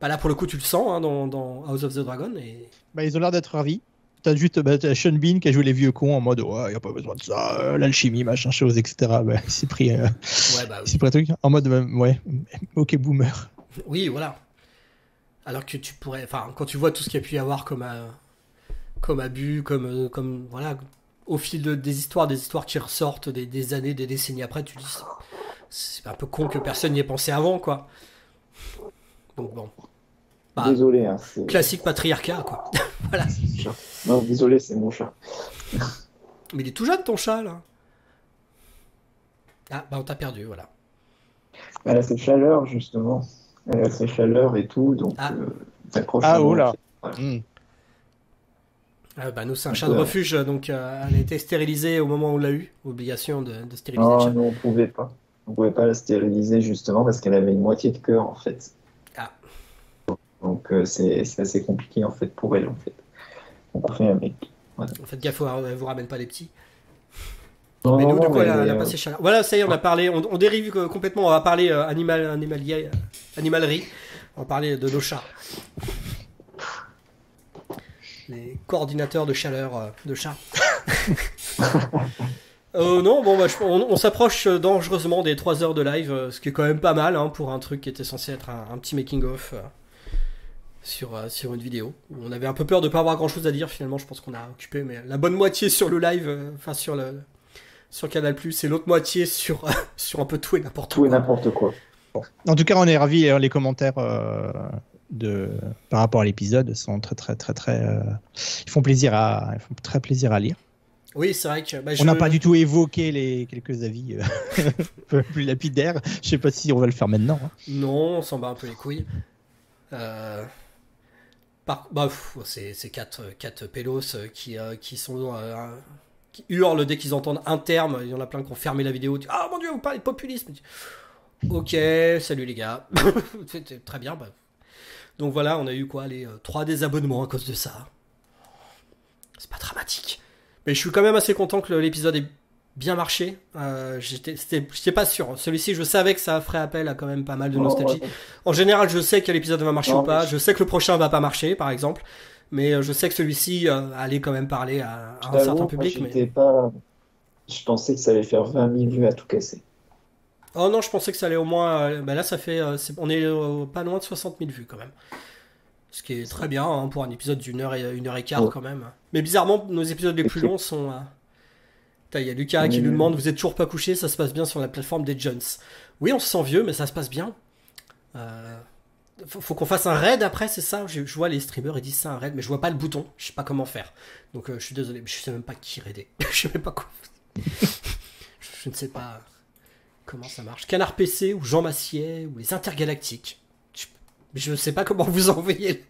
bah, là pour le coup, tu le sens hein, dans, dans House of the Dragon. Et... Bah, ils ont l'air d'être ravis. T'as juste bah, as Sean Bean qui a joué les vieux cons en mode ouais, oh, y a pas besoin de ça, euh, l'alchimie, machin, chose, et cetera. Bah, il s'est pris, euh, ouais, bah, oui. pris un truc en mode bah, ouais, ok, boomer. Oui, voilà. Alors que tu pourrais, enfin, quand tu vois tout ce qu'il y a pu y avoir comme, euh, comme abus, comme, euh, comme voilà, au fil de, des histoires, des histoires qui ressortent des, des années, des décennies après, tu dis c'est un peu con que personne n'y ait pensé avant, quoi. Donc bon. Bah, désolé. Hein, classique patriarcat, quoi. Voilà. Non, désolé, c'est mon chat. Mais il est tout jeune, ton chat, là. Ah, bah on t'a perdu, voilà. Elle a ses chaleurs, justement. Elle a ses chaleurs et tout, donc... Ah, euh, ah oh là ouais. Mmh. Ah, bah nous, c'est un chat de refuge, donc euh, elle a été stérilisée au moment où on l'a eu. Obligation de, de stériliser non, le chat. Non, on pouvait pas. On pouvait pas la stériliser, justement, parce qu'elle avait une moitié de cœur, en fait. Ah. Donc euh, c'est assez compliqué, en fait, pour elle, en fait. On fait un mec. Voilà. Faites gaffe, elle vous ramène pas les petits. Non, mais nous, non, du coup, elle a, elle a passé chaleur. Voilà, ça y est, on a parlé, on, on dérive complètement, on va parler euh, animal, animalier, animalerie, on va parler de nos chats. Les coordinateurs de chaleur euh, de chats. euh, non, bon, bah, je, on, on s'approche dangereusement des trois heures de live, ce qui est quand même pas mal hein, pour un truc qui était censé être un, un petit making-of. Euh. Sur, euh, sur une vidéo. On avait un peu peur de ne pas avoir grand chose à dire, finalement je pense qu'on a occupé mais la bonne moitié sur le live, euh, enfin sur le sur Canal plus, et l'autre moitié sur, euh, sur un peu tout et n'importe quoi. Tout et n'importe quoi. Bon. En tout cas on est ravis, hein, les commentaires euh, de, par rapport à l'épisode sont très très très très... Euh, ils font plaisir à, ils font très plaisir à lire. Oui, c'est vrai que... Bah, je... On n'a pas du tout évoqué les quelques avis euh, un peu plus lapidaires. Je sais pas si on va le faire maintenant. Hein. Non, on s'en bat un peu les couilles. Euh... Bah, c'est quatre, quatre pélos qui, euh, qui sont euh, qui hurlent dès qu'ils entendent un terme. Il y en a plein qui ont fermé la vidéo. Ah oh, mon dieu, vous parlez de populisme. Ok, salut les gars. C'était très bien. Bah. Donc voilà, on a eu quoi les euh, trois désabonnements à cause de ça. C'est pas dramatique. Mais je suis quand même assez content que l'épisode ait bien marché. Euh, J'étais pas sûr. Celui-ci, je savais que ça ferait appel à quand même pas mal de nostalgie. En général, je sais quel épisode va marcher ou pas. Je sais que le prochain va pas marcher, par exemple. Mais je sais que celui-ci euh, allait quand même parler à, à un certain public. Moi, mais... pas... Je pensais que ça allait faire vingt mille vues à tout casser. Oh non, je pensais que ça allait au moins... Ben là, ça fait... Est... On est euh, pas loin de soixante mille vues, quand même. Ce qui est très bien hein, pour un épisode d'une heure et une heure et quart, ouais. Quand même. Mais bizarrement, nos épisodes les plus longs sont... Euh... Il y a Lucas qui nous demande, vous êtes toujours pas couché, ça se passe bien sur la plateforme des Jones. Oui, on se sent vieux, mais ça se passe bien. Euh, faut, faut qu'on fasse un raid après, c'est ça. Je, je vois les streamers, ils disent ça, un raid, mais je vois pas le bouton. Je sais pas comment faire. Donc euh, je suis désolé, mais je sais même pas qui raider. Je sais même pas quoi. je, je ne sais pas comment ça marche. Canard P C ou Jean Massier ou les Intergalactiques. Je, je sais pas comment vous envoyer.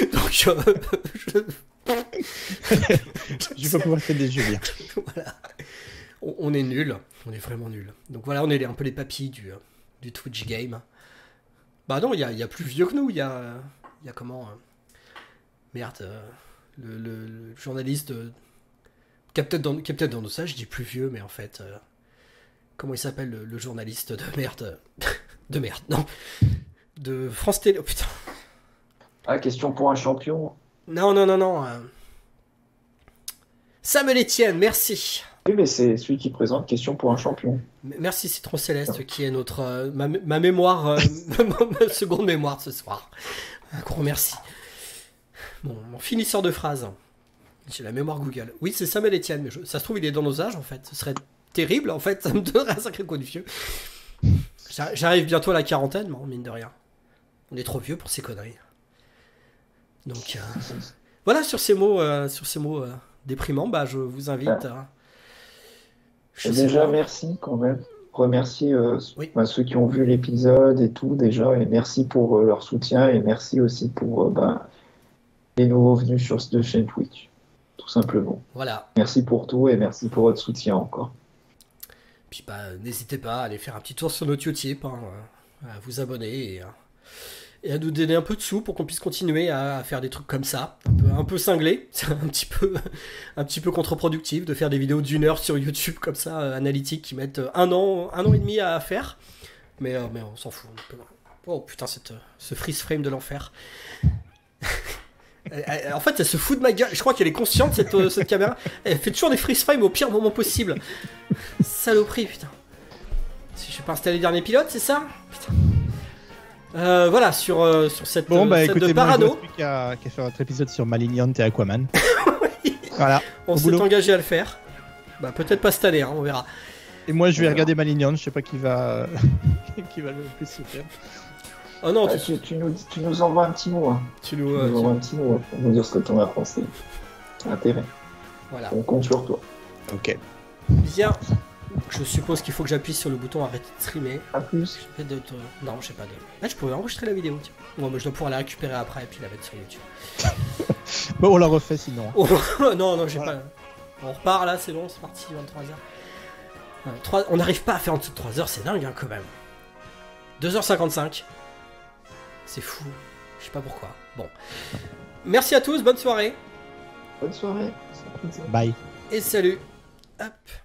Le... Donc euh, je... je vais pas pouvoir faire des jeux bien. Voilà. on, on est nuls, on est vraiment nuls. Donc voilà, on est les, un peu les papis du, du Twitch game. Bah non, il y a, y a plus vieux que nous. Il y a, y a comment euh, merde, euh, le, le, le journaliste euh, qui a peut-être dans, dans nos sages, je dis plus vieux, mais en fait, euh, comment il s'appelle le, le journaliste de merde, de merde, non, de France Télé. Oh, putain. Ah, question pour un champion. Non, non, non, non. Samuel Etienne, merci. Oui, mais c'est celui qui présente Question pour un champion. Merci Citron Céleste qui est notre euh, ma, ma mémoire, euh, ma seconde mémoire ce soir. Un gros merci. Bon, mon finisseur de phrase. J'ai la mémoire Google. Oui, c'est Samuel Etienne, mais je... ça se trouve il est dans nos âges en fait. Ce serait terrible en fait, ça me donnerait un sacré coup de vieux. J'arrive bientôt à la quarantaine, mais mine de rien. On est trop vieux pour ces conneries. Donc euh, voilà, sur ces mots, euh, sur ces mots euh, déprimants, bah, je vous invite ouais. à... Je déjà, merci quand même. Remercier euh, oui. bah, ceux qui ont vu l'épisode et tout déjà, et merci pour euh, leur soutien, et merci aussi pour euh, bah, les nouveaux venus sur cette chaîne Twitch, tout simplement. Voilà. Merci pour tout et merci pour votre soutien encore. Puis bah, n'hésitez pas à aller faire un petit tour sur notre YouTube, hein, à vous abonner et, et à nous donner un peu de sous pour qu'on puisse continuer à faire des trucs comme ça, un peu, un peu cinglé, un petit peu, un petit peu contre-productif de faire des vidéos d'une heure sur YouTube comme ça, euh, analytiques qui mettent un an, un an et demi à faire, mais, euh, mais on s'en fout. On peut... Oh putain, cette, ce freeze frame de l'enfer. En fait, elle se fout de ma gueule. Je crois qu'elle est consciente, cette, cette caméra. Elle fait toujours des freeze frames au pire moment possible. Saloperie, putain. Si je vais pas installer le dernier pilote, c'est ça? Putain. Euh, voilà, sur, euh, sur cette parano. Bon, bah écoutez, moi, je n'ai plus qu'à qu'à faire notre épisode sur Malignante et Aquaman. Oui. Voilà. On s'est engagé à le faire. Bah, peut-être pas cette année, hein, on verra. Et moi, je vais Alors. regarder Malignante. Je sais pas qui va, qui va le plus souffrir. Oh non, ah, tu... Tu, nous, tu nous envoies un petit mot. Hein. Tu nous, euh, nous envoies un petit mot pour nous dire ce que t'en as pensé. Intérêt. Voilà. On compte sur toi. Ok. Bien. Je suppose qu'il faut que j'appuie sur le bouton arrêter de streamer. A plus. Je vais de te... Non, je sais pas. De... Ah, je pouvais enregistrer la vidéo. Tiens. Bon, mais je dois pouvoir la récupérer après et puis la mettre sur YouTube. Bon, on la refait sinon. Oh, non, non, j'ai voilà. pas. On repart là, c'est bon, c'est parti, vingt-trois heures. Non, trois... On n'arrive pas à faire en dessous de trois heures, c'est dingue hein, quand même. deux heures cinquante-cinq. C'est fou, je sais pas pourquoi. Bon, merci à tous, bonne soirée. Bonne soirée. Bye. Et salut. Hop.